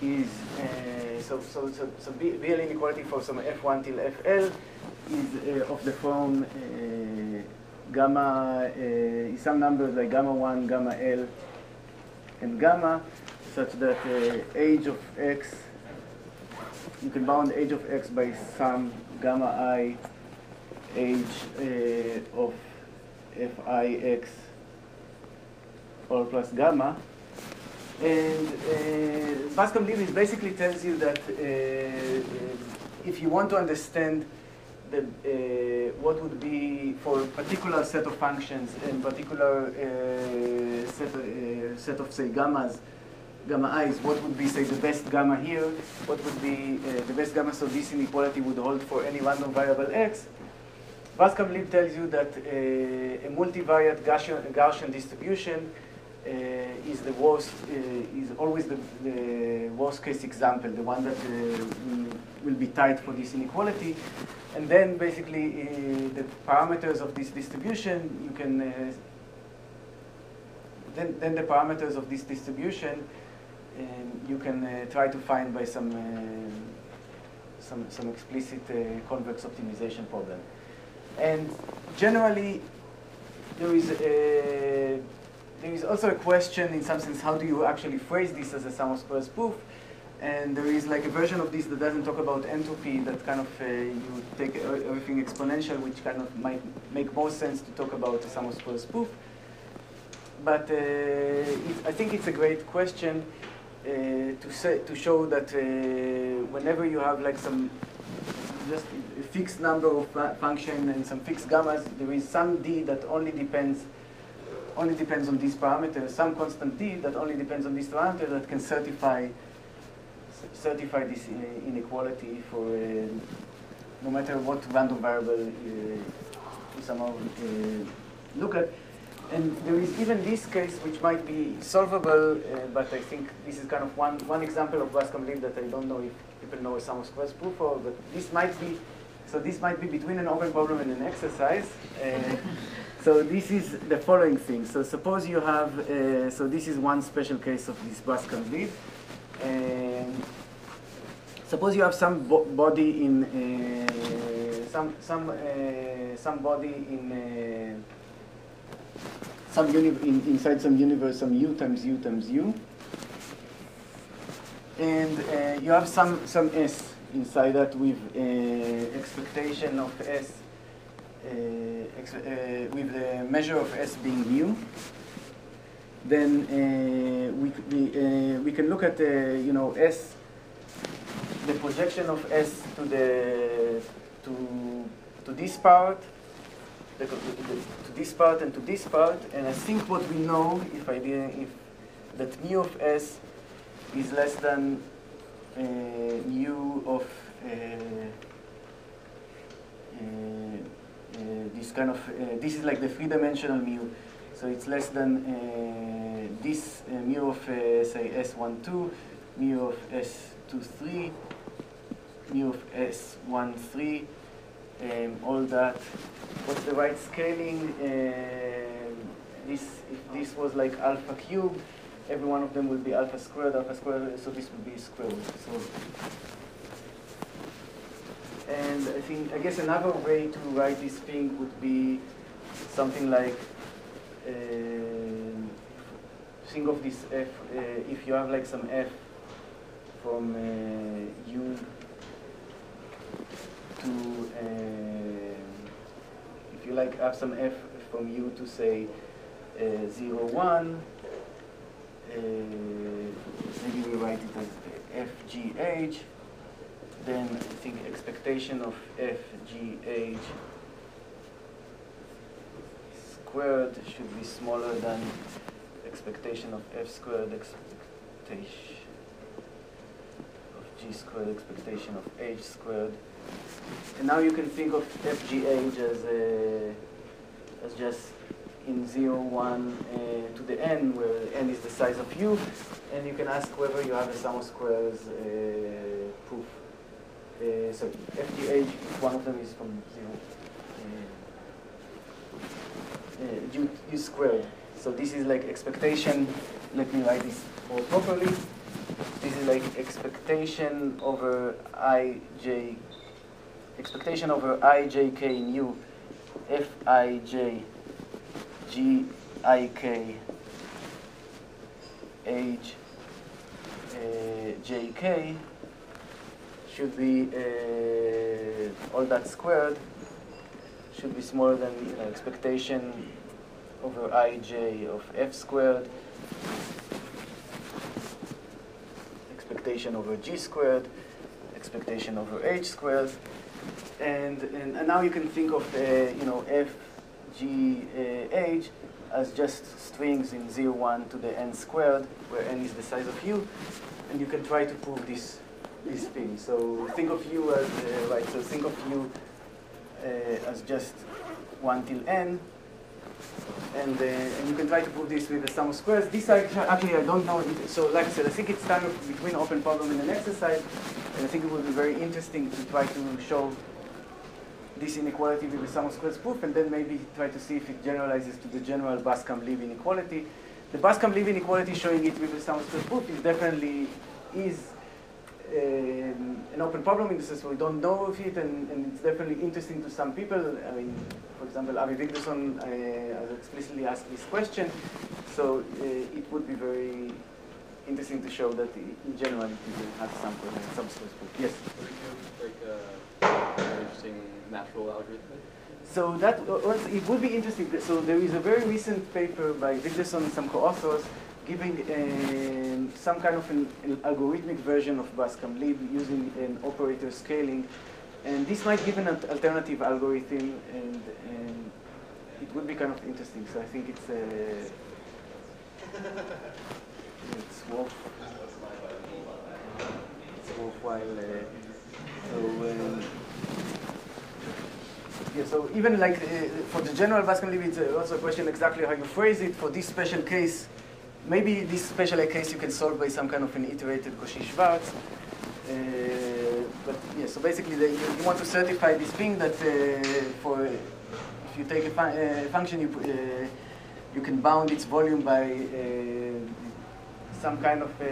is uh, so so so so B L inequality for some F one till F L. Is uh, of the form uh, gamma, uh, some numbers like gamma one, gamma L, and gamma, such that uh, h of x, you can bound h of x by some gamma I, h uh, of fi x, all plus gamma. And uh, Brascamp-Lieb basically tells you that uh, if you want to understand the, uh, what would be for a particular set of functions and particular uh, set, uh, set of, say, gammas, gamma i's, what would be, say, the best gamma here, what would be uh, the best gamma, so this inequality would hold for any random variable x. Brascamp-Lieb tells you that uh, a multivariate Gaussian, Gaussian distribution uh, is the worst, uh, is always the, the worst case example, the one that uh, will, will be tight for this inequality. And then basically uh, the parameters of this distribution, you can, uh, then, then the parameters of this distribution uh, you can uh, try to find by some, uh, some, some explicit uh, convex optimization problem. And generally, there is, a, there is also a question, in some sense, how do you actually phrase this as a sum of squares proof? And there is like a version of this that doesn't talk about entropy, that kind of, uh, you take everything exponential, which kind of might make more sense to talk about a sum of squares proof. But uh, it, I think it's a great question uh, to, say, to show that uh, whenever you have like some just a fixed number of fu function and some fixed gammas, there is some d that only depends only depends on these parameters, some constant d that only depends on these parameters that can certify certify this inequality for uh, no matter what random variable you uh, somehow uh, look at. And there is even this case which might be solvable, uh, but I think this is kind of one, one example of Brascamp-Lieb that I don't know if people know a sum of squares proof of, but this might be, so this might be between an open problem and an exercise. Uh, so this is the following thing. So suppose you have, uh, so this is one special case of this Brascamp-Lieb. Um, suppose you have some bo body in, uh, some, some, uh, some body in, uh, Some uni in, inside some universe, some u times u times u, and uh, you have some some s inside that with uh, expectation of s, uh, ex uh, with the measure of s being mu. Then uh, we we, uh, we can look at uh, you know s, the projection of s to the to to this part. To this part and to this part, and I think what we know, if I didn't, if that mu of s is less than uh, mu of uh, uh, uh, this kind of, uh, this is like the three-dimensional mu, so it's less than uh, this uh, mu of uh, say S one two, mu of S two three, mu of S one three. Um, all that. What's the right scaling? Um, this, if this was like alpha cubed, every one of them will be alpha squared, alpha squared. So this would be square root. So, and I think, I guess another way to write this thing would be something like uh, think of this f. Uh, if you have like some f from uh, u. To uh, if you like have some f from u to say uh, zero one, uh, maybe we write it as f g h, then I think expectation of f g h squared should be smaller than expectation of f squared, expectation of g squared, expectation of h squared. And now you can think of f g h as, uh, as just in zero, one uh, to the n, where n is the size of u, and you can ask whether you have a sum of squares uh, proof. Uh, so f g h, if one of them is from zero, uh, u, u squared. So this is like expectation, let me write this all properly. This is like expectation over I, j, expectation over I, j, k, nu, f, I, j, g, I, k, h, uh, j, k should be uh, all that squared should be smaller than you know, expectation over I, j of f squared, expectation over g squared, expectation over h squared. And, and, and now you can think of uh, you know, F, G, uh, H as just strings in zero, one to the n squared, where n is the size of U. And you can try to prove this, this thing. So think of U as, uh, right, so think of U uh, as just one till n. And, uh, and you can try to prove this with the sum of squares. This I actually I don't know. So like I said, I think it's time between open problem and an exercise. And I think it would be very interesting to try to show this inequality with the sum of squares proof, and then maybe try to see if it generalizes to the general Brascamp-Lieb inequality. The Brascamp-Lieb inequality, showing it with the sum of squares proof, is definitely is um, an open problem in the sense we don't know of it, and, and it's definitely interesting to some people. I mean, for example, Avi Wigderson uh, explicitly asked this question, so uh, it would be very interesting to show that in general it has some sum squares proof. Yes. Interesting natural algorithm. So that was, it would be interesting. So there is a very recent paper by Wigderson and some co-authors giving a, some kind of an, an algorithmic version of Brascamp-Lieb using an operator scaling, and this might give an alternative algorithm, and, and it would be kind of interesting. So I think it's a, it's worth it's worthwhile. Uh, so. Uh, Yeah, so even like uh, for the general Brascamp-Lieb, it's uh, also a question exactly how you phrase it. For this special case, maybe this special case you can solve by some kind of an iterated Cauchy-Schwarz. Uh, but yeah, so basically the, you, you want to certify this thing that uh, for if you take a fu uh, function, you uh, you can bound its volume by uh, some kind of uh,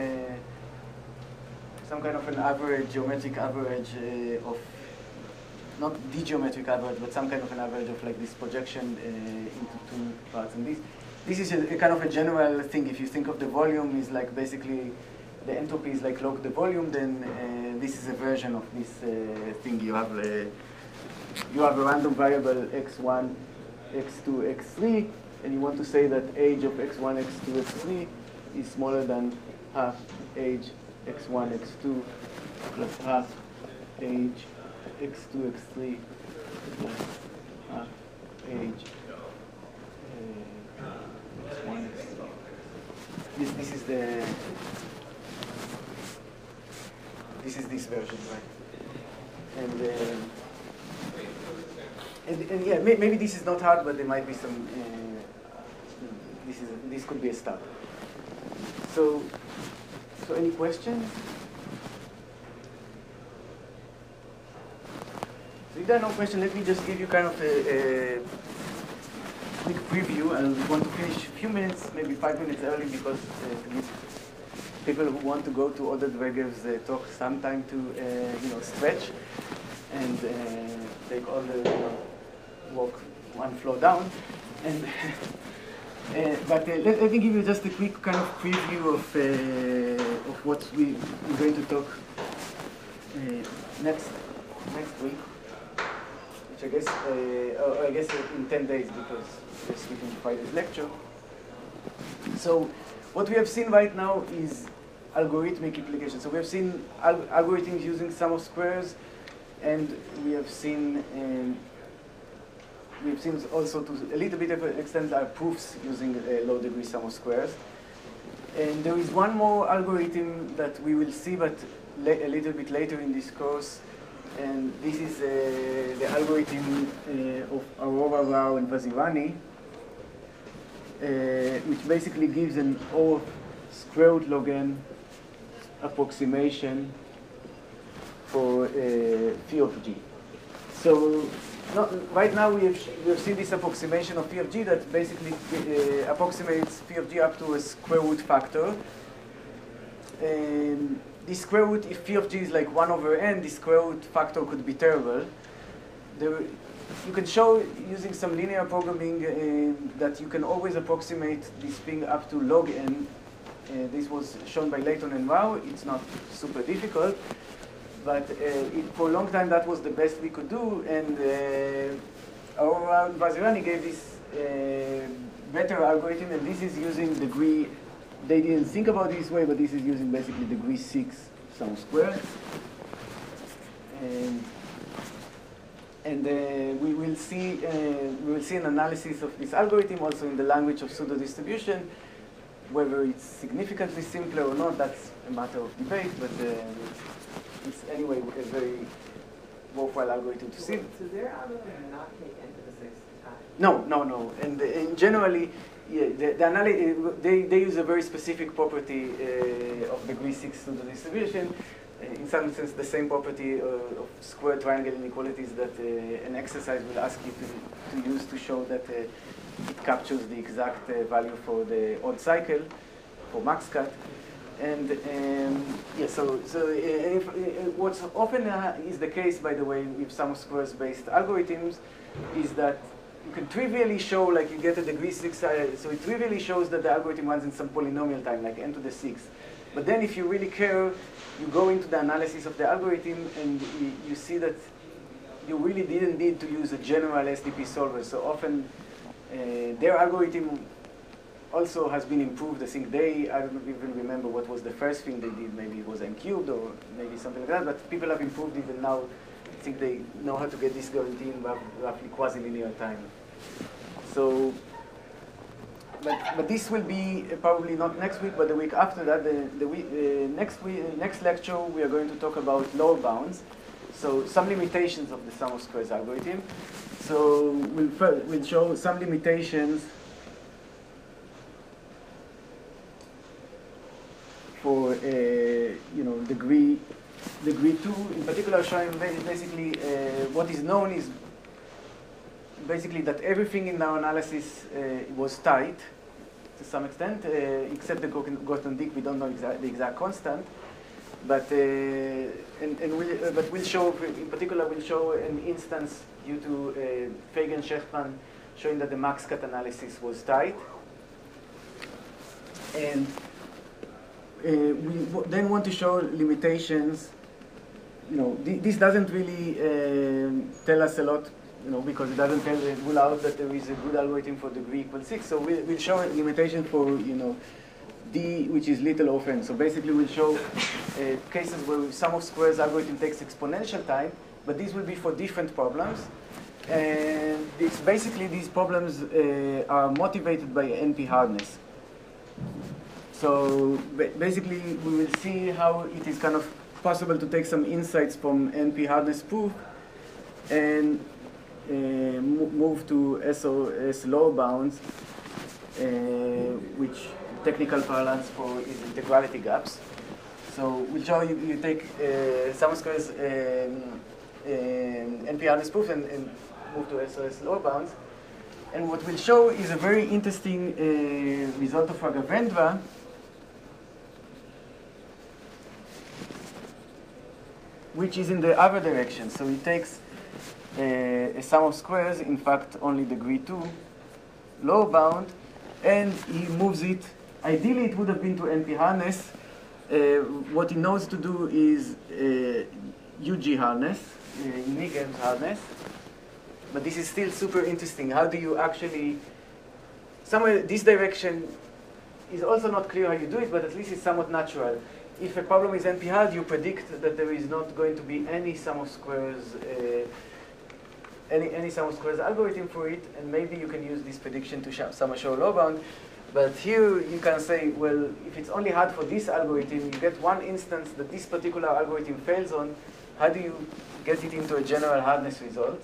some kind of an average geometric average uh, of. Not the geometric average, but some kind of an average of like this projection uh, into two parts. And this, this is a, a kind of a general thing. If you think of the volume is like basically the entropy is like log the volume, then uh, this is a version of this uh, thing. You have a you have a random variable x one, x two, x three, and you want to say that age of x one, x two, x three is smaller than half age x one, x two plus half age x two, x three, plus half age, uh, x one, x three. This, this is the, this is this version, right? And, uh, and, and yeah, may, maybe this is not hard, but there might be some, uh, this, is, this could be a start. So, so any questions? If there are no questions, let me just give you kind of a, a quick preview. I want to finish a few minutes, maybe five minutes early, because uh, people who want to go to other Dweger's uh, talk sometime to uh, you know stretch and uh, take all the uh, walk one floor down. And uh, but uh, let, let me give you just a quick kind of preview of uh, of what we we're going to talk uh, next next week. Which I guess, uh, I guess in ten days, because we're skipping Friday's lecture. So what we have seen right now is algorithmic implications. So we have seen al algorithms using sum of squares, and we have seen um, we have seen also to a little bit of an extent our proofs using a low degree sum of squares. And there is one more algorithm that we will see, but a little bit later in this course. And this is uh, the algorithm uh, of Arora, Rao, and Vazirani, uh, which basically gives an O of square root log n approximation for uh, phi of g. So not, right now we have, we have seen this approximation of phi of g that basically uh, approximates phi of g up to a square root factor. Um, The square root, if phi of g is like one over n, the square root factor could be terrible. There, you can show using some linear programming uh, that you can always approximate this thing up to log n. Uh, this was shown by Leighton and Rao. It's not super difficult, but uh, it, for a long time that was the best we could do. And uh, Arora and Vazirani gave this uh, better algorithm, and this is using degree. They didn't think about this way, but this is using basically degree six sum squared. And and uh, we will see uh, we will see an analysis of this algorithm also in the language of pseudo distribution. Whether it's significantly simpler or not, that's a matter of debate, but uh, it's anyway a very worthwhile algorithm to see. So their algorithm will not take n to the sixth time? No, no, no. And, and generally, yeah, the, the analy they, they use a very specific property uh, of degree six pseudo distribution. Uh, in some sense, the same property uh, of square triangle inequalities that uh, an exercise will ask you to, to use to show that uh, it captures the exact uh, value for the odd cycle, for max cut. And um, yeah, so, so uh, if, uh, what's often uh, is the case, by the way, with some squares-based algorithms, is that you can trivially show, like you get a degree six, uh, so it trivially shows that the algorithm runs in some polynomial time, like n to the sixth. But then if you really care, you go into the analysis of the algorithm and you, you see that you really didn't need to use a general S D P solver. So often uh, their algorithm also has been improved. I think they, I don't even remember what was the first thing they did. Maybe it was n-cubed or maybe something like that. But people have improved it and now I think they know how to get this guarantee in roughly quasi-linear time. So, but, but this will be uh, probably not next week, but the week after that. The, the week, uh, next, week, uh, next lecture, we are going to talk about lower bounds. So some limitations of the sum of squares algorithm. So we'll, we'll show some limitations for uh, you know, degree degree two, in particular, showing basically uh, what is known is basically that everything in our analysis uh, was tight to some extent, uh, except the Grothendieck. We don't know exa the exact constant, but uh, and, and we'll, uh, but we'll show in particular we'll show an instance due to uh, Fagen, Shefman showing that the max cut analysis was tight, and uh, we w then want to show limitations. You know, th this doesn't really uh, tell us a lot. You know, because it doesn't tell the rule out that there is a good algorithm for degree equal six. So we'll, we'll show a limitation for, you know, D, which is little of n. So basically we'll show uh, cases where sum of squares algorithm takes exponential time, but these will be for different problems. And it's basically these problems uh, are motivated by N P hardness. So basically we will see how it is kind of possible to take some insights from N P hardness proof and Uh, move to S O S lower bounds, uh, which technical parlance for is integrality gaps. So we'll show you, you take uh, sum of squares um, um, N P hardness proof and, and move to S O S lower bounds. And what we'll show is a very interesting uh, result of Raghavendra. Which is in the other direction. So it takes Uh, a sum of squares, in fact, only degree two, lower bound, and he moves it. Ideally, it would have been to N P harness. Uh, what he knows to do is uh, U G harness, uh, unique games harness. But this is still super interesting. How do you actually, somewhere this direction is also not clear how you do it, but at least it's somewhat natural. If a problem is N P hard, you predict that there is not going to be any sum of squares uh, Any, any sum of squares algorithm for it, and maybe you can use this prediction to sh sum show low bound. But here you can say, well, if it's only hard for this algorithm, you get one instance that this particular algorithm fails on. How do you get it into a general hardness result?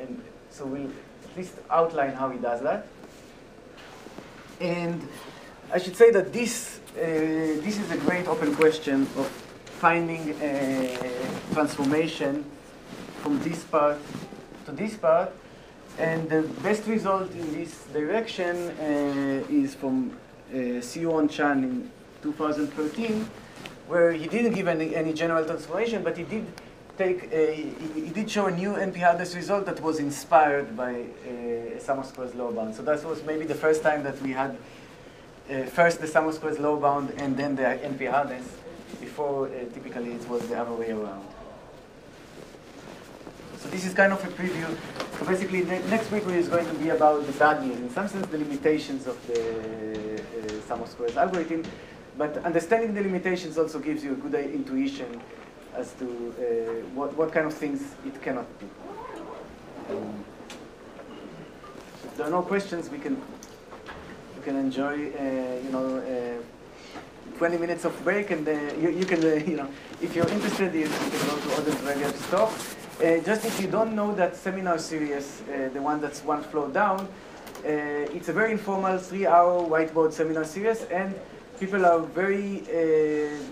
And so we'll at least outline how he does that. And I should say that this uh, this is a great open question of finding a transformation from this part to this part, and the best result in this direction uh, is from uh, Siwon Chan in two thousand thirteen, where he didn't give any, any general transformation, but he did take a, he, he did show a new N P hardness result that was inspired by uh, sum of squares lower bound. So that was maybe the first time that we had uh, first the sum of squares lower bound and then the N P hardness. Before uh, typically it was the other way around. So this is kind of a preview. So basically, the next week is going to be about the bad news, in some sense, the limitations of the uh, sum of squares algorithm. But understanding the limitations also gives you a good uh, intuition as to uh, what, what kind of things it cannot do. there are no questions, we can you can enjoy uh, you know uh, twenty minutes of break, and uh, you, you can uh, you know if you're interested you can go to other Braverman's talk. Uh, just if you don't know that seminar series, uh, the one that's one floor down, uh, it's a very informal three-hour whiteboard seminar series, and people are very. Uh,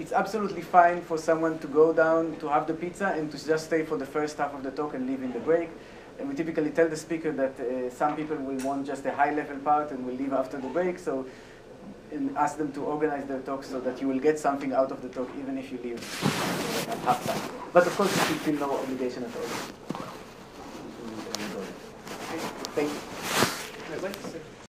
It's absolutely fine for someone to go down to have the pizza and to just stay for the first half of the talk and leave in the break. And we typically tell the speaker that uh, some people will want just the high-level part and will leave after the break. So, and ask them to organize their talk so that you will get something out of the talk even if you leave at half time. But of course, you feel no obligation at all. Thank you.